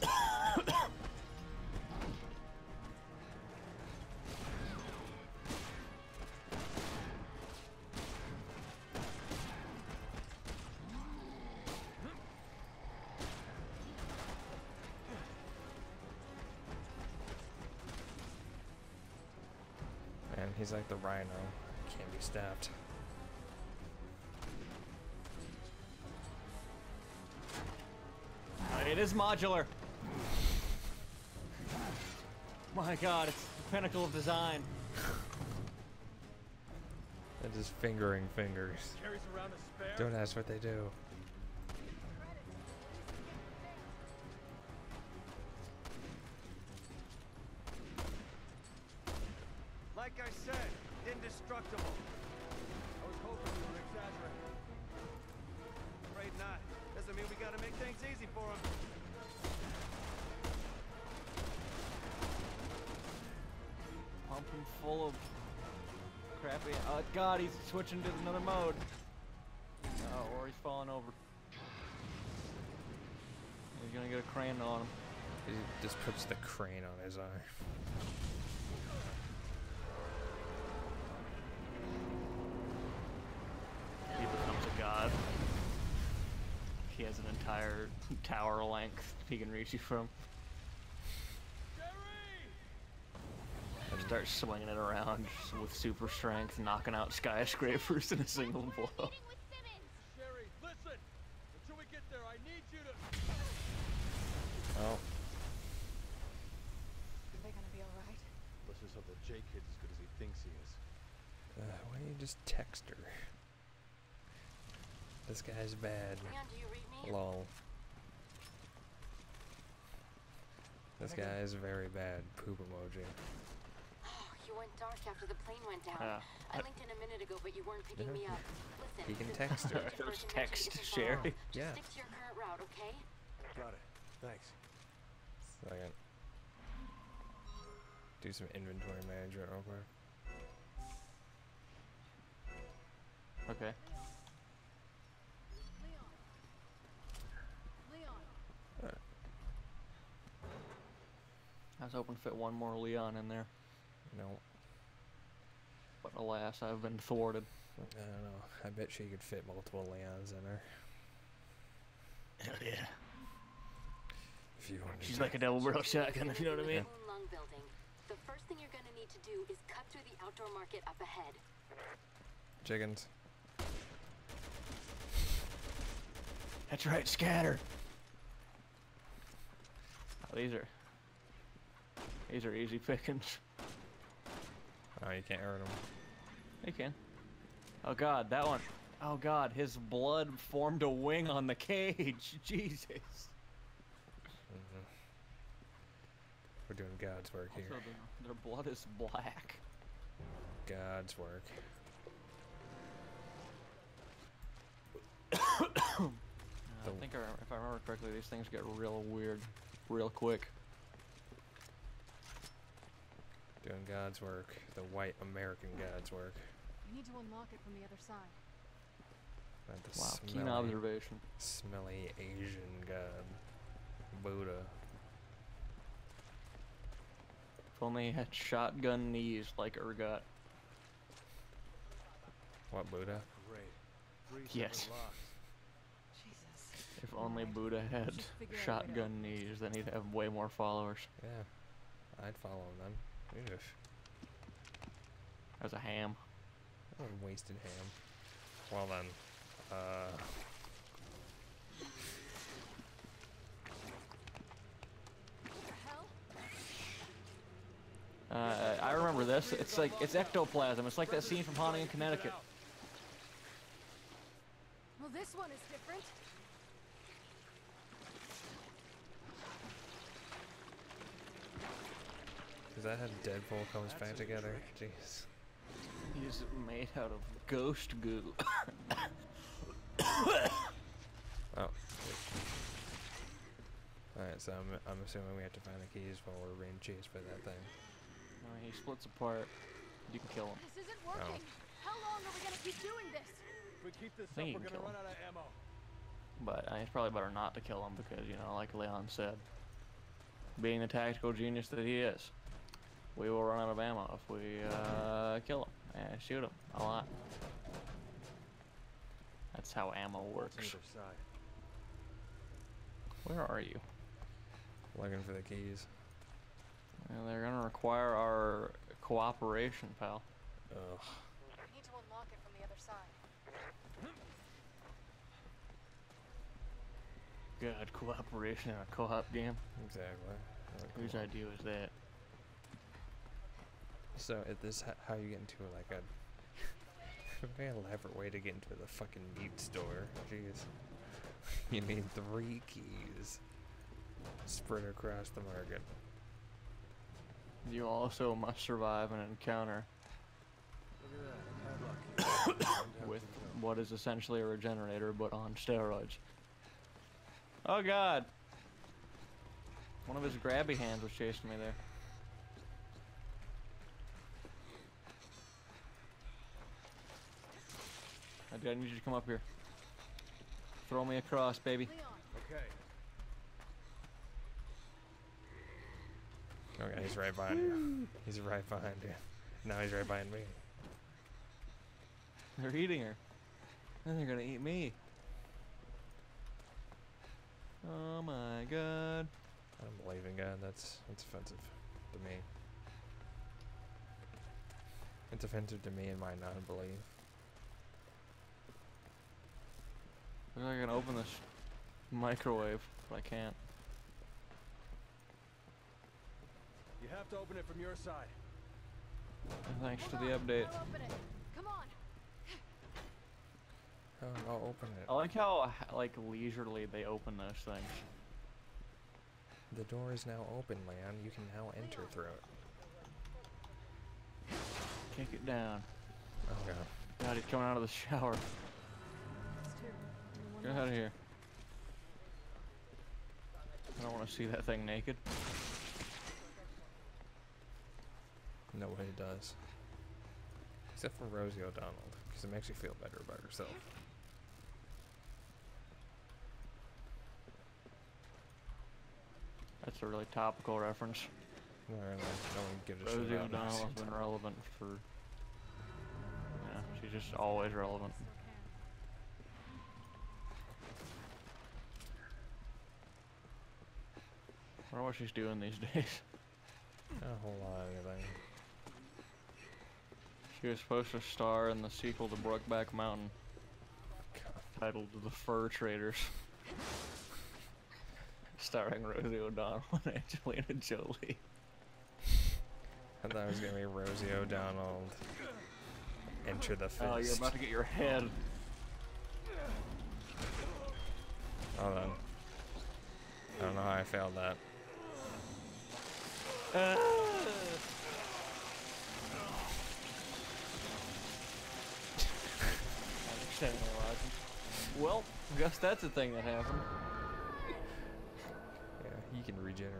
Man, he's like the rhino. Can't be stopped. It is modular. My God, it's the pinnacle of design. That is fingering fingers. Don't ask what they do. Like I said, indestructible. I was hoping you were exaggerating. Afraid not. Doesn't mean we gotta make things easy for him. Pump and full of crappy. Oh God, he's switching to another mode. Oh, or he's falling over. He's gonna get a crane on him. He just puts the crane on his arm. He becomes a god. He has an entire tower length he can reach you from. And starts swinging it around with super strength, knocking out skyscrapers in a single blow. Sherry, listen! Until we get there, I need you to. Oh. Are they gonna be alright? Let's just hope that Jake kid's as good as he thinks he is. Uh, why don't you just text her? This guy's bad. Leon, do you read me? Lol. This guy is very bad. Poop emoji. Oh, you went dark after the plane went down. Uh, I linked in a minute ago, but you weren't picking yeah. me up. Listen. You can text her. Just text Sherry. Just yeah. stick to your current route, okay? Got it. Thanks. Second. Do some inventory management real quick. Okay. Alright. I was hoping to fit one more Leon in there. No. But alas, I've been thwarted. I don't know. I bet she could fit multiple Leons in her. Hell yeah. If you want to She's like a double barrel shotgun, if you know what I mean. Lung building. The first thing you're gonna need to do is cut through the outdoor market up ahead. Chickens. That's right, scatter. Oh, these are these are easy pickings. Oh, you can't hurt them. You can. Oh God, that one. Oh God, his blood formed a wing on the cage. Jesus. Mm-hmm. We're doing God's work also, here. Their, their blood is black. God's work. I think, if I remember correctly, these things get real weird. Real quick. Doing God's work. The white American God's work. You need to unlock it from the other side. Not the wow, smelly, keen observation. Smelly Asian God. Buddha. If only he had shotgun knees like Urgot. What, Buddha? Great. Yes. If only Buddha had shotgun knees, then he'd have way more followers. Yeah, I'd follow him then. Oof. That was a ham. That was a wasted ham. Well then, uh... What the hell? Uh, I remember this. It's like, it's ectoplasm. It's like that scene from Hunnigan, Connecticut. Well, this one is different. Is that how Deadpool comes That's back together? Trick. Jeez. He's made out of ghost goo. Oh. Alright, so I'm, I'm assuming we have to find the keys while we're being chased by that thing. No, he splits apart. You can kill him. This isn't working! Oh. How long are we gonna keep doing this? If we keep this up, we're gonna run out of ammo. But I mean, it's probably better not to kill him because, you know, like Leon said, being the tactical genius that he is, we will run out of ammo if we uh, kill him and shoot him a lot. That's how ammo works. Where are you? Looking for the keys. Well, they're gonna require our cooperation, pal. Ugh. We need to unlock it from the other side. God, cooperation in a co-op game. Exactly. Whose cool. idea was that? So, is this how you get into like a very elaborate way to get into the fucking meat store? Jeez, you need three keys. Spread across the market. You also must survive an encounter with what is essentially a regenerator, but on steroids. Oh God! One of his grabby hands was chasing me there. I need you to come up here. Throw me across, baby. Okay. Oh god, he's right behind you. He's right behind you. Now he's right behind me. They're eating her. Then they're gonna eat me. Oh my god. I'm believing God. That's that's offensive to me. It's offensive to me and my non-belief. I feel like I can open this microwave, but I can't. You have to open it from your side. And thanks Hold to on. the update. I'll open it. Come on. Oh, I'll open it. I like how like leisurely they open those things. The door is now open, Leon. You can now enter through it. Kick it down. Oh god. God, he's coming out of the shower. Get out of here. I don't want to see that thing naked. No way it does. Except for Rosie O'Donnell, because it makes you feel better about herself. That's a really topical reference. No, really. No one gives a Rosie O'Donnell has been relevant for... Yeah, she's just always relevant. I wonder what she's doing these days. Not a whole lot of anything. She was supposed to star in the sequel to Brokeback Mountain, God. Titled The Fur Traders, starring Rosie O'Donnell and Angelina Jolie. I thought it was gonna be Rosie O'Donnell. Enter the Fist. Oh, you're about to get your head. Hold on. I don't know how I failed that. Uh. Well, I guess that's a thing that happened. Yeah, he can regenerate.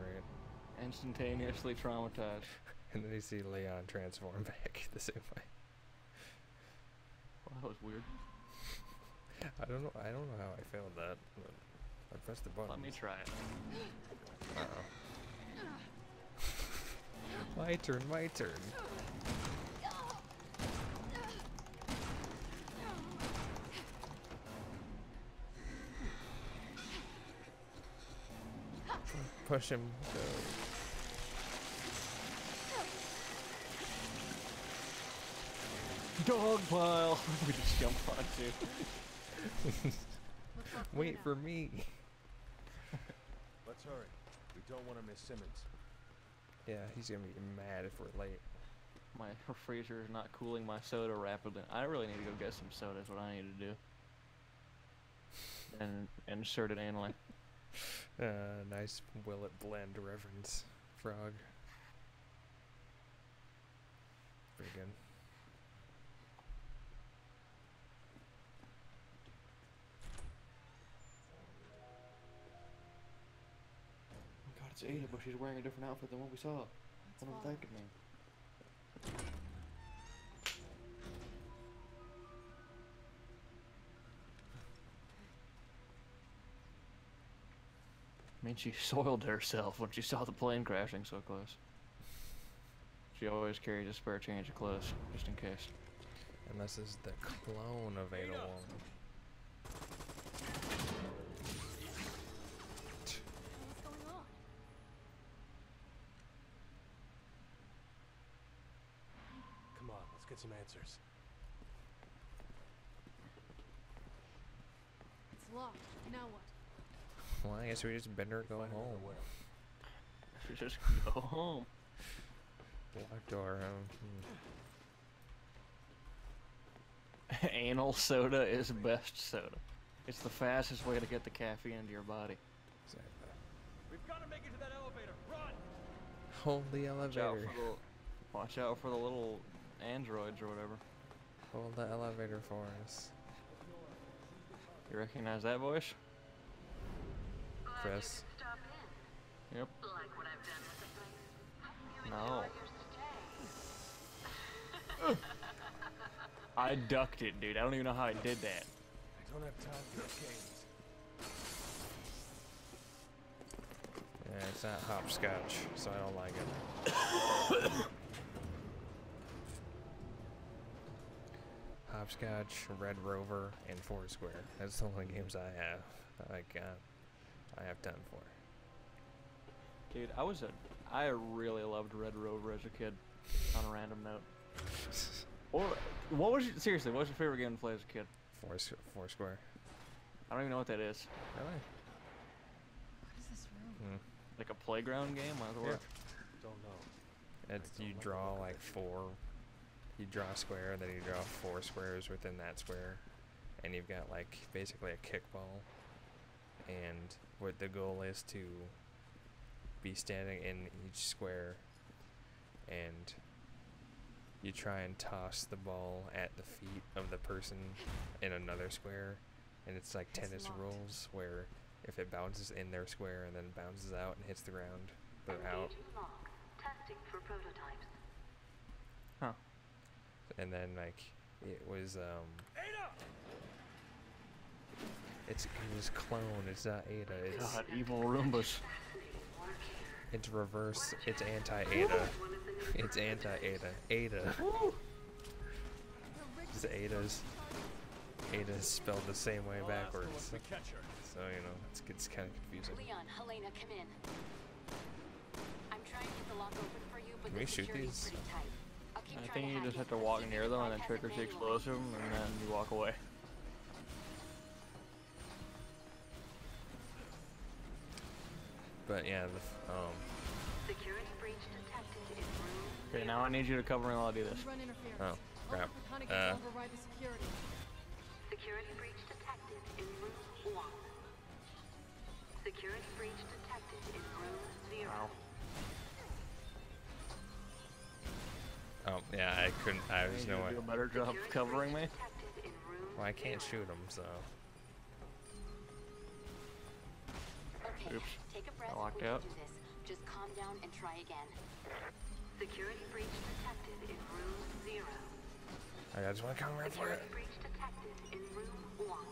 Instantaneously traumatized. And then you see Leon transform back the same way. Well, that was weird. I don't know. I don't know how I failed that. But I pressed the button. Let me try it. Uh-oh. My turn. My turn. Push him. Go. Dog pile. We just jump onto. Wait for me. Let's hurry. We don't want to miss Simmons. Yeah, he's gonna be mad if we're late. My freezer is not cooling my soda rapidly. I really need to go get some soda. That's what I need to do. And insert it anally. Uh, nice will it blend reference, Frog. Pretty good. Oh god, it's Ada, but she's wearing a different outfit than what we saw. That's what I'm thinking, man. I mean, she soiled herself when she saw the plane crashing so close. She always carries a spare change of clothes, just in case. And this is the clone of Ada Wong. What's going on? Come on, let's get some answers. It's locked. Now what? Well, I guess we just better go home. We just go home. Locked door home. Hmm. Anal soda is best soda. It's the fastest way to get the caffeine into your body. Exactly. We've got to make it to that elevator. Run! Hold the elevator. Watch out for the, watch out for the little androids or whatever. Hold the elevator for us. You recognize that voice? Chris. Yep. Like what I've done with the place. I really no. I ducked it, dude. I don't even know how I did that. I don't have time for games. Yeah, it's not hopscotch, so I don't like it. Hopscotch, Red Rover, and Foursquare. That's the only games I have. Like, uh, I have time for. Dude, I was a, I really loved Red Rover as a kid. On a random note. Or what was your, seriously? What was your favorite game to play as a kid? Foursquare. Four I don't even know what that is. Really? What is this room? Mm. Like a playground game? Why the yeah. Don't know. It's, don't you draw like, like four. You draw a square, and then you draw four squares within that square, and you've got like basically a kickball. And what the goal is to be standing in each square, and you try and toss the ball at the feet of the person in another square, and it's like tennis rules where if it bounces in their square and then bounces out and hits the ground, they're out. Testing for prototypes. Huh. And then like it was um it's, it was clone, it's not Ada, it's God, evil Roombas. It's reverse, it's anti-Ada. It's anti-Ada. Ada. Woo! It's Ada's. Ada's spelled the same way backwards. So, you know, it's, it's kind of confusing. Leon, Helena, come in. I'm trying to get the lock open for you, but the security's pretty tight. I'll keep trying to hack it. I think you just have to walk near them and then triggers the explosive and then you walk away. But yeah, the, um... security breach detected in room. Okay, now I need you to cover me while I do this. Oh, crap. Uh... Security breach detected in room one. Security breach detected in room zero. Wow. Oh, yeah, I couldn't... I was no way. You do a better job of covering me? Well, I can't shoot them, so... Okay, oops. Take a breath. I locked out. Just calm down and try again. Security breach detected in room zero. I just want to come right for it. Security breach detected in room one.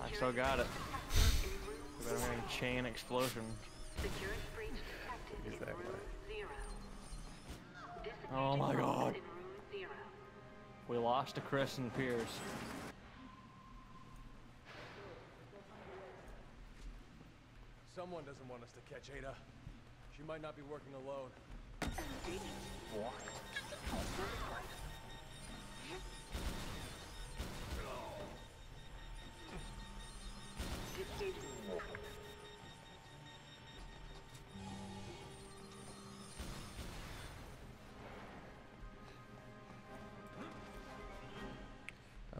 I still got it. We're going to chain explosion. Security breach detected in room zero. Oh my God. We lost to Chris and Pierce. Someone doesn't want us to catch Ada. She might not be working alone.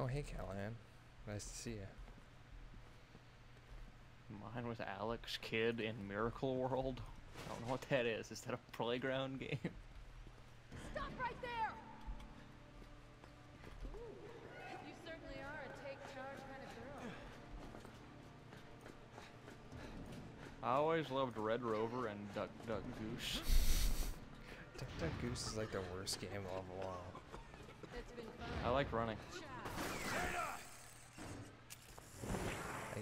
Oh, hey, Callahan. Nice to see you. Mine was Alex Kidd in Miracle World. I don't know what that is. Is that a playground game? Stop right there! Ooh, you certainly are a take charge kind of girl. I always loved Red Rover and Duck Duck Goose. Duck Duck Goose is like the worst game of all. It's been fun. I like running.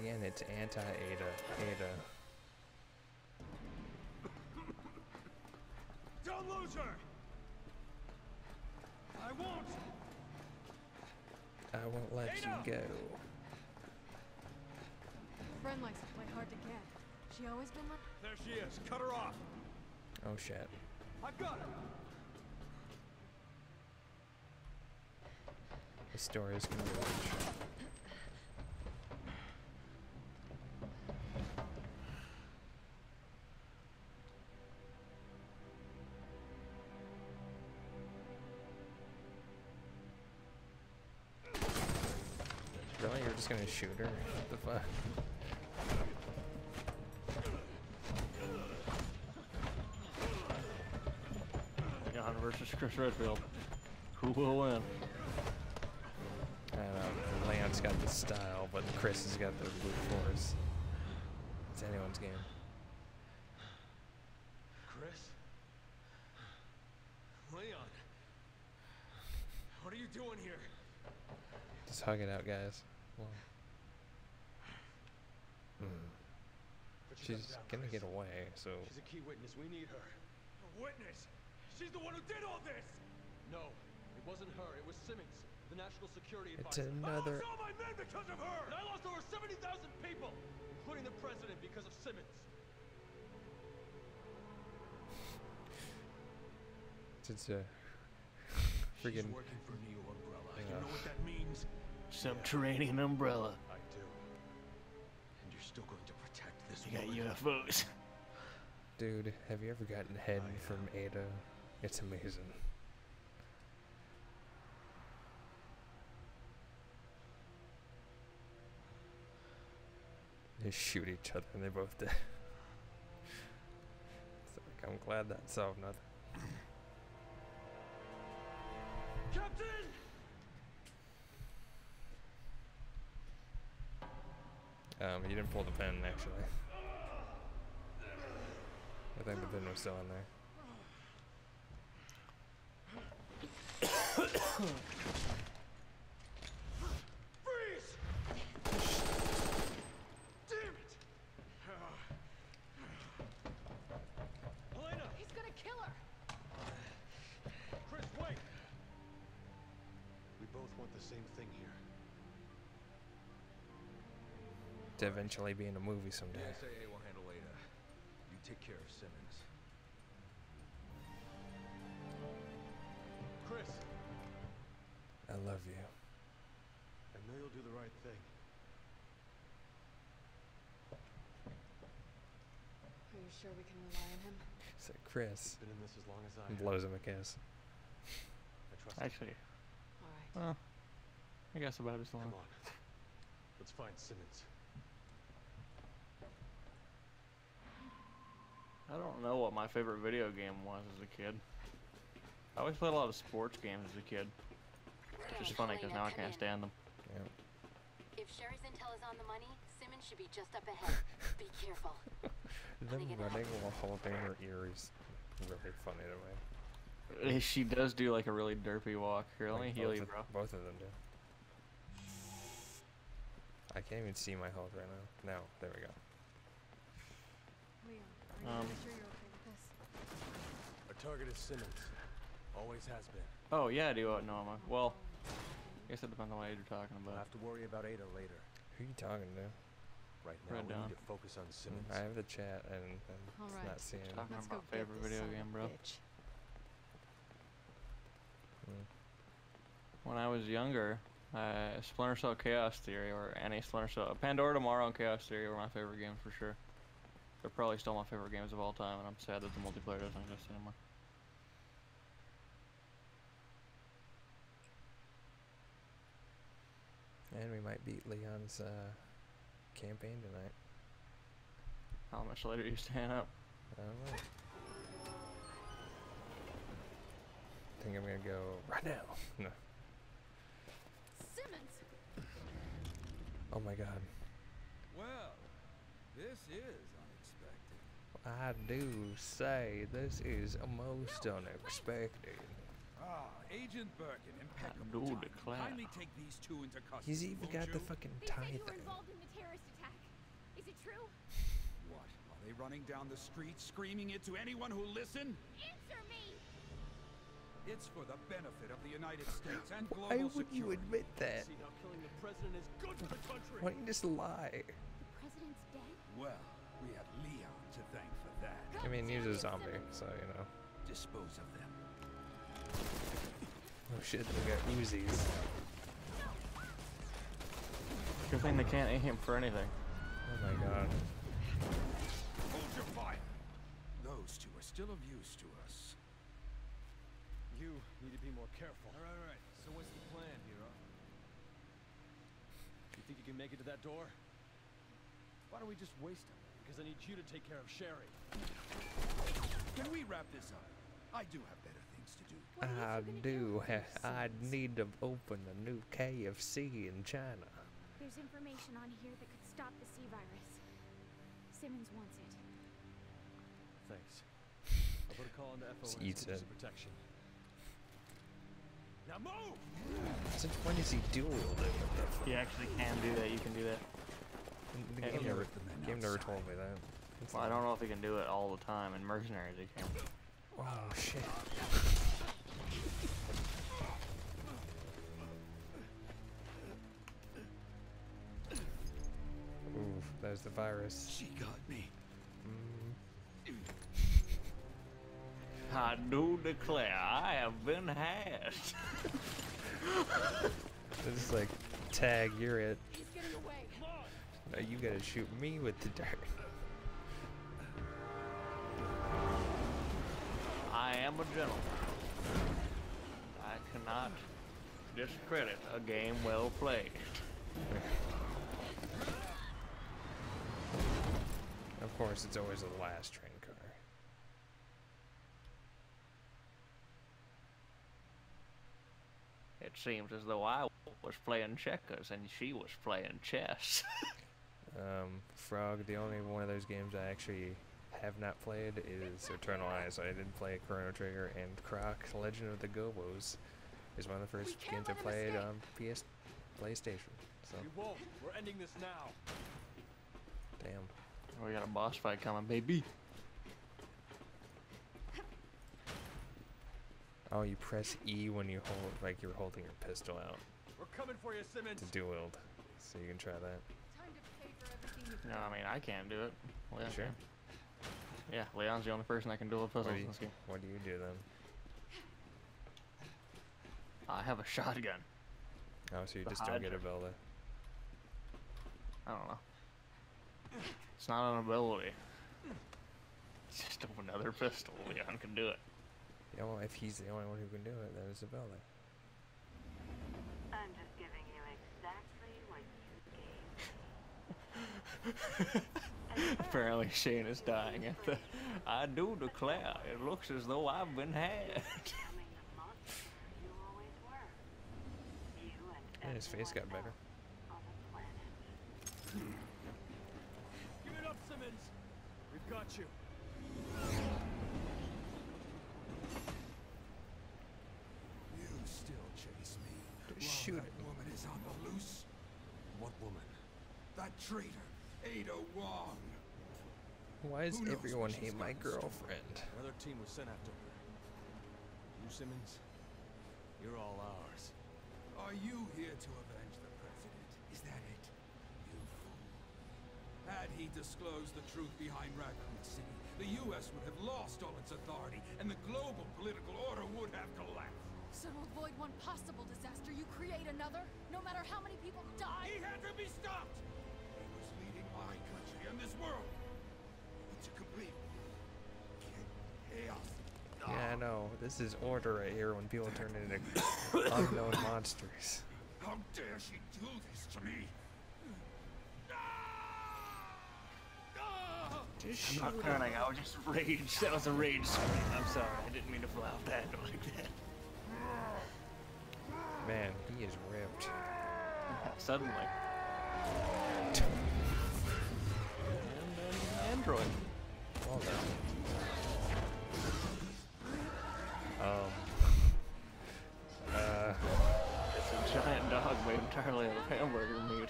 Again, it's anti-Ada. Ada. Don't lose her! I won't! I won't let Ada! You go. A friend likes to play hard to get. She always been like... There she is. Cut her off! Oh, shit. I've got her! The story is gonna be rich. Really? You're just gonna shoot her? What the fuck? John versus Chris Redfield. Who will win? I don't know. Leon's got the style, but Chris has got the brute force. It's anyone's game. Chris? Leon? What are you doing here? Just hug it out, guys. Whoa. Mm. But she's she's gonna get away, so. She's a key witness. We need her. A witness? She's the one who did all this. No, it wasn't her. It was Simmons, the national security advisor. It's another. I lost all my men because of her. And I lost over seventy thousand people, including the president, because of Simmons. It's a freaking. She's working for Neo Umbrella. Uh, you know what that means? Subterranean yeah. umbrella. I do. And you're still going to protect this. You woman. Got U F Os. Dude, have you ever gotten head I from am. Ada? It's amazing. They shoot each other and they both dead. It's like, I'm glad that solved nothing. Captain! Um, he didn't pull the pin, actually. I think the pin was still in there. Freeze! Damn it! Helena! He's gonna kill her! Chris, wait! We both want the same thing here. To eventually be in a movie someday. B S A A will handle Ada. You take care of Simmons. Chris! I love you. I know you'll do the right thing. Are you sure we can rely on him? So Chris been in this as long as I blows him a kiss. I trust Actually. Him. All right. Well, I guess about as long. Come on. Let's find Simmons. I don't know what my favorite video game was as a kid. I always played a lot of sports games as a kid. Which is funny because now I can't stand them. Yeah. If Sherry's intel is on the money, Simmons should be just up ahead. Be careful. Them running while holding her ears. Really funny to me. She does do like a really derpy walk. Here, let me heal you, bro. Both of them do. I can't even see my health right now. No, there we go. Leon, are you um, sure you're okay with this? Our target is Simmons. Always has been. Oh yeah, I do uh, know him. Well, I guess it depends on what you're talking about. We'll have to worry about Ada later. Who are you talking to? Right now, Red Don. We need to focus on Simmons. I have the chat and, and it's right. not seeing it. Talking Let's about go favorite video game, bro. Bitch. Hmm. When I was younger, uh, Splinter Cell Chaos Theory or any Splinter Cell, Pandora Tomorrow and Chaos Theory were my favorite games for sure. They're probably still my favorite games of all time, and I'm sad that the multiplayer doesn't exist anymore. And we might beat Leon's uh, campaign tonight. How much later are you staying up? I don't know. I think I'm gonna go right now. No. Simmons. Oh my God. Well. This is unexpected. I do say this is most no, unexpected. Ah, Agent Birkin, impeccable. Kindly take these two into custody. He's even got you? the fucking tie thing. They said you were involved in the terrorist attack. Is it true? What? Are they running down the street screaming it to anyone who listen? Answer me. It's for the benefit of the United States and global security. Why would security. you admit that? See how killing the president is good for the country. Why don't you just lie? President's dead? Well, we have Leon to thank for that. I mean, he's a zombie, so you know. Dispose of them. Oh shit, they got Uzis. Good thing they can't aim him for anything. Oh my God. Hold your fire. Those two are still of use to us. You need to be more careful. All right, all right. So what's the plan, hero? You think you can make it to that door? Why don't we just waste him? Because I need you to take care of Sherry. Can we wrap this up? I do have better things to do. What I do. do I need to open a new K F C in China. There's information on here that could stop the C virus. Simmons wants it. Thanks. I'll put a call on the F O S for protection. Now move! Since when is he dual wielding? You actually can do that. You can do that. The game, never, the game never told me that. It's well, like, I don't know if he can do it all the time. In Mercenaries, he can. Oh shit! Ooh, there's the virus. She got me. Mm. I do declare, I have been hashed. It's like, tag, you're it. He's getting away. Now you gotta shoot me with the dart. I am a gentleman. I cannot discredit a game well played. Of course, it's always the last train car. It seems as though I was playing checkers and she was playing chess. um, Frog, the only one of those games I actually have not played is Eternal Eyes. I didn't play Chrono Trigger, and Croc, Legend of the Gobos is one of the first games I played on P S PlayStation. So. We won't. We're ending this now. Damn. We got a boss fight coming, baby. Oh, you press E when you hold, like you're holding your pistol out. We're coming for you, Simmons. To dual wield, so you can try that. Time to pay for everything you've done. No, I mean I can't do it. Leon sure. Can. Yeah, Leon's the only person that can dual puzzles in this game. What do you do then? I have a shotgun. Oh, so you Behind. just don't get a Velda. I don't know. It's not an ability. It's just another pistol. Leon can do it. Yeah, well, if he's the only one who can do it, then it's about it. I'm just giving you exactly what you gave me. Apparently Shane is dying at the... I do declare, it looks as though I've been had. And his face got better. Give it up, Simmons! We've got you! You still chase me. Shoot. Well, that woman is on the loose. What woman? That traitor, Ada Wong. Why does everyone hate my girlfriend? Another team was sent after her. You, Simmons, you're all ours. Are you here to avenge the president? Is that it? You fool. Had he disclosed the truth behind Raccoon City, the U S would have lost all its authority, and the global political order would have collapsed. So to avoid one possible disaster, you create another, no matter how many people die? He had to be stopped! He was leading my country and this world into complete chaos. Yeah, I know. This is order right here when people turn into unknown monsters. How dare she do this to me? Just I'm not crying, I was just rage. That was a rage scream. I'm sorry, I didn't mean to blow out that like that. Man, he is ripped. Suddenly. And an android. Well done. Um. Uh. It's a giant dog made entirely out of hamburger meat.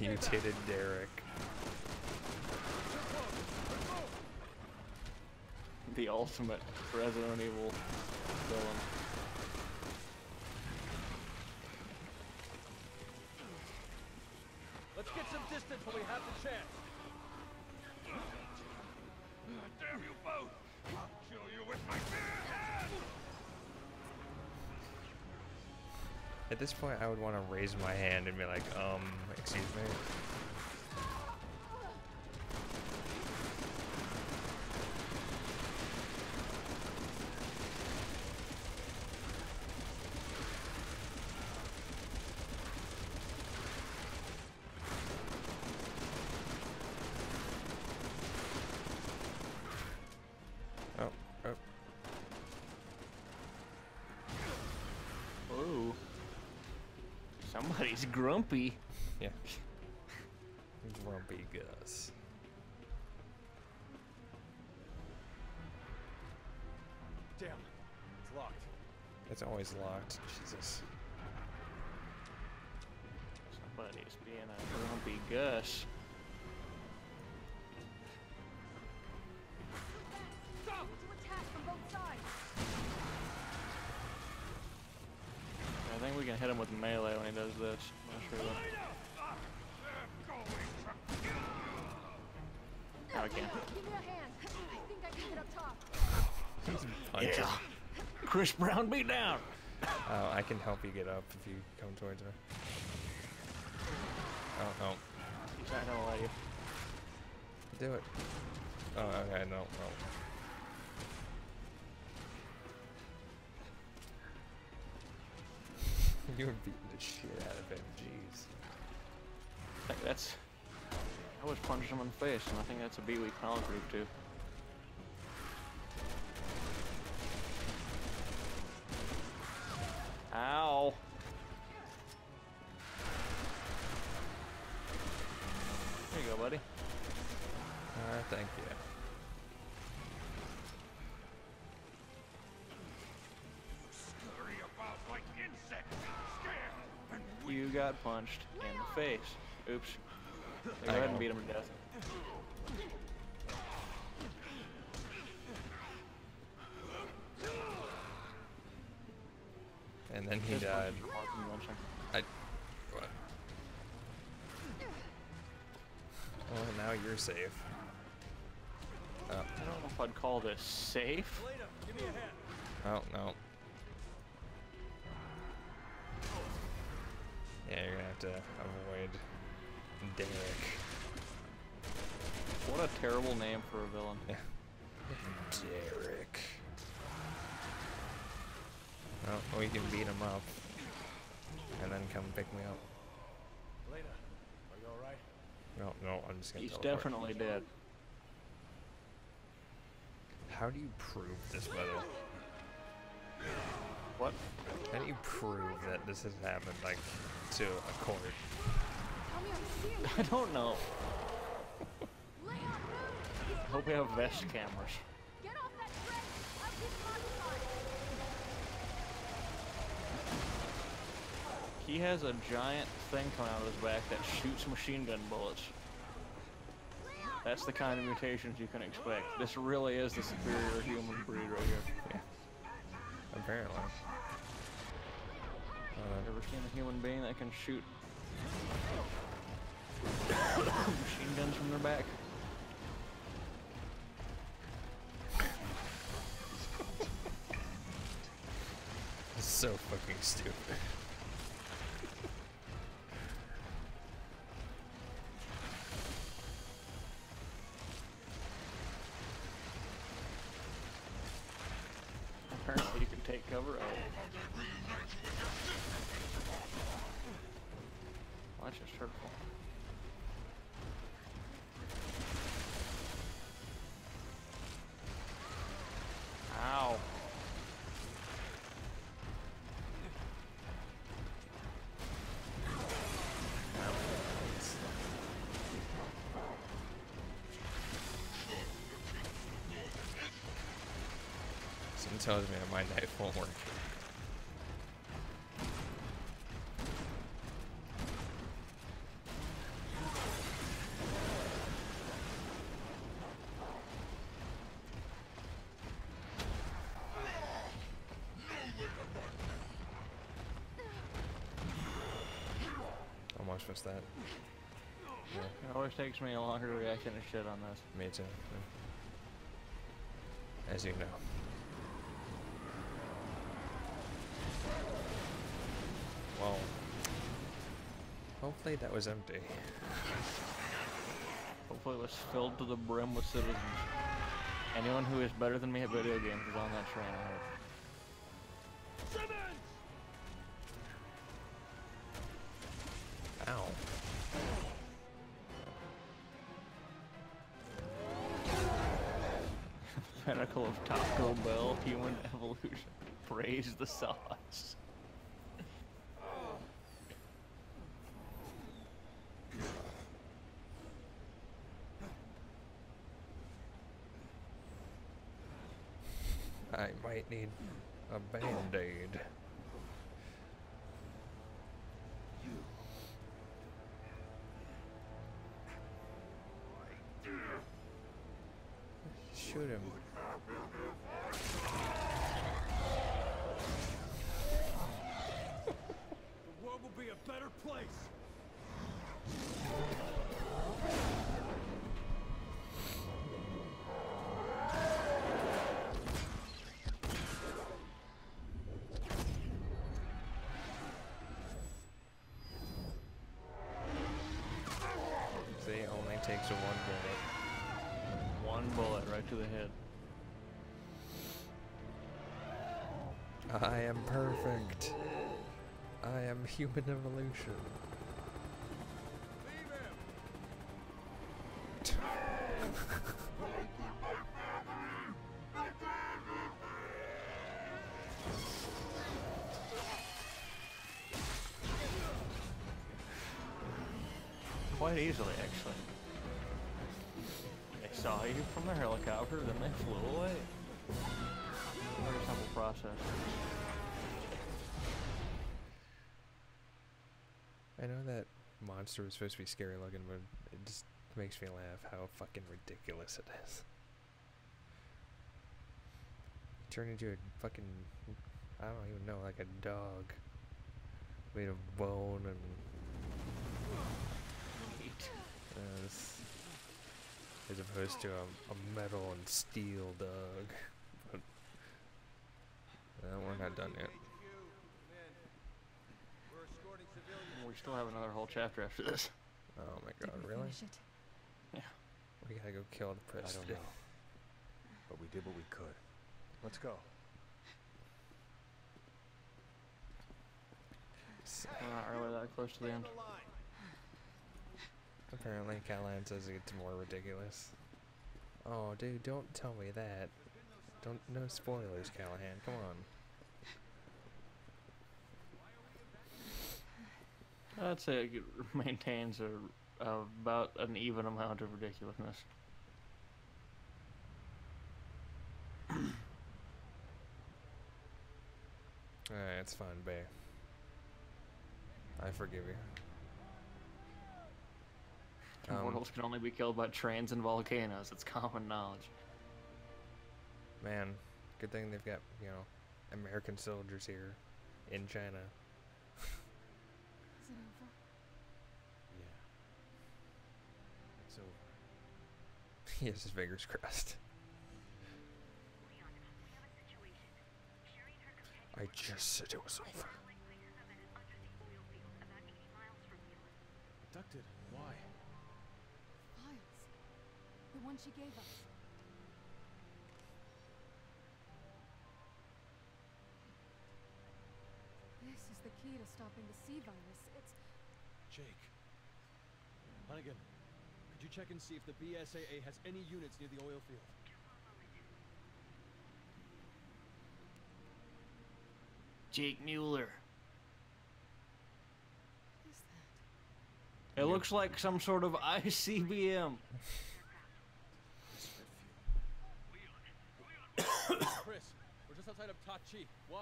Mutated Derek. The ultimate Resident Evil villain. Let's get some distance when we have the chance. Damn you both! I'll kill you with my bare hands! At this point, I would want to raise my hand and be like, um, excuse me. He's grumpy. Yeah. Grumpy Gus. Damn. It's locked. It's always locked. Jesus. Somebody's being a grumpy Gus. Stop! Attack from both sides. I think we can hit him with melee when he does this. I'm not sure. Oh, I can't. Give me a hand. I think I can get up top. Yeah. Chris Brown, beat down. Oh, I can help you get up if you come towards her. Oh, no. He's not gonna let you. Do it. Oh, okay, no, no. You were beating the shit out of him, jeez. I think that's... I was punching him in the face, and I think that's a B-week power group, too. Ow! There you go, buddy. Uh, thank you. Scurry about like insects, scared and you got punched in the face. Oops. Go ahead and beat him to death. And then he Just died. I. What? Well, now you're safe. Oh. I don't know if I'd call this safe. Give me a hand. Oh no. Yeah, you're gonna have to avoid Derek. What a terrible name for a villain. Yeah. Derek. Oh, or you can beat him up, and then come pick me up. Later. Are you alright? No, no, I'm just gonna He's teleport. Definitely dead. How do you prove this, by the way? What? How do you prove that this has happened, like, to a court? I don't know. I hope we have vest cameras. Get off that train. I'll keep He has a giant thing coming out of his back that shoots machine gun bullets. That's the kind of mutations you can expect. This really is the superior human breed right here. Yeah. Apparently. I've never seen a human being that can shoot machine guns from their back. It's so fucking stupid. Cover oh. Well, that's just hurtful. Ow. Tells me that my knife won't work. How much was that? Yeah. It always takes me a longer reaction to shit on this. Me too. As you know. Well, hopefully that was empty. Hopefully it was filled to the brim with citizens. Anyone who is better than me at video games is on that train, I hope. Pinnacle of Taco Bell, human evolution. Praise the sauce. I might need A band-aid. Shoot him. The world will be a better place. Takes a one bullet. One bullet right to the head. I am perfect. I am human evolution. Leave him. Quite easily, actually. Saw you from the helicopter, then they flew away. Very simple process. I know that monster was supposed to be scary looking, but it just makes me laugh how fucking ridiculous it is. You turn into a fucking, I don't even know, like a dog. Made of bone and meat. Uh, As opposed to a, a metal and steel dog. But uh, we're not done yet. We still have another whole chapter after this. Oh my god, really? Yeah. We gotta go kill the president. I don't know. But we did what we could. Let's go. We're not really that close to the end. Apparently, Callahan says it gets more ridiculous. Oh, dude, don't tell me that. Don't, no spoilers, Callahan. Come on. I'd say it maintains a, a, about an even amount of ridiculousness. Alright, it's fine, babe. I forgive you. Um, Mortals can only be killed by trains and volcanoes. It's common knowledge. Man, good thing they've got, you know, American soldiers here in China. Is it over? Yeah. It's over. He has his fingers crossed. I just said it was over. Abducted? Why? The one she gave us. This is the key to stopping the C virus. It's... Jake. Hunnigan, could you check and see if the B S A A has any units near the oil field? Jake Mueller. What is that? It looks like some sort of I C B M. Chris, we're just outside of Tachi. Why?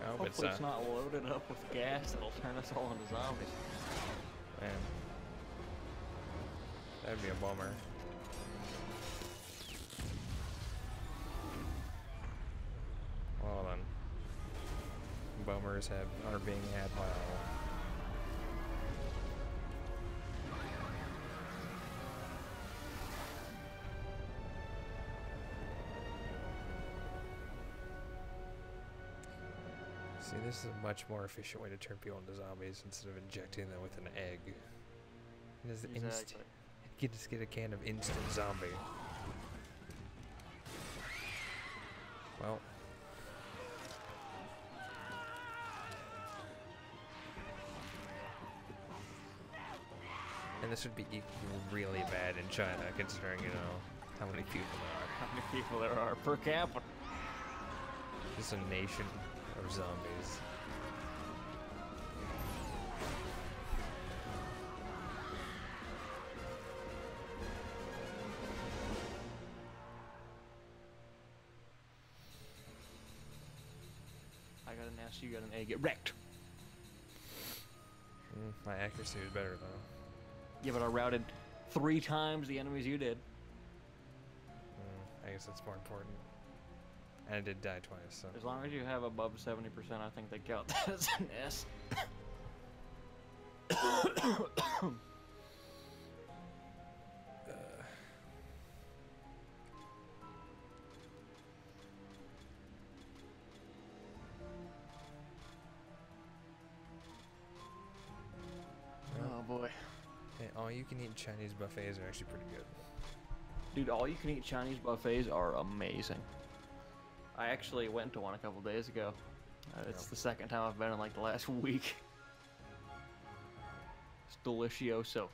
I hope Hopefully it's not loaded up with gas that'll turn us all into zombies. Man. That'd be a bummer. Well then. Bummers have are being had by all. See, this is a much more efficient way to turn people into zombies instead of injecting them with an egg. It is exactly. You just get a can of instant zombie. Well. And this would be really bad in China, considering, you know, how many people there are. How many people there are per capita. Just a nation. Or zombies. got an S, you got an A. Get wrecked. Mm, my accuracy was better, though. Yeah, but I routed three times the enemies you did. Mm, I guess that's more important. And I did die twice, so... As long as you have above seventy percent, I think they count that as an S. uh. Oh, boy. Hey, all-you-can-eat Chinese buffets are actually pretty good. Dude, all-you-can-eat Chinese buffets are amazing. I actually went to one a couple days ago. Uh, it's yeah. the second time I've been in like the last week. It's delicioso.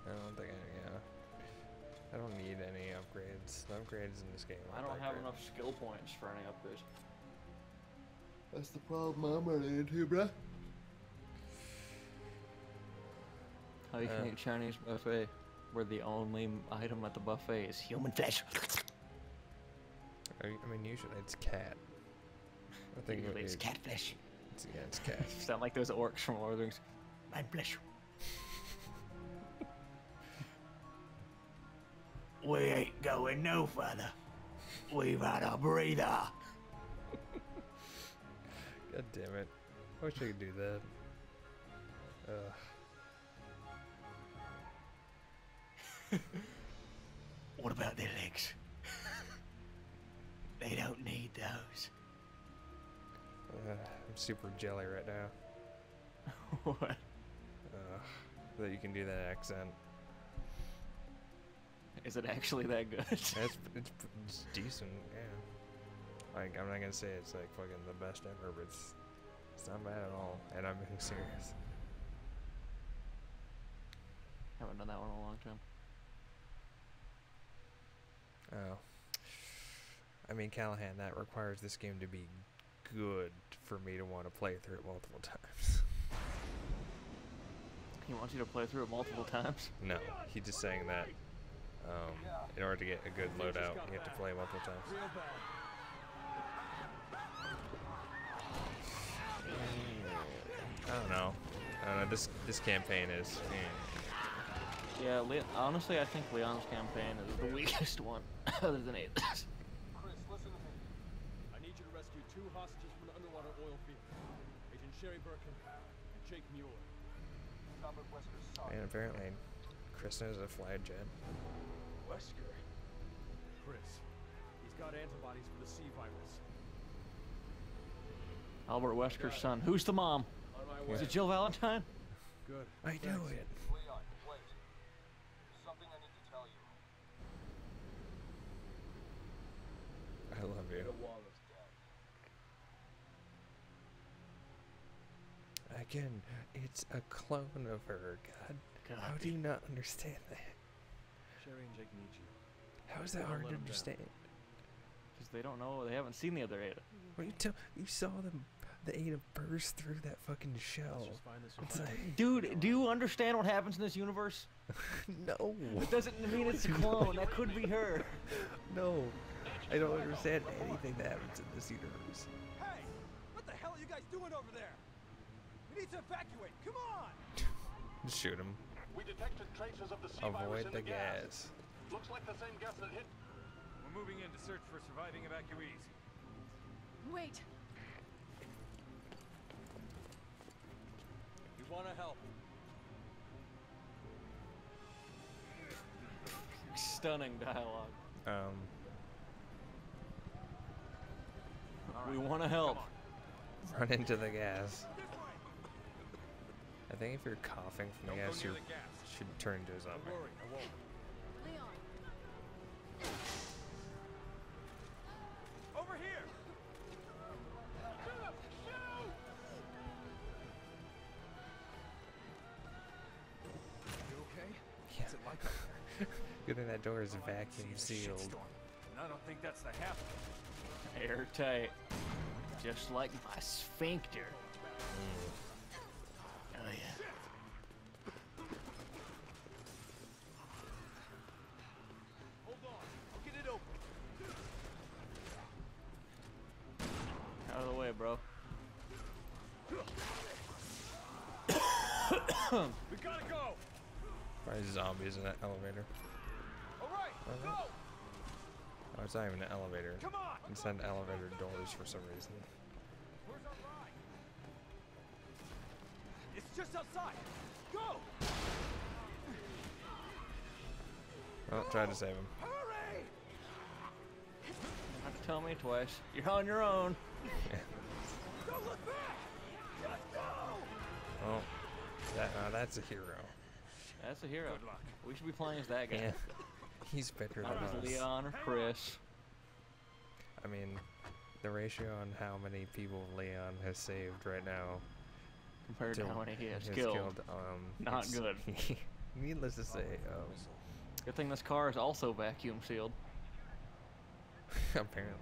I don't think I, yeah. I don't need any upgrades. The upgrades in this game. I don't have enough skill points for any upgrades. That's the problem I'm running into, bruh. How you can eat Chinese buffet, where the only item at the buffet is human flesh. I mean, usually it's cat. I think usually it it's cat flesh. It's, yeah, it's cat. Sound like those orcs from Lord of the Rings. Man flesh. We ain't going no further. We've had a breather. God damn it! I wish I could do that. Ugh. What about their legs? They don't need those. Uh, I'm super jelly right now. What? Uh, that you can do that accent. Is it actually that good? it's, it's, it's decent, yeah. Like, I'm not gonna say it's like fucking the best ever, but it's, it's not bad at all, and I'm being serious. Haven't done that one in a long time. Oh. I mean, Callahan, that requires this game to be good for me to want to play through it multiple times. He wants you to play through it multiple times? No, he's just saying that um, in order to get a good loadout, you have to play multiple times. I don't know. I don't know. This, this campaign is... Eh. Yeah, Le honestly, I think Leon's campaign is the weakest one, other than Ada's. Chris, listen to me. I need you to rescue two hostages from an underwater oil field. Agent Sherry Birkin and Jake Mueller. Albert Wesker's son. And apparently, Chris knows a flag jet. Wesker? Chris, he's got antibodies for the C virus. Albert Wesker's son. Who's the mom? On my way. Is it Jill Valentine? Good. I knew it. Leon, wait. Something I need to tell you. I love you. The wall is dead. Again, it's a clone of her. God, God, how do you not understand that? Sherry and Jake need you. How is that hard to understand? Because they don't know. They haven't seen the other Ada. What you tell? You saw them. The Ada burst through that fucking shell. Like, dude, do you understand what happens in this universe? No. It doesn't mean it's a clone. That could be her. No. I don't understand anything that happens in this universe. Hey, what the hell are you guys doing over there? We need to evacuate. Come on. Shoot him. We detected traces of the C virus in the gas. Looks like the same gas that hit. We're moving in to search for surviving evacuees. Wait. We want to help. Stunning dialogue. Um. Right. We want to help. Run into the gas. I think if you're coughing from the gas, you should turn into a zombie. Leon. Over here. Yeah. Is it like that? Good thing that door is oh, vacuum sealed. And I don't think that's the half of it. Airtight. Just like my sphincter. Mm. Oh, yeah. Shit. good, bro. We gotta go. Probably zombies in that elevator. All right, go. Oh, it's not even an elevator. Come on. It's not an elevator doors for some reason. Where's our ride? It's just outside. Go. Well, try to save him. Hurry! Not to tell me twice. You're on your own. Don't look back. Just go. Oh, that, uh, that's a hero. That's a hero. Good luck. We should be playing as that guy. Yeah. He's better than us. Leon or Chris. I mean, the ratio on how many people Leon has saved right now compared to how many he has, has killed, killed um, not good. Needless to say, um, good thing this car is also vacuum sealed. Apparently.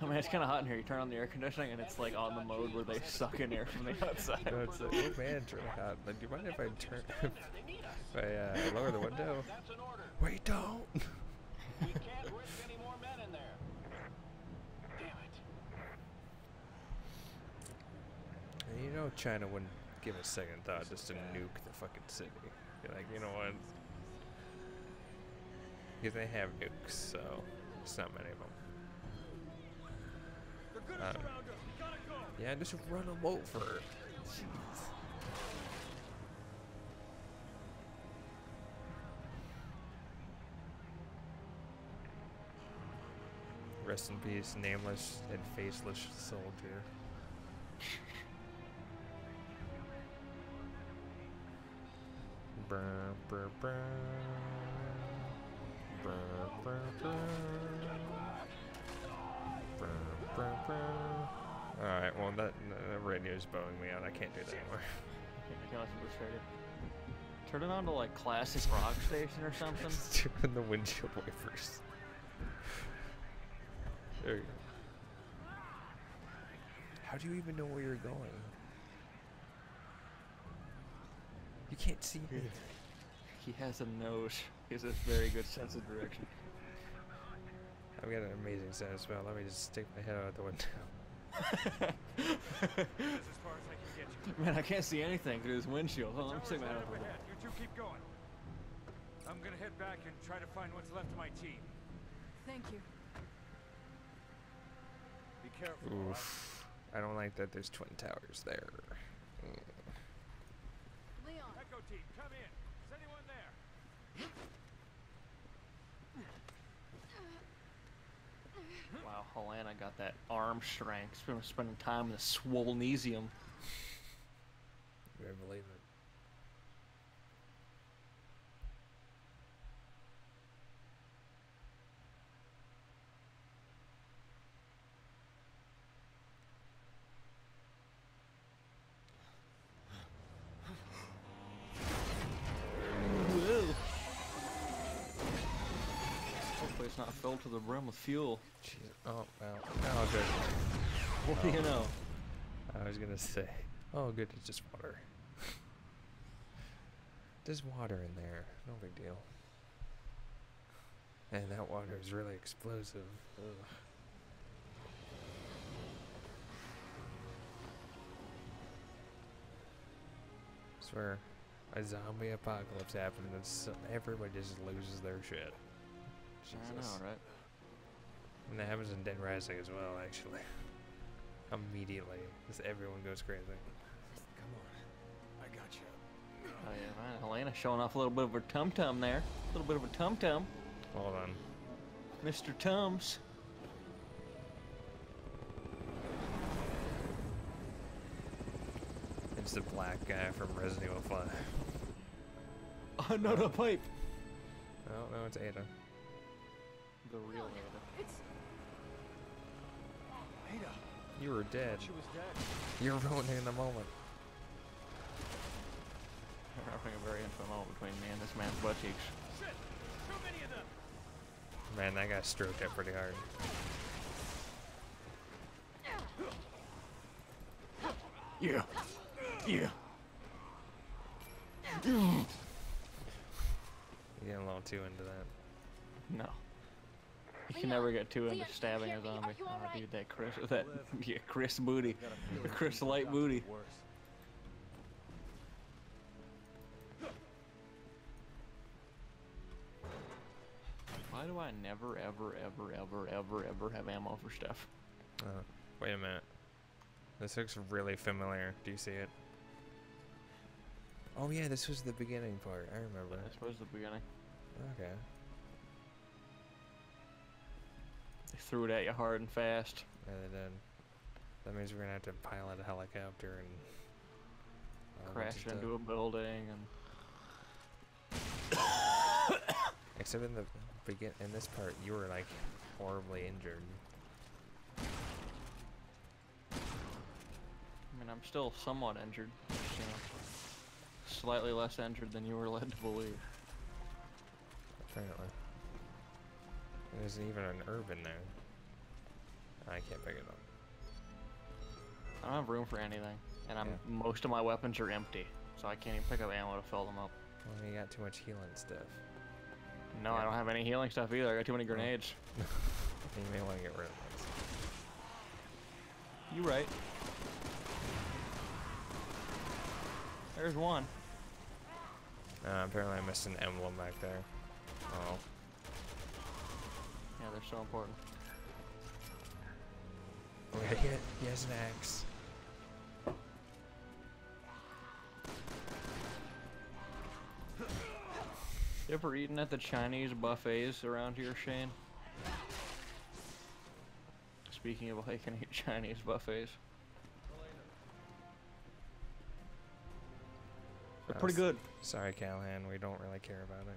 I mean, it's kind of hot in here. You turn on the air conditioning and it's like on the mode where they suck in air from the outside. No, it's like, hey man, it's really hot. Like, do you mind if I turn, if I uh, lower the window? Wait, don't! We can't risk any more men in there. Damn it. And you know China wouldn't give a second thought just to nuke the fucking city. You're like, you know what? Because they have nukes, so it's not many of them. They're gonna um, surround us. We gotta go. Yeah, just run them over. Jeez. Rest in peace, nameless and faceless soldier. Brr, brr, brr. Burr, burr, burr. Burr, burr, burr. All right, well that, that radio is bowing me out. I can't do that anymore. Turn it on to like classic rock station or something. Turn the windshield wipers. There you go. How do you even know where you're going? You can't see anything. He has a nose. He has a very good sense of direction. I've got an amazing sense of smell. Let me just stick my head out the window. As far as I can get you. Man, I can't see anything through this windshield. Hold on, let me stick my head out the window. You two keep going. I'm gonna head back and try to find what's left of my team. Thank you. Be careful. Oof. I don't like that there's twin towers there. Mm. Leon. Echo team, come in. Is anyone there? Wow, Helena got that arm strength from spending time in the Swolnesium. You better believe it. Not filled to the brim with fuel. Jeez. Oh, well. Oh, good. What do you know? I was gonna say, oh, good, it's just water. There's water in there. No big deal. And that water is really explosive. Ugh. I swear, a zombie apocalypse happened and everybody just loses their shit. Jesus. I know, right? And that happens in Dead Rising as well, actually. Immediately, because everyone goes crazy. Come on, I got you. Oh yeah, man. Helena showing off a little bit of her tum tum there. A little bit of a tum tum. Hold on, Mister Tums. It's the black guy from Resident Evil Five. Another oh. pipe. Oh no, it's Ada. The real Ada. It's... Ada. You were dead. She was dead. You're ruining the moment. We're having a very intimate moment between me and this man's butt cheeks. Shit! Too many of them. Man, that guy stroked it pretty hard. Yeah. Yeah. You getting a little too into that. No. You can never get too into stabbing a zombie. Oh, dude, that Chris, that yeah, Chris Moody, Chris Light Moody. Why do I never, ever, ever, ever, ever, ever have ammo for stuff? Uh, wait a minute. This looks really familiar. Do you see it? Oh yeah, this was the beginning part. I remember. Yeah, this was the beginning. Okay. They threw it at you hard and fast. Yeah, they did. That means we're gonna have to pilot a helicopter and uh, crash into a building and. Except in the begin in this part, you were like horribly injured. I mean, I'm still somewhat injured. You know, slightly less injured than you were led to believe. Apparently. There's even an herb in there. I can't pick it up. I don't have room for anything, and I'm yeah. most of my weapons are empty, so I can't even pick up ammo to fill them up. Well, you got too much healing stuff. No, yeah. I don't have any healing stuff either. I got too many grenades. You may want to get rid of those. You right. There's one. Uh, apparently I missed an emblem back there. Oh. Yeah, they're so important. Okay, he has an axe. You ever eaten at the Chinese buffets around here, Shane? Speaking of, I can eat Chinese buffets. They're pretty good. Sorry, Callahan, we don't really care about it.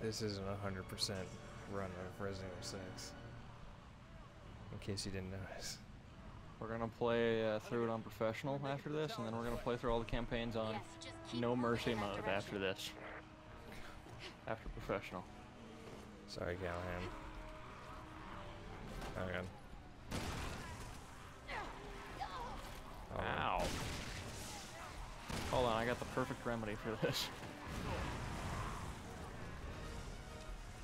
This isn't a hundred percent run of Resident Evil six. In case you didn't notice. We're gonna play uh, through it on professional after this, and then we're gonna play through all the campaigns on No Mercy mode after this. After professional. Sorry, Callahan. Oh god. Oh. Ow. Hold on, I got the perfect remedy for this.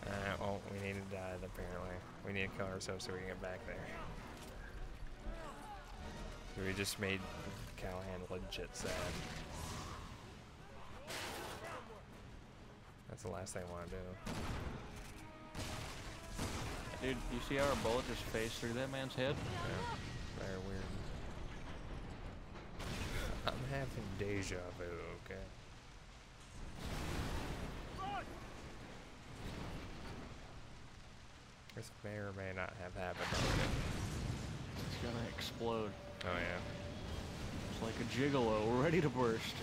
Uh, oh, we need to die, apparently. We need to kill ourselves so we can get back there. We just made Callahan legit sad. That's the last thing I want to do. Dude, you see how our bullet just phased through that man's head? Yeah, very weird. I'm having deja vu, okay? This may or may not have happened already. It's gonna explode. Oh yeah. It's like a gigolo, we're ready to burst.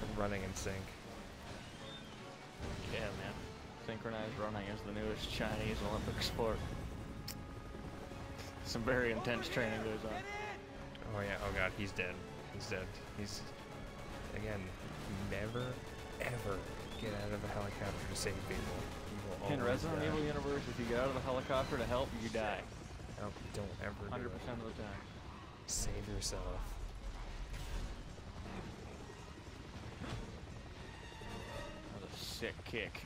I'm running in sync. Yeah man. Synchronized running is the newest Chinese Olympic sport. Some very intense training goes on. Oh yeah, oh god, he's dead. He's dead. He's again, never ever get out of a helicopter to save people. In Resident Evil universe, if you get out of the helicopter to help, you die. Nope, don't ever do it. one hundred percent of the time. Save yourself. That was a sick kick.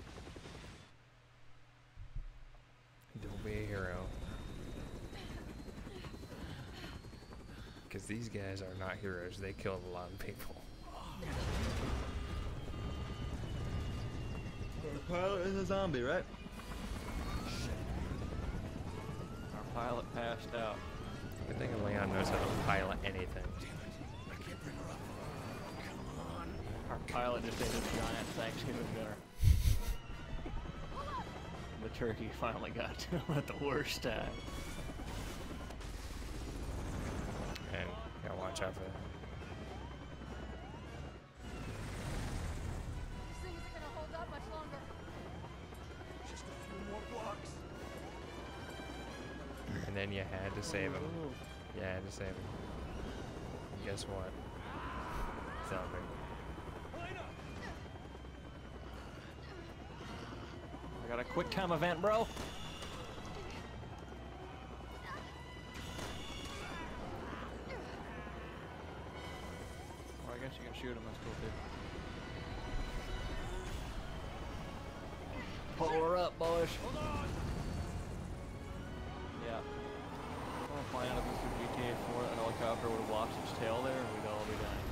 Don't be a hero. Because these guys are not heroes, they killed a lot of people. Our pilot is a zombie, right? Shit. Our pilot passed out. Good thing Leon knows how to pilot anything. I can't bring her up. Come on. Our pilot just ate a giant Thanksgiving dinner. The turkey finally got to him at the worst time. And gotta watch out for that. And then you had to save him. You had to save him. And guess what? Zombie. I got a quick time event, bro. can shoot him. That's cool too. Pull her up, boys. Hold on. Yeah. I'm gonna find out if this was G T A four, an helicopter would have lost its tail there, and we'd all be dying.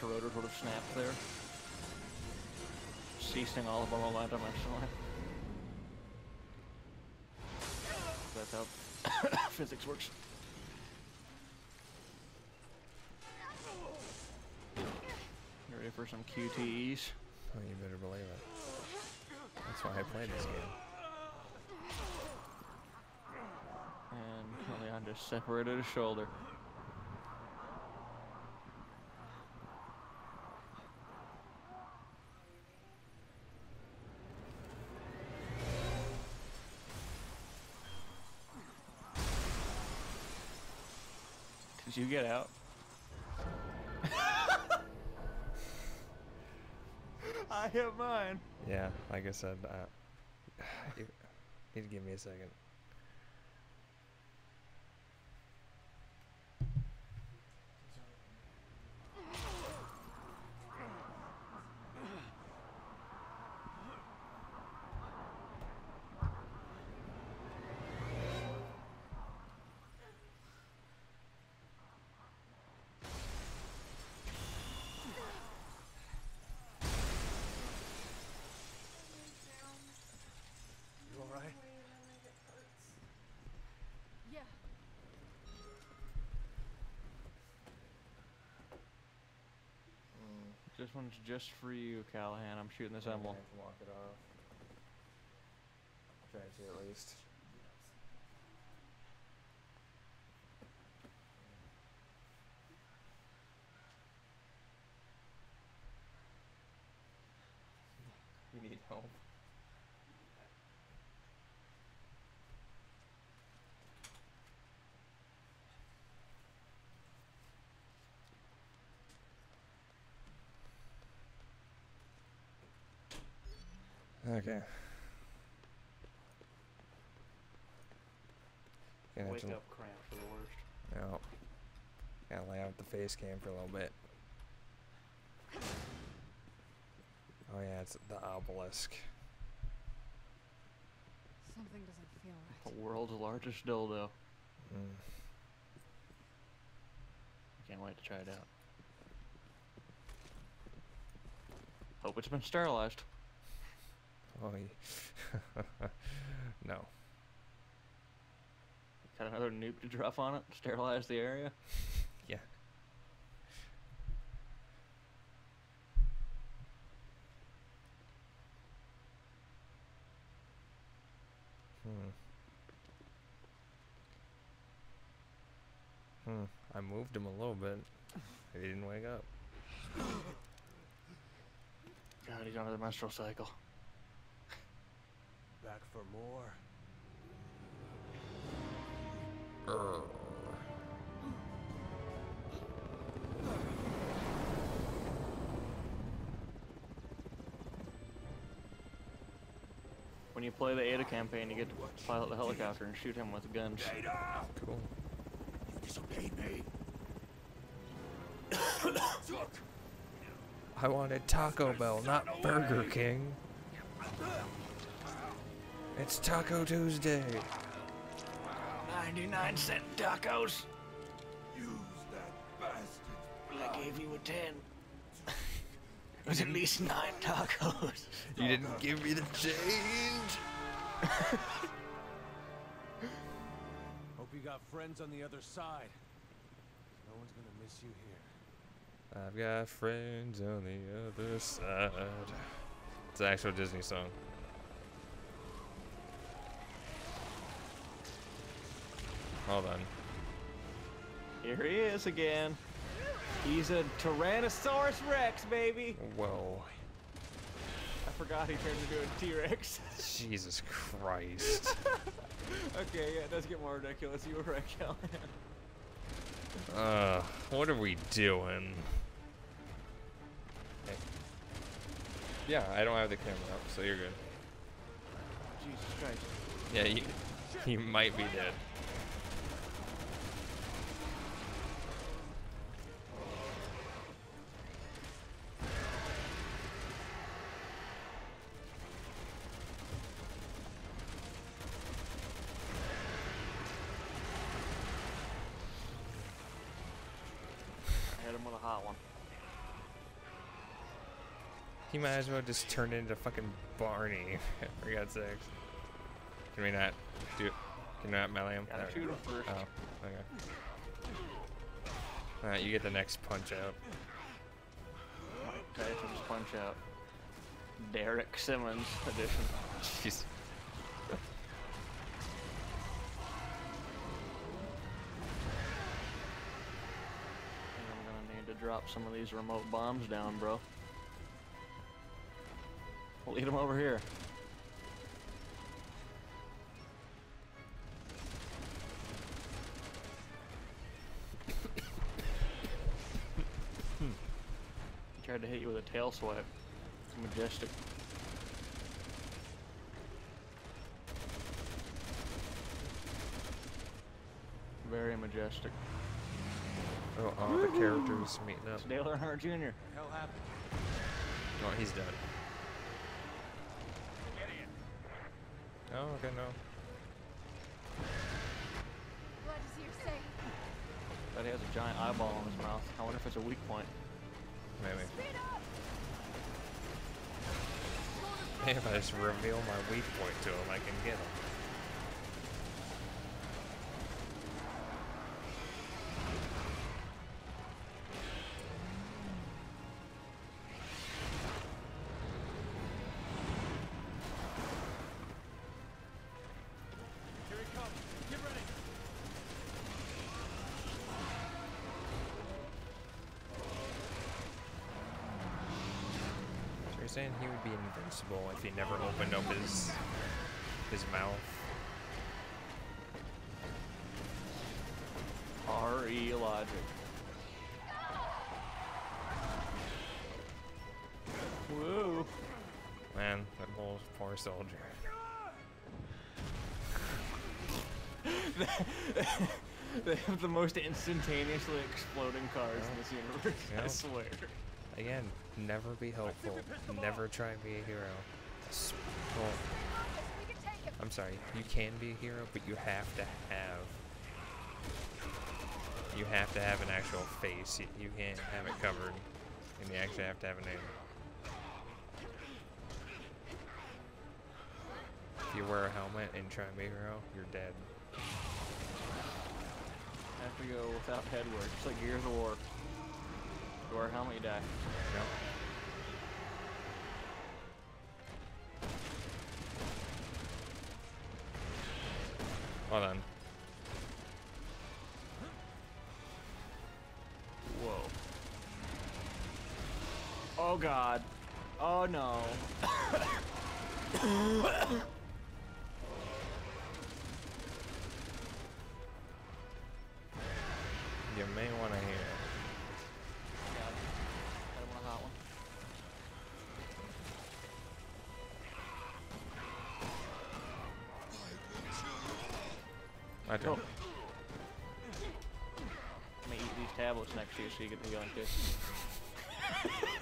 The rotors would have snapped there, ceasing all of our momentum actually. That's how physics works. You ready for some Q T Es? Oh, you better believe it. That's why I played this game. And Callahan just separated his shoulder. Did you get out? I hit mine. Yeah, like I said, uh, you need to give me a second. This one's just for you, Callahan. I'm shooting this emblem. Walk it off. Try to at least. You need help. Okay. Gonna Wake to up cramp for the worst. No. Gotta lay out the face cam for a little bit. Oh yeah, it's the obelisk. Something doesn't feel right. The world's largest dildo. Mm. Can't wait to try it out. Hope it's been sterilized. Oh, no. Got another nuke to drop on it, sterilize the area? Yeah. Hmm. Hmm. I moved him a little bit. He didn't wake up. God, he's under the menstrual cycle. Back for more. Uh. When you play the Ada campaign, you get to pilot the helicopter and shoot him with guns. Ada! Cool. You disobeyed me. I wanted Taco Bell, not Burger King. It's Taco Tuesday. ninety-nine cent tacos. Use that bastard. Well, I gave you a ten. It was at least nine tacos. You didn't give me the change. Hope you got friends on the other side. No one's gonna miss you here. I've got friends on the other side. It's an actual Disney song. Hold on. Here he is again. He's a Tyrannosaurus Rex, baby. Whoa. I forgot he turned into a T-Rex. Jesus Christ. Okay, yeah, it does get more ridiculous. You were right, Callahan. Uh, what are we doing? Hey. Yeah, I don't have the camera up, so you're good. Jesus Christ. Yeah, you, you might be dead. hit him with a hot one. He might as well just turn into fucking Barney, for God's sakes. Can we not do it? Can we not melee him? Gotta shoot him first. Oh, okay. Alright, you get the next punch out. Mike Tyson's punch out. Derek Simmons edition. Jeez. I'm gonna need to drop some of these remote bombs down, bro. We'll eat them over here. I tried to hit you with a tail swipe. It's majestic. Very majestic. Oh, all the characters meeting up. It's Dale Earnhardt Junior What the hell happened? Oh, he's dead. Oh, okay, no. Glad to see you're safe. But he has a giant eyeball on his mouth. I wonder if it's a weak point. Maybe. Hey, if I just reveal my weak point to him, I can get him. Saying he would be invincible if he never opened up his his mouth. R E logic. Woo! Man, that whole poor soldier. They have the most instantaneously exploding cars yeah. in this universe. Yeah. I swear. Again, never be helpful. Never try and be a hero. Well, I'm sorry, you can be a hero, but you have to have... You have to have an actual face. You, you can't have it covered. And you actually have to have a name. If you wear a helmet and try and be a hero, you're dead. I have to go without headwear. It's like Gears of War. You wear a helmet, you die. Yep. Well done. Whoa. Oh god. Oh no. You may want to hear it. I do. Oh. I'm gonna eat these tablets next to you so you get the gun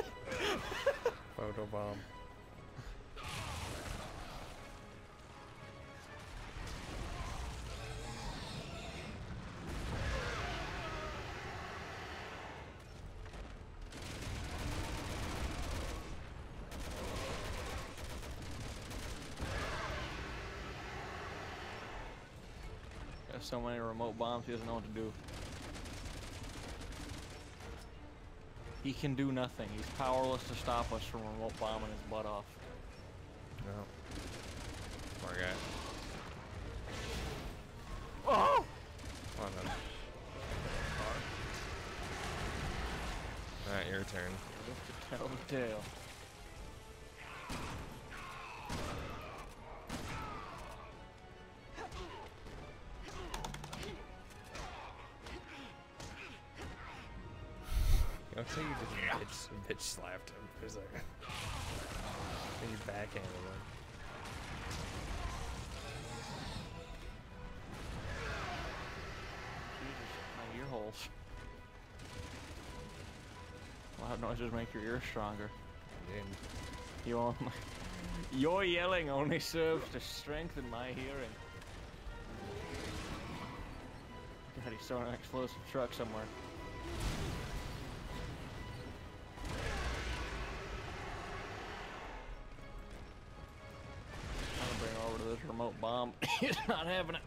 too. Photo bomb. So many remote bombs, he doesn't know what to do. He can do nothing. He's powerless to stop us from remote bombing his butt off. No. Poor guy. Oh! Well done. Alright, your turn. Lift the tail of the tail. So you just bitch, bitch slapped him for a second. You backhanded him. Jesus, my ear holes. Loud noises make your ears stronger. Indeed. You only, your yelling only serves to strengthen my hearing. God, he's throwing an explosive truck somewhere. this remote bomb. He's not having it.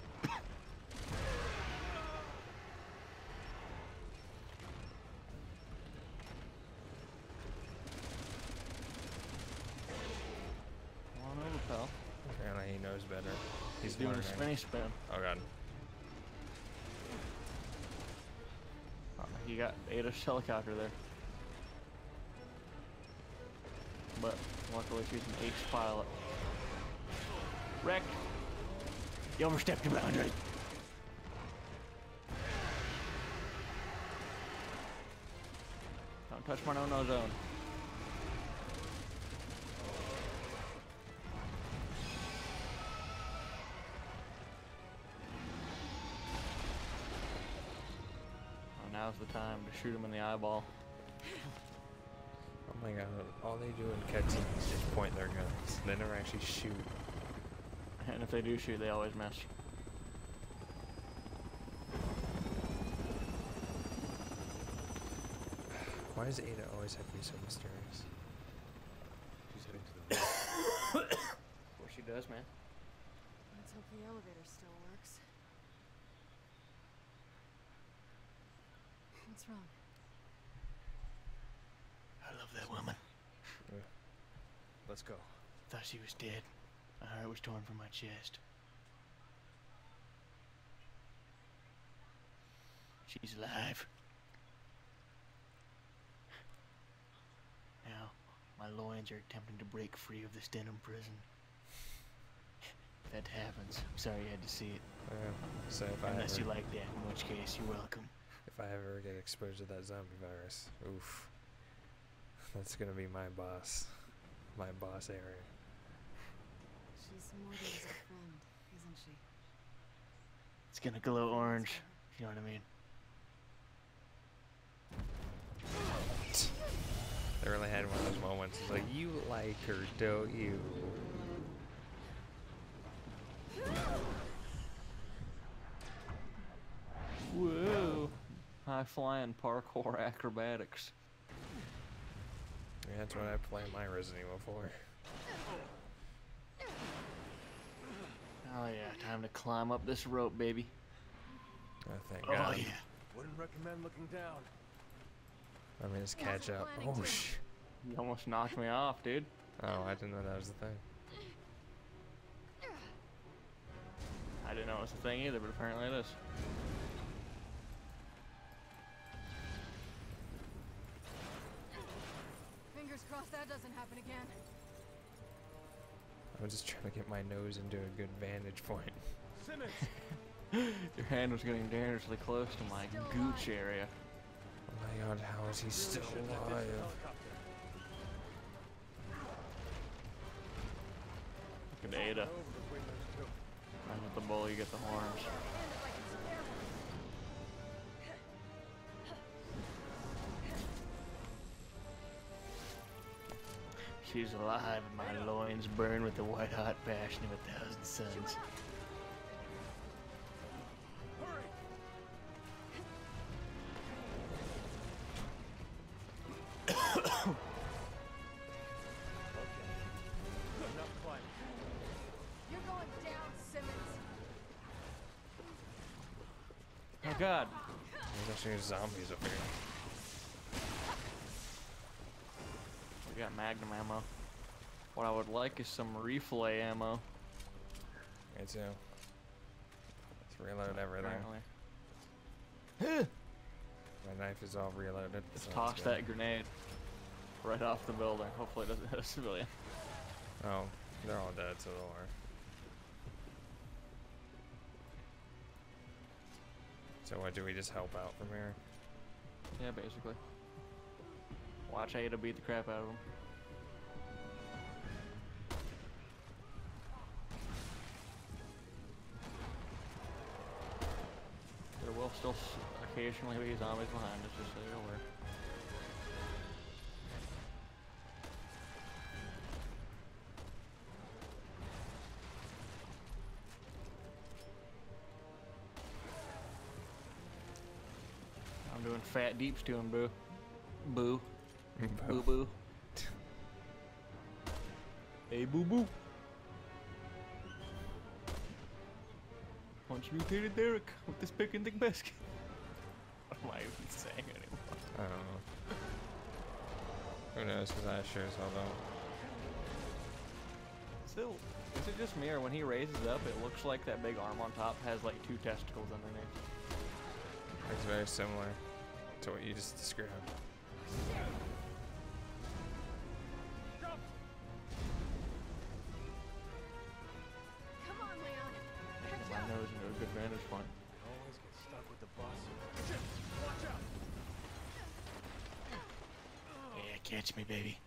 Come on over, pal. Apparently he knows better. He's, He's doing a spinny spin. Oh god. You got Ada's helicopter there. But luckily she's an H-pilot. Wreck! You overstepped your boundary! Don't touch my no-no zone. Now's the time to shoot him in the eyeball. Oh my god, all they do in cutscenes is just point their guns. They never actually shoot. And if they do shoot, they always miss. Why does Ada always have to be so mysterious? She's heading to the elevator. Of course she does, man. Let's hope the elevator still works. What's wrong? I love that woman. Yeah. Let's go. Thought she was dead. My heart was torn from my chest. She's alive. Now, my loins are attempting to break free of this denim prison. If that happens, I'm sorry you had to see it. Uh, so if Unless I ever... you like that, in which case, you're welcome. If I ever get exposed to that zombie virus, oof. That's gonna be my boss. My boss area. She's more than just a friend, isn't she? It's gonna glow orange, if you know what I mean. I really had one of those moments. It's like, you like her, don't you? Whoa! High flying parkour acrobatics. Yeah, that's what I play my Resident Evil for. Oh yeah, time to climb up this rope, baby. Oh, thank oh, God. Oh yeah. Wouldn't recommend looking down. I mean, just catch up. Oh shh! You almost knocked me off, dude. Oh, I didn't know that was the thing. I didn't know it was the thing either, but apparently it is. That doesn't happen again. I was just trying to get my nose into a good vantage point. Simmons! Your hand was getting dangerously close to my still gooch alive. area. Oh my god, how is he really still alive? Look at Ada. Run with the bull, you get the horns. She's alive, and my loins burn with the white-hot passion of a thousand suns. Hurry! Okay. Not quite. You're going down, Simmons. Oh God! There's actually zombies up here. We got magnum ammo. What I would like is some reflay ammo. Me too. Let's reload everything. My knife is all reloaded. Let's so toss that grenade right off the building. Hopefully it doesn't hit a civilian. Oh, they're all dead, so don't worry. So what, do we just help out from here? Yeah, basically. Watch Ada beat the crap out of him. There will still occasionally be zombies behind us, just so you're aware. I'm doing fat deeps to him, boo. Boo. Boo boo. Hey boo boo. Punch mutated Derek with this picnic basket. What am I even saying anymore? I don't know. Who knows? Because I sure as hell don't. So, is it just me, or when he raises up, it looks like that big arm on top has like two testicles underneath? It's very similar to what you just described. Come on, Leon. Catch My up. nose into a good vantage point. I always get stuck with the boss. Watch out! Yeah, catch me, baby.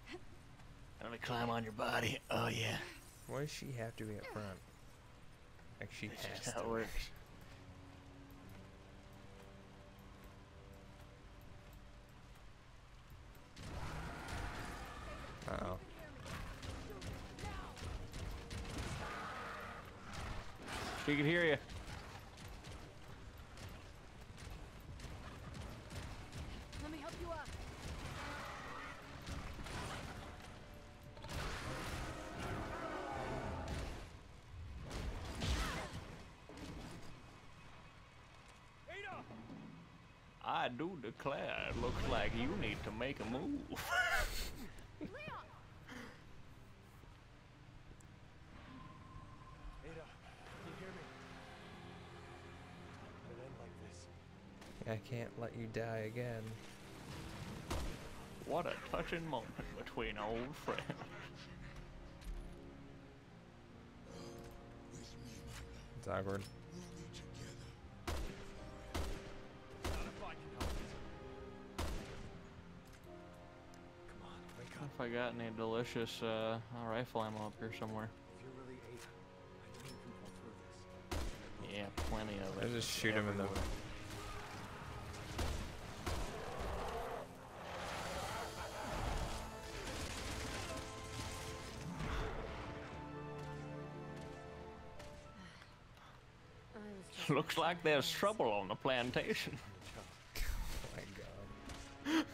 I'm gonna climb on your body. Oh yeah. Why does she have to be up front? Like she this has to. Works. Uh oh. She can hear you. Let me help you up. Ada! I do declare, it looks like you need to make a move. I can't let you die again. What a touching moment between old friends. It's awkward. Come on, wake up. If I got any delicious uh, rifle ammo up here somewhere. Yeah, plenty of it. I just shoot him in the way. Looks like there's trouble on the plantation. Oh my god. In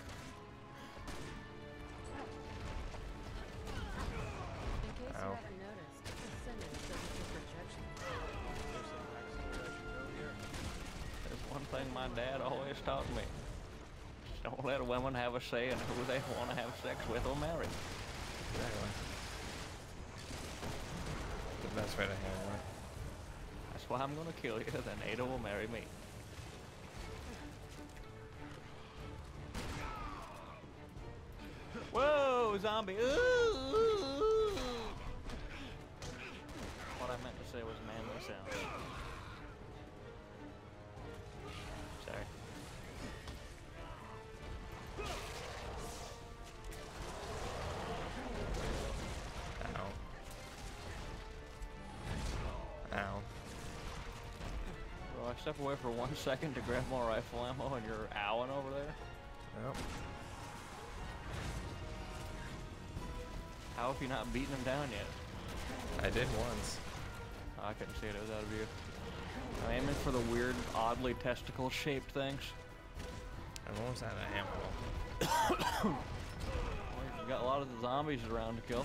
case you haven't noticed, the Simmons does a different judgment. There's one thing my dad always taught me. Don't let women have a say in who they want to have sex with or marry. Exactly. The best way to handle it. Well, I'm gonna kill you, then Ada will marry me. Whoa, zombie! Ooh, ooh, ooh. What I meant to say was manly sound. Sorry. Ow. Ow. I step away for one second to grab more rifle ammo and you're owling over there? Yep. How have you not beaten him down yet? I did once. Oh, I couldn't see it, it was out of view. I'm aiming for the weird, oddly testicle-shaped things. I'm almost out of ammo. Well, you've got a lot of the zombies around to kill.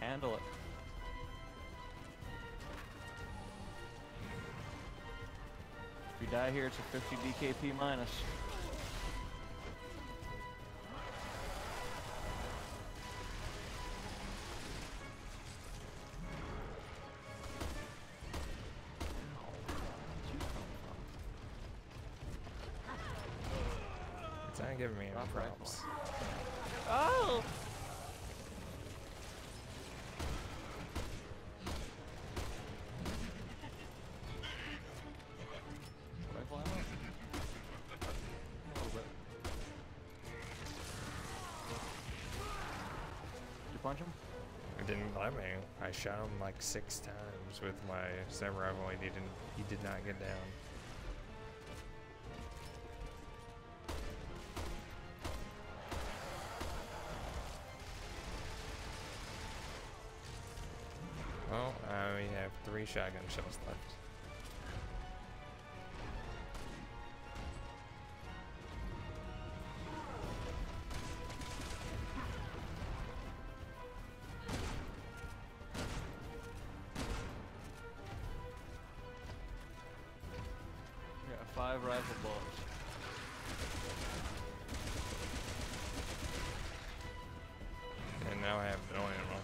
Handle it. If you die here, it's a fifty D K P minus. It's not giving me any props. Oh! Punch him? I didn't let me. I shot him like six times with my sniper rifle. He didn't. He did not get down. Well, I only have three shotgun shells left. five rifle balls. And now I have no ammo.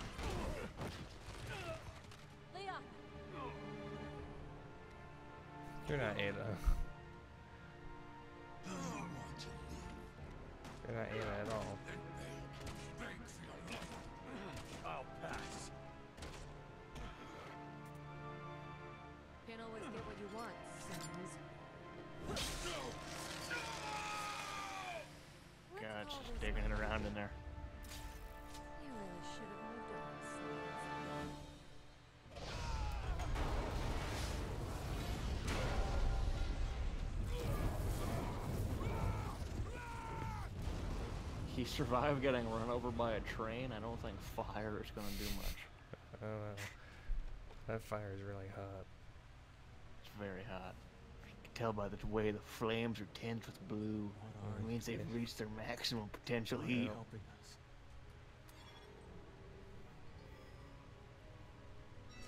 Leon. You're not Ada. You're not Ada at all. I'll pass. Can't always get what you want, sometimes. God, she's digging it around in there. You really should have moved on. He survived getting run over by a train. I don't think fire is going to do much. I don't know. That fire is really hot. It's very hot. You can tell by the way the flames are tinged with blue. What it means they've it? reached their maximum potential what heat. Us.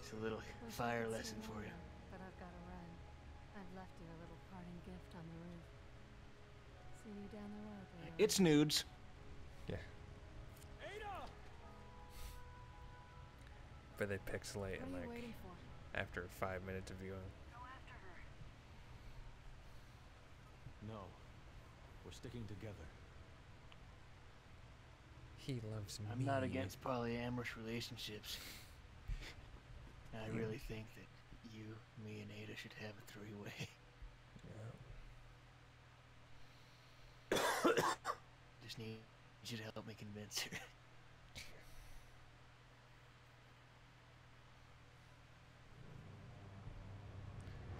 It's a little We're fire lesson for you. But I've got to run. I've left you a little parting gift on the roof. See you down the road. Leon. It's nudes. Yeah. Ada! But they pixelate in like after five minutes of viewing. Go after her. No. We're sticking together. He loves me. I'm not against polyamorous relationships. I really think that you, me, and Ada should have a three-way. Yeah. Just need you to help me convince her.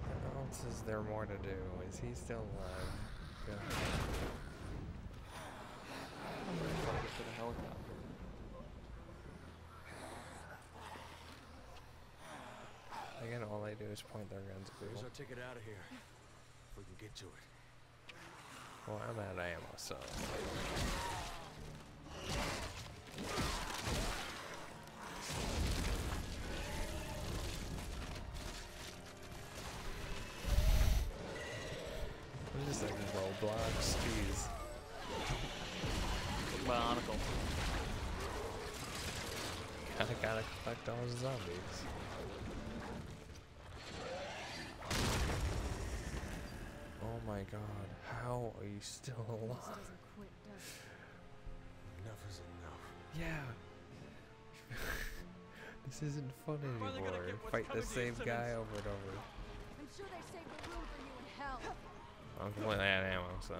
What else is there more to do? Is he still alive? Yeah. I'm gonna try to get to the helicopter. Again, all they do is point their guns at people. Here's our ticket out of here. If we can get to it. Well, I'm out of ammo, so. I'm just like Roblox, jeez. Bionicle. Kinda gotta collect all the zombies. Oh my god, how are you still alive? Enough is enough. Yeah. This isn't fun anymore. Fight the same guy over and over. I'm sure they saved the room for you in hell. I'm completely out of ammo, so.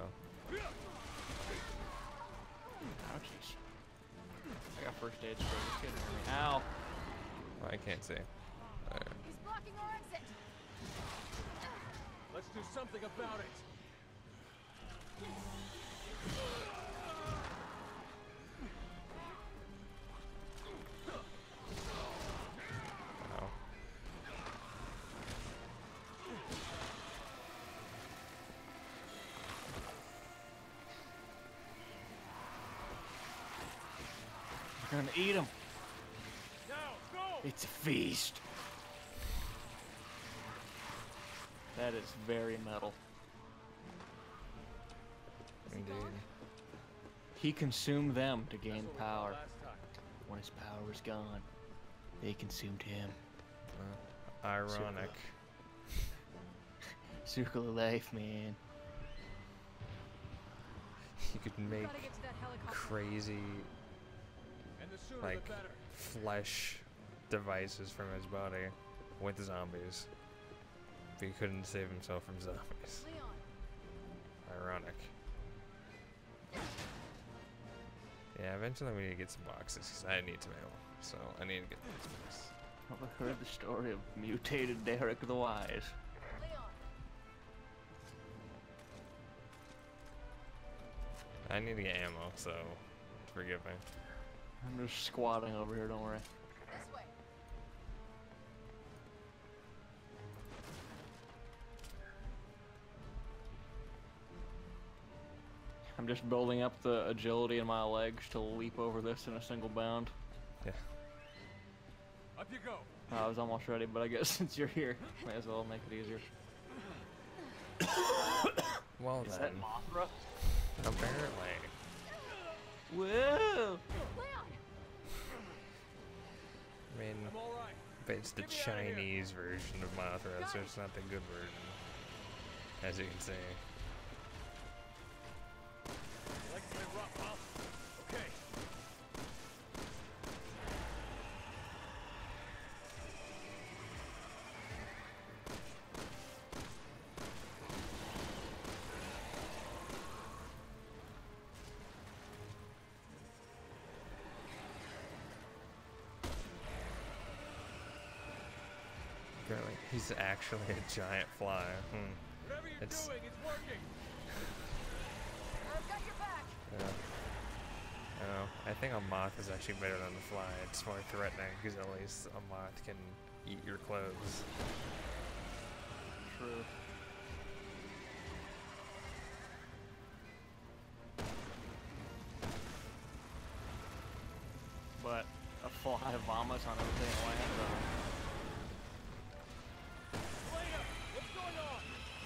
Ouchies. I got first aid spray. Just kidding. Ow. Well, I can't see. Right. He's blocking our exit. Let's do something about it. Wow. We're gonna eat him. Now, go. It's a feast. That is very metal. Indeed. He consumed them to gain power. When his power was gone, they consumed him. Uh, ironic. Circle of, circle of life, man. You could make crazy, like, flesh devices from his body with zombies. But he couldn't save himself from zombies. Leon. Ironic. Yeah, eventually we need to get some boxes because I need to mail, so I need to get these things. Well, I heard the story of mutated Derek the Wise. Leon. I need to get ammo, so forgive me. I'm just squatting over here, don't worry. This way. I'm just building up the agility in my legs to leap over this in a single bound. Yeah. Up you go. Oh, I was almost ready, but I guess since you're here, may as well make it easier. Well Is then. that Mothra? Apparently. Whoa! I mean, right. but it's the Chinese version of Mothra, so it's not the good version. As you can see. I like to play rock, pal. Okay. Apparently, he's actually a giant fly. Hmm. Whatever you're it's... doing, it's working. I've got your back. Yeah. I know. I think a moth is actually better than the fly. It's more threatening because at least a moth can eat your clothes. True. But a fly vomits on everything land.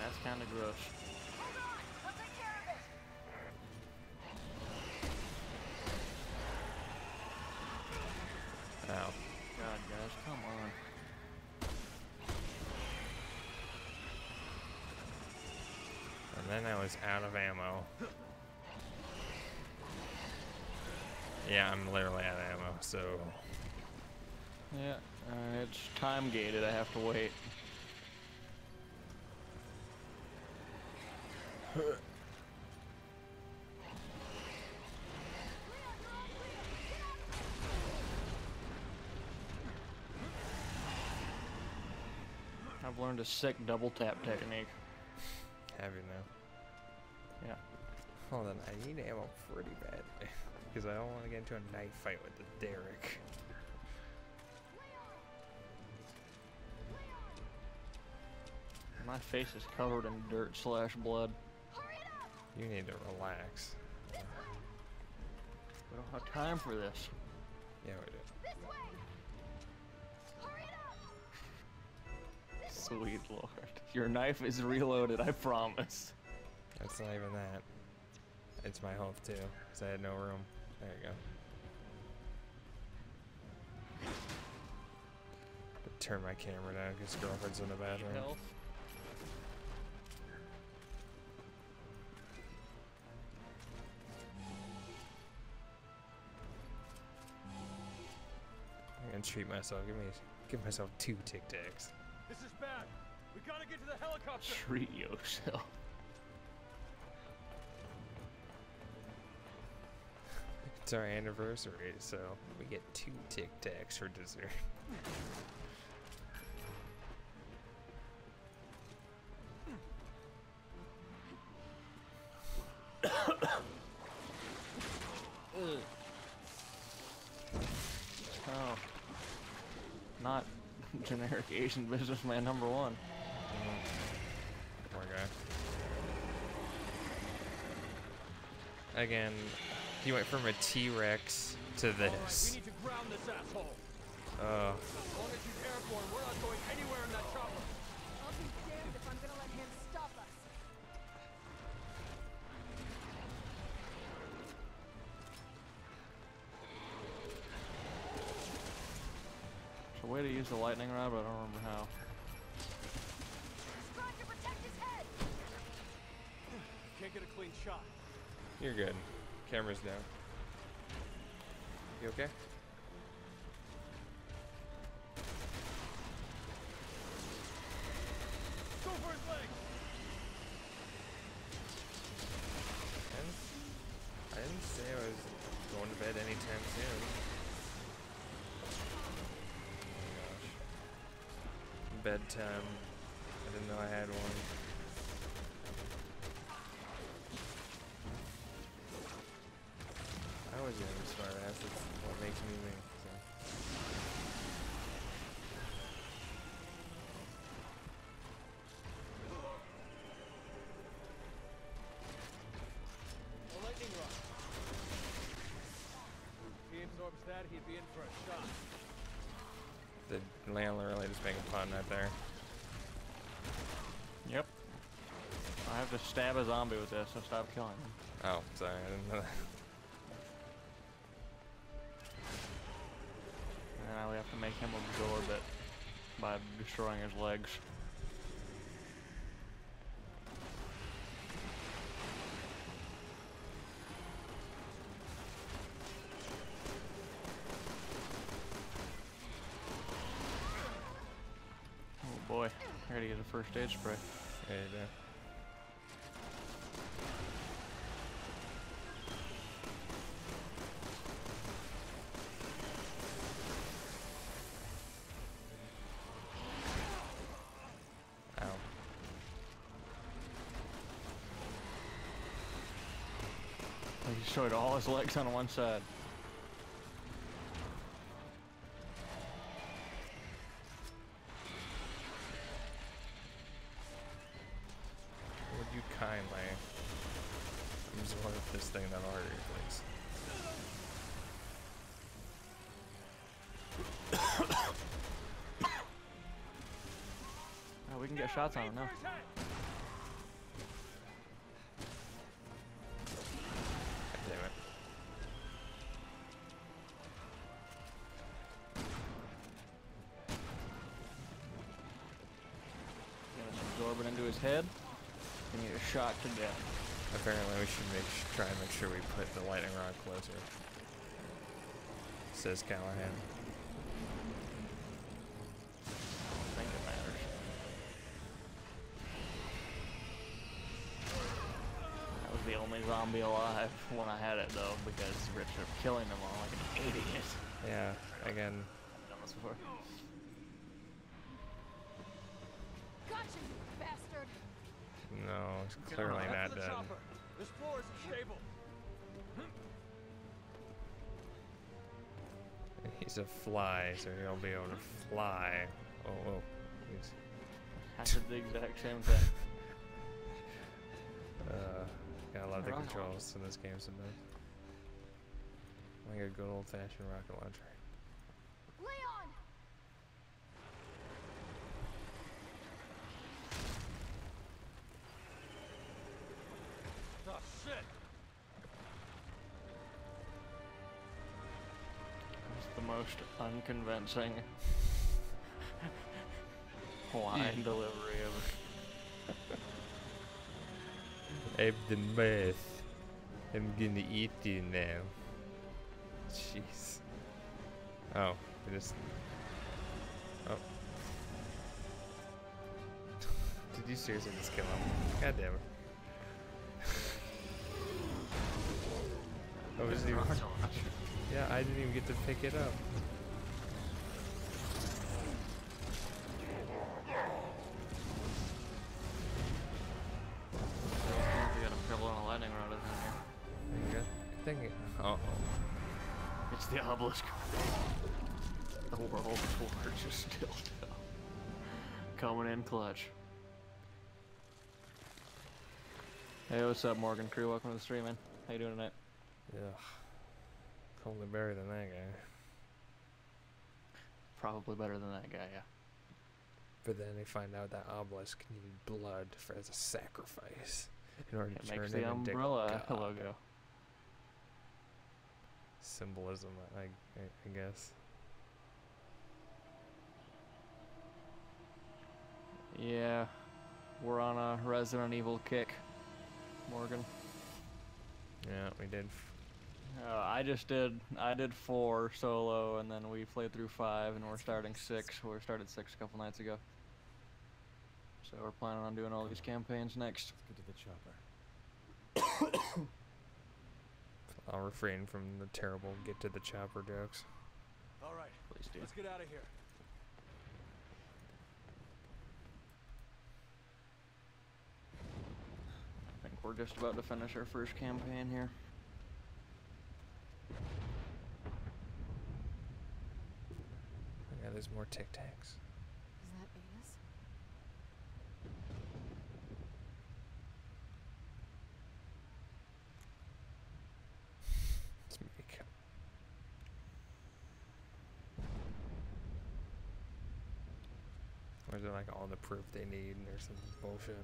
That's kind of gross. Hold on, I'll take care of it. Ow. God, guys, come on. And then I was out of ammo. Yeah, I'm literally out of ammo, so. Yeah, uh, it's time gated, I have to wait. I've learned a sick double tap technique. Have you now? Yeah. Hold on, I need ammo pretty badly because I don't want to get into a knife fight with the Derek. My face is covered in dirt slash blood. You need to relax. We don't have time for this. Yeah, we do. This way. Hurry it up. This Sweet Lord. Your knife is reloaded, I promise. That's not even that. It's my health, too, because I had no room. There you go. I'll turn my camera down because girlfriend's in the bathroom. Health. And treat myself. Give me, give myself two Tic Tacs. This is bad. We gotta get to the helicopter. Treat yourself. It's our anniversary, so we get two Tic Tacs for dessert. Oh. Not generic Asian businessman number one. Mm-hmm. Poor guy. Again, he went from a T-Rex to this. Right, we need to ground this asshole. Oh. As long as he's airborne, we're not going anywhere in that chopper. I'll be damned if I'm gonna let him stop us. Way to use the lightning rod, but I don't remember how. He's trying to protect his head. Can't get a clean shot. You're good. Camera's down. You okay? Go for his legs. I didn't, I didn't say I was going to bed anytime soon. Bedtime. I didn't know I had one. I always get a smart ass. That's what makes me me. So. A lightning rod. If he absorbs that, he'd be in for a shot. The landlord really just making fun right there. Yep. I have to stab a zombie with this, so stop killing him. Oh, sorry, I didn't know that. And now we have to make him absorb it by destroying his legs. Oh boy, I gotta get a first aid spray. Yeah, you do. Destroyed all his legs on one side. Would you kindly absorb this thing that harder, please? Oh, we can get shots on him now. Head and get a shot to death. Apparently we should make try and make sure we put the lightning rod closer. Says Callahan. I don't think it matters. That was the only zombie alive when I had it though, because Rich was killing them all like an idiot. Yeah, again. I've done this before. No, it's clearly not dead. This floor is stable. He's a fly, so he'll be able to fly. Oh, oh, please. I did the exact same thing. uh, gotta love the controls in this game sometimes. Like a good old-fashioned rocket launcher. Leon! Oh, shit. That's the most unconvincing Hawaiian delivery ever. I've the mess. I'm gonna eat you now. Jeez. Oh, I just. Oh. Did you seriously just kill him? God damn it. I wasn't even. Yeah, I didn't even get to pick it up. We got a pebble and a lightning rod in here. Good thing. Uh oh. It's the obelisk. The world's largest dildo. Coming in clutch. Hey, what's up, Morgan Crew? Welcome to the stream, man. How you doing tonight? Yeah, probably better than that guy. Probably better than that guy, yeah. But then they find out that obelisk needed blood for as a sacrifice in order it to turn makes the him umbrella into logo. Symbolism, I, I, I guess. Yeah, we're on a Resident Evil kick, Morgan. Yeah, we did. Uh, I just did. I did four solo, and then we played through five, and we're starting six. We started six a couple nights ago. So we're planning on doing all these campaigns next. Let's get to the chopper. I'll refrain from the terrible "get to the chopper" jokes. All right, please do. Let's get out of here. I think we're just about to finish our first campaign here. Oh yeah, there's more Tic Tacs. Is that Venus? It's makeup. Or is it like all the proof they need or some bullshit?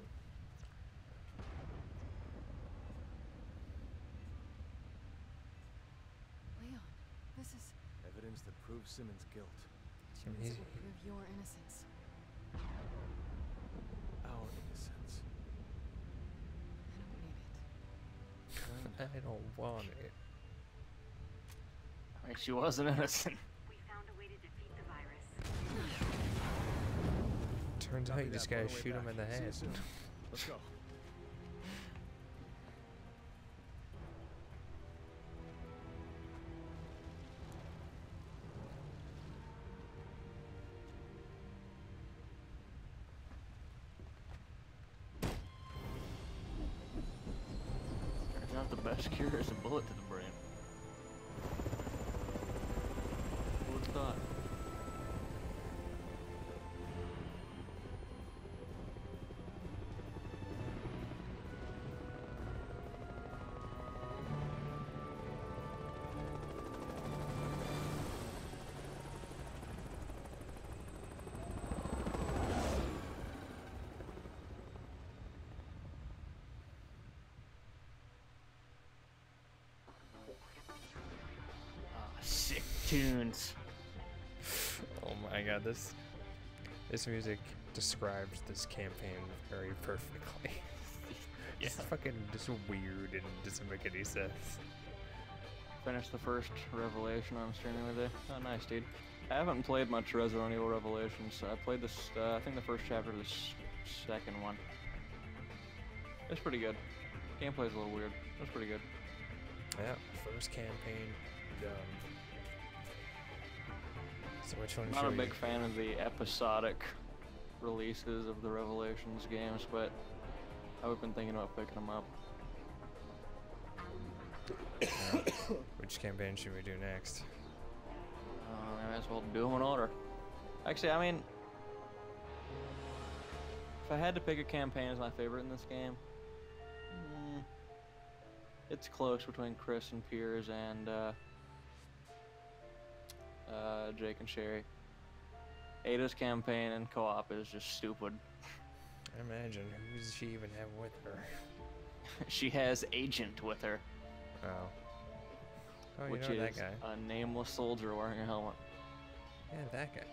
evidence that proves Simmons' guilt. Simmons will prove your innocence. Our innocence. I don't need it. I don't want it. Like she wasn't innocent. We found a way to defeat the virus. Turns out you just gotta shoot him in the head. Let's go. The best cure is a bullet to the brain. Who would have tunes. Oh my god, this this music describes this campaign very perfectly. Yeah. It's fucking just weird and doesn't make any sense. Finished the first Revelation I'm streaming today. Oh, nice, dude. I haven't played much Resident Evil Revelations. So I played this, uh, I think the first chapter of the second one. It's pretty good. Gameplay's a little weird. It's pretty good. Yeah, first campaign done. So which one I'm not a big fan of the episodic releases of the Revelations games, but I've been thinking about picking them up. Yeah. Which campaign should we do next? Uh, I might as well do them in order. Actually, I mean, if I had to pick a campaign as my favorite in this game, mm, it's close between Chris and Piers and uh, Uh, Jake and Sherry. Ada's campaign and co-op is just stupid. I imagine. Who does she even have with her? She has Agent with her. Oh. Oh, which you know is that guy. A nameless soldier wearing a helmet. Yeah, that guy.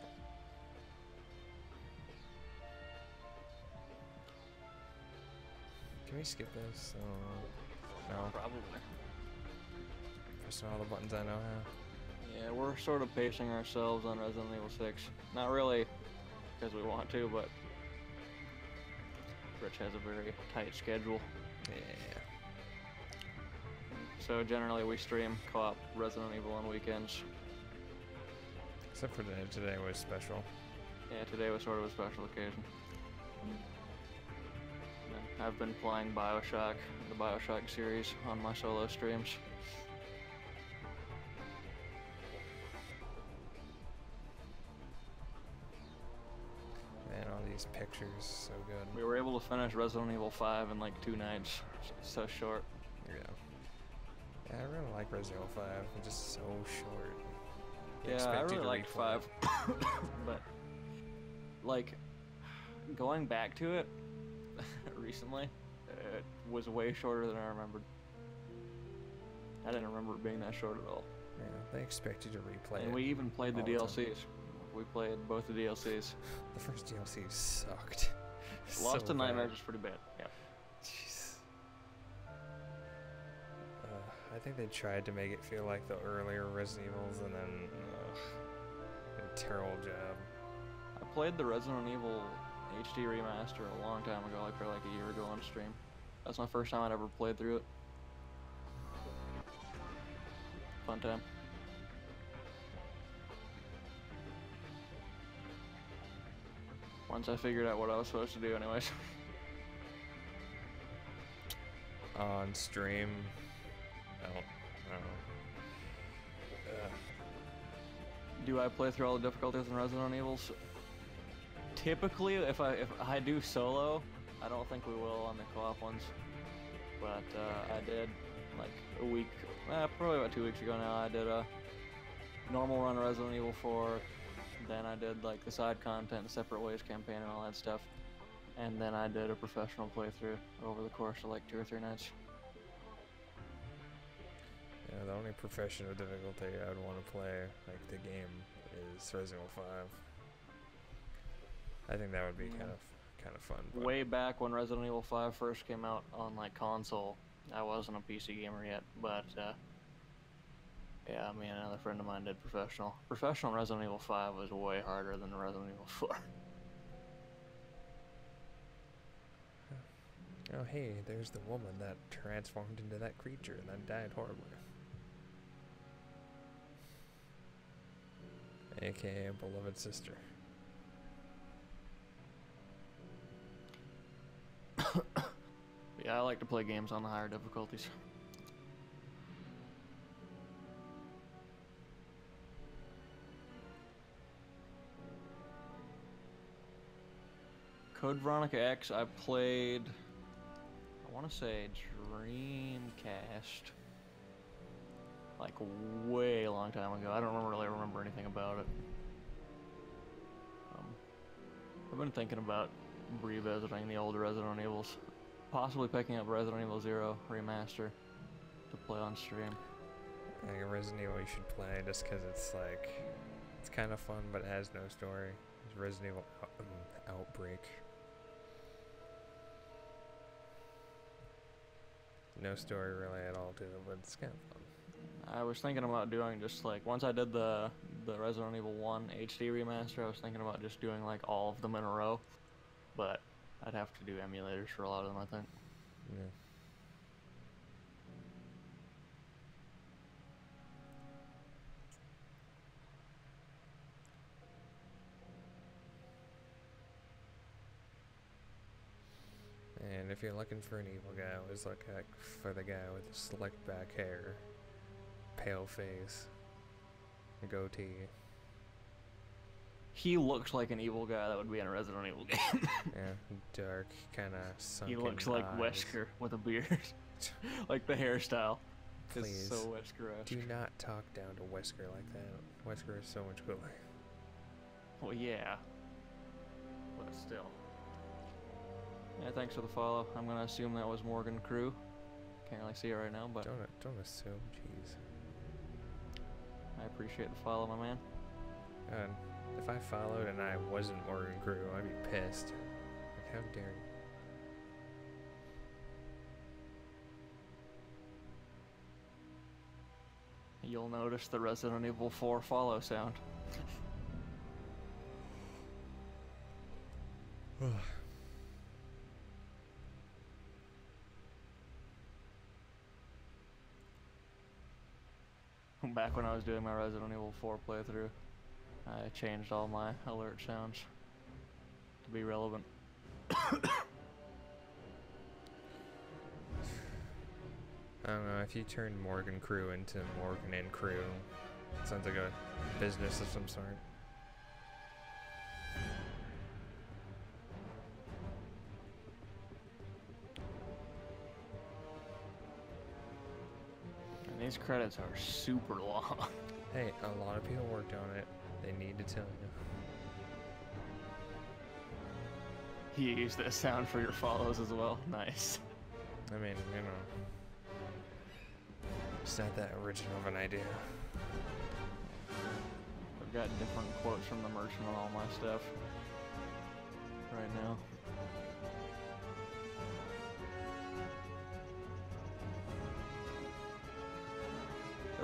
Can we skip this? Uh, no. Probably. Pressing all the buttons I know how. Yeah, we're sort of pacing ourselves on Resident Evil six. Not really because we want to, but Rich has a very tight schedule. Yeah. So generally we stream co-op Resident Evil on weekends. Except for today. Today was special. Yeah, today was sort of a special occasion. And I've been playing Bioshock, the Bioshock series, on my solo streams. Man, all these pictures, so good. We were able to finish Resident Evil five in like two nights. So short. Yeah. Yeah, I really like Resident Evil five. It's just so short. You yeah, I really liked five. But, like, going back to it recently, it was way shorter than I remembered. I didn't remember it being that short at all. Yeah, they expected to replay and it. And we even played the D L Cs. Time. We played both the D L Cs. The first D L C sucked. Lost in Nightmares was pretty bad. Yeah. Jeez. Uh, I think they tried to make it feel like the earlier Resident Evils, and then uh, a terrible job. I played the Resident Evil H D remaster a long time ago, like probably like a year ago on stream. That's my first time I'd ever played through it. Fun time. Once I figured out what I was supposed to do anyways. On stream, I don't, I don't know. Uh. Do I play through all the difficulties in Resident Evils? Typically, if I if I do solo, I don't think we will on the co-op ones. But uh, I did like a week, eh, probably about two weeks ago now, I did a normal run of Resident Evil four. Then I did like the side content, separate ways campaign and all that stuff. And then I did a professional playthrough over the course of like two or three nights. Yeah, the only professional difficulty I'd want to play, like, the game is Resident Evil five. I think that would be yeah. kind of kind of fun. But way back when Resident Evil five first came out on, like, console, I wasn't a P C gamer yet, but, uh, yeah, me and another friend of mine did professional. Professional Resident Evil five was way harder than Resident Evil four. Oh, hey, there's the woman that transformed into that creature and then died horribly. A K A beloved sister. Yeah, I like to play games on the higher difficulties. Code Veronica X, I played, I want to say Dreamcast, like way long time ago. I don't really remember anything about it. Um, I've been thinking about revisiting the old Resident Evils, possibly picking up Resident Evil Zero Remaster to play on stream. I think Resident Evil you should play just because it's like, it's kind of fun, but it has no story. It's Resident Evil out um, Outbreak. No story really at all to it, but it's kind of fun. I was thinking about doing just like, once I did the, the Resident Evil one H D Remaster, I was thinking about just doing like all of them in a row. But I'd have to do emulators for a lot of them, I think. Yeah. And if you're looking for an evil guy, always look out for the guy with the slicked back hair, pale face, goatee. He looks like an evil guy that would be in a Resident Evil game. Yeah, dark, kind of sunken. He looks like eyes. Wesker with a beard. Like the hairstyle. Please, so Wesker-esque. Do not talk down to Wesker like that. Wesker is so much cooler. Well, yeah. But still. Yeah, thanks for the follow. I'm gonna assume that was Morgan Crew. Can't really see it right now, but don't don't assume, jeez. I appreciate the follow, my man. And if I followed and I wasn't Morgan Crew, I'd be pissed. Like, how dare you? You'll notice the Resident Evil four follow sound. Back when I was doing my Resident Evil four playthrough, I changed all my alert sounds to be relevant. I don't know, if you turn Morgan Crew into Morgan and Crew, it sounds like a business of some sort. These credits are super long. Hey, a lot of people worked on it. They need to tell you. You use that sound for your follows as well? Nice. I mean, you know, it's not that original of an idea. I've got different quotes from the merchant on all my stuff right now.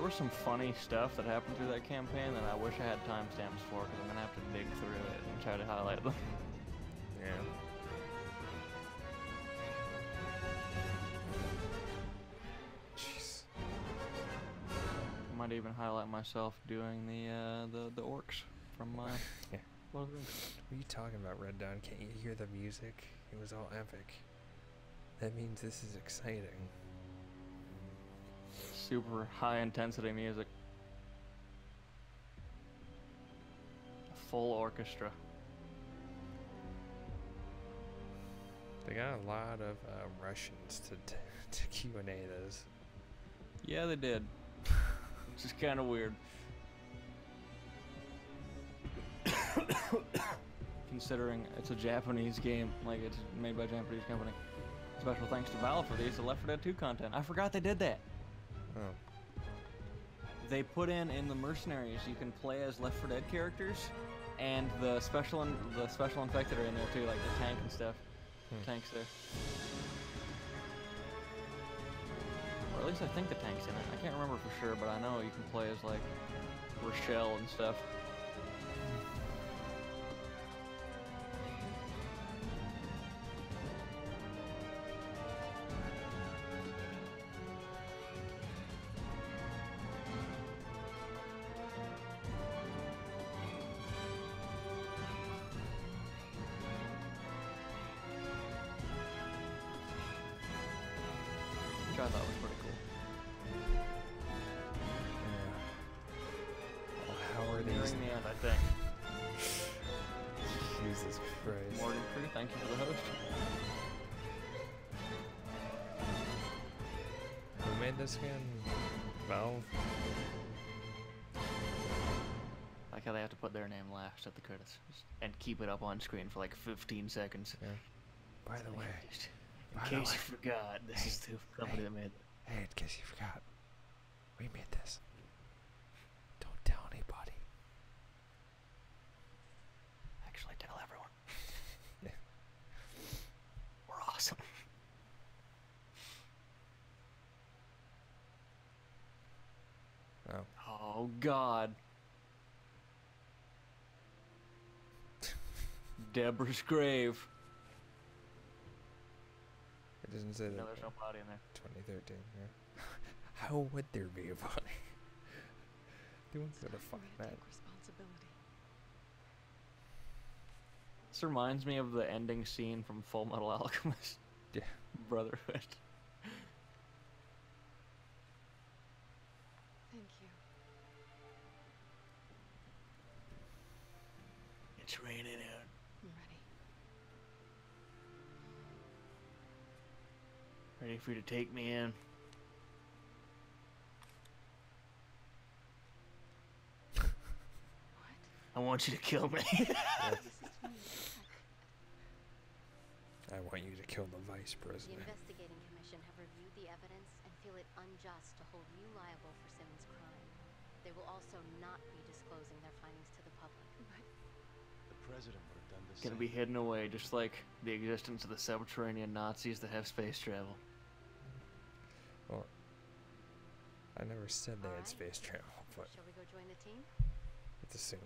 There was some funny stuff that happened through that campaign that I wish I had timestamps for, because I'm going to have to dig through it and try to highlight them. Yeah. Jeez. I might even highlight myself doing the uh, the, the orcs from my... Uh, yeah. What are you talking about, Red Don? Can't you hear the music? It was all epic. That means this is exciting. Super high intensity music. A full orchestra. They got a lot of uh, Russians to t to Q and A those. Yeah, they did. Which is kind of weird. Considering it's a Japanese game, like it's made by a Japanese company. Special thanks to Valve for the use of Left four Dead two content. I forgot they did that. Oh. they put in in the Mercenaries, you can play as Left four Dead characters, and the special in, the special infected are in there too, like the tank and stuff. Hmm. The tank's there. Or at least I think the tank's in it. I can't remember for sure, but I know you can play as like Rochelle and stuff. I thought was pretty cool. Yeah. Oh, how are these? Nearing the end, I think. Jesus Christ. Morgan Crew, thank you for the host. Who made this again? Valve? Like how they have to put their name last at the credits and keep it up on screen for like fifteen seconds. Yeah. By the way. In case you forgot, this hey, is the company hey, that made it. Hey, in case you forgot, we made this. Don't tell anybody. Actually, tell everyone. Yeah. We're awesome. Oh. Oh, God. Deborah's grave. It doesn't say that. No, there's no body in there. twenty thirteen, yeah. How would there be a body? They won't sort of find that. This reminds me of the ending scene from Full Metal Alchemist. Yeah. Brotherhood. Thank you. It's raining out. Ready for you to take me in. What? I want you to kill me. I want you to kill the vice president. The investigating commission have reviewed the evidence and feel it unjust to hold you liable for Simmons' crime. They will also not be disclosing their findings to the public. What? The president would have done this. Gonna be hidden away, just like the existence of the subterranean Nazis that have space travel. Well, I never said they had space travel, but shall we go join the team? It's assumed.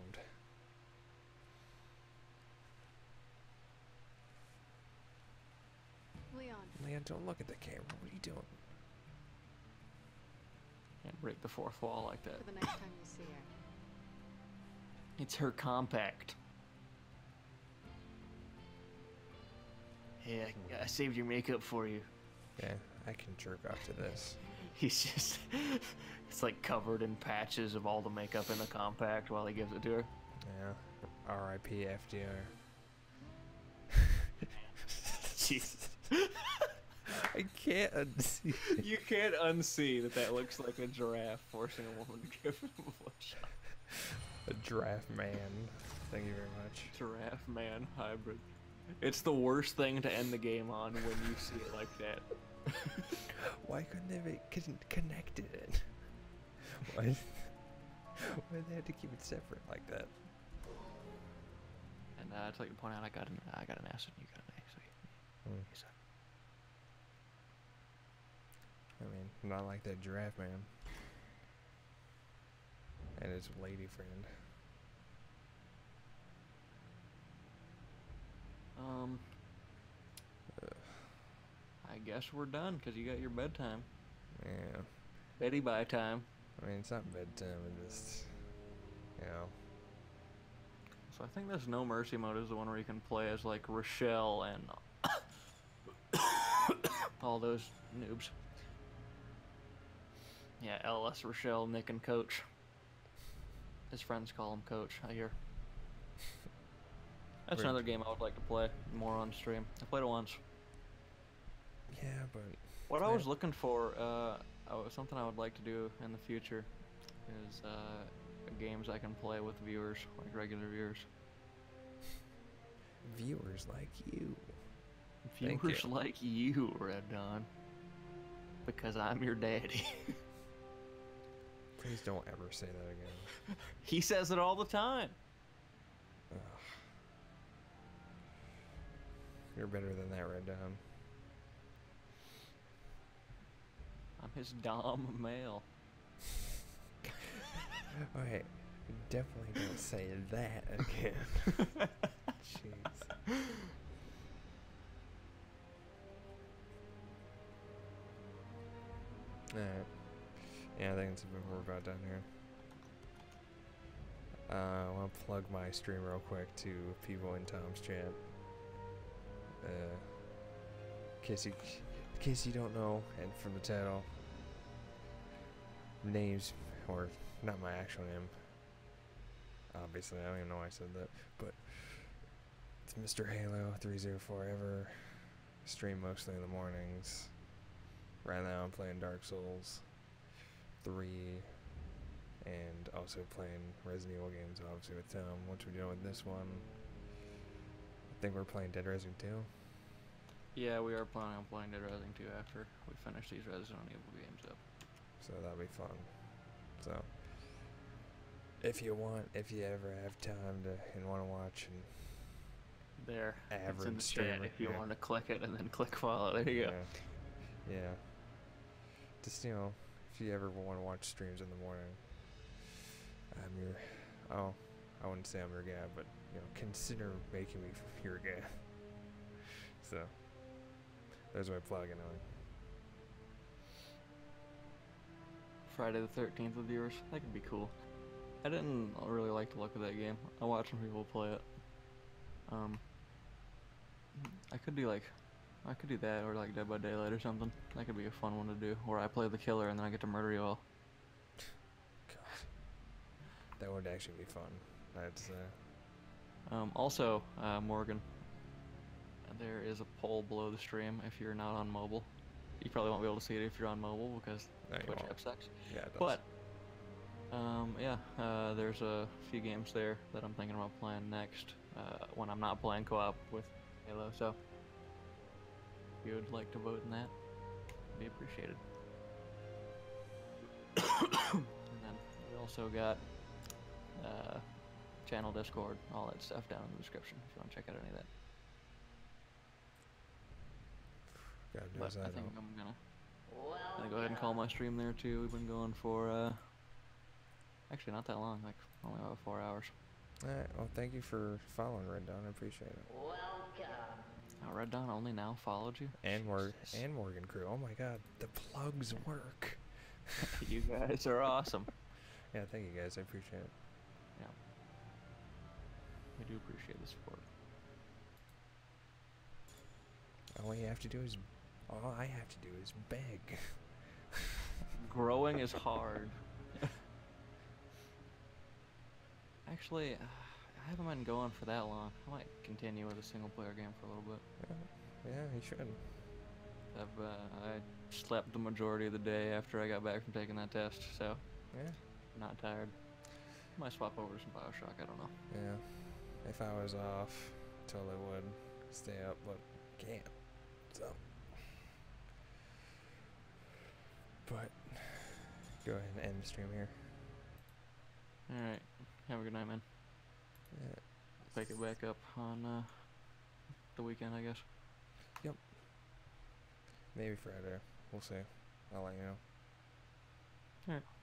Leon. Leon, don't look at the camera. What are you doing? Can't break the fourth wall like that. For the next time you see her. It's her compact. Hey, I, I saved your makeup for you. Yeah, I can jerk off to this. He's just, it's like covered in patches of all the makeup in the compact while he gives it to her. Yeah. R I P F D R. Jesus. I can't unsee. You can't unsee that that looks like a giraffe forcing a woman to give him a bloodshot. A giraffe man. Thank you very much. Giraffe man hybrid. It's the worst thing to end the game on when you see it like that. Why couldn't they have connected it? Why, why did they have to keep it separate like that? And uh, I'd like to point out I got an I got an ass and you got an ass. Mm. I mean, not like that giraffe man. And his lady friend. Um, I guess we're done, because you got your bedtime. Yeah. Betty bye time. I mean, it's not bedtime, it's just, you know. So I think this No Mercy mode is the one where you can play as, like, Rochelle and all those noobs. Yeah, L S Rochelle, Nick, and Coach. His friends call him Coach, I hear. That's Bridge. Another game I would like to play more on stream. I played it once. Yeah, but what I was looking for, uh, something I would like to do in the future, is uh, games I can play with viewers, like regular viewers. Viewers like you. Viewers you. like you, Red Don. Because I'm your daddy. Please don't ever say that again. He says it all the time. Ugh. You're better than that, Red Don. I'm his Dom male. Alright, definitely don't say that again. Jeez. Alright. Yeah, I think it's we're about done here. Uh, I want to plug my stream real quick to people in Tom's chat. Uh, in case you, in case you don't know, and from the title, names, or not my actual name. Obviously, I don't even know why I said that, but it's Mister Halo three oh four Ever. Stream mostly in the mornings. Right now, I'm playing Dark Souls three, and also playing Resident Evil games, obviously, with Tom. Once we're done with this one, I think we're playing Dead Rising two. Yeah, we are planning on playing Dead Rising two after we finish these Resident Evil games up. So that'll be fun. So, if you want, if you ever have time to and want to watch and there, average in the streamer, if you yeah. want to click it and then click follow, there you go. Yeah, yeah. Just you know. If you ever want to watch streams in the morning, I'm your, oh, I wouldn't say I'm your guy, but, you know, consider making me your guy. So, there's my plug-in on. Friday the thirteenth with viewers, that could be cool. I didn't really like the look of that game. I watched some people play it. Um, I could do like... I could do that, or like Dead by Daylight or something. That could be a fun one to do, where I play the killer and then I get to murder you all. God. That would actually be fun, I'd say. Um, also, uh, Morgan, there is a poll below the stream if you're not on mobile. You probably won't be able to see it if you're on mobile, because no, Twitch app sucks. Yeah, it does. But, um, yeah, uh, there's a few games there that I'm thinking about playing next, uh, when I'm not playing co-op with Halo, so... If you would like to vote in that, it'd be appreciated. And then we also got uh, channel Discord, all that stuff down in the description if you want to check out any of that. God knows I, I think I'm gonna, well, gonna go ahead and call my stream there too. We've been going for uh, actually not that long, like only about four hours. Alright, well thank you for following Red Don, I appreciate it. Welcome. Now Red Don only now followed you? And Mor and Morgan Crew. Oh my god, the plugs work. You guys are awesome. Yeah, thank you guys, I appreciate it. Yeah. I do appreciate the support. All you have to do is all I have to do is beg. Growing is hard. Actually, uh, I haven't been going for that long. I might continue with a single-player game for a little bit. Yeah, yeah, you should. I've, uh, I slept the majority of the day after I got back from taking that test, so... Yeah. Not tired. Might swap over to some Bioshock, I don't know. Yeah. If I was off, totally would stay up, but can't. So... But... Go ahead and end the stream here. Alright. Have a good night, man. Yeah. Pick it back up on uh, the weekend, I guess. Yep. Maybe Friday. We'll see. I'll let you know. Alright.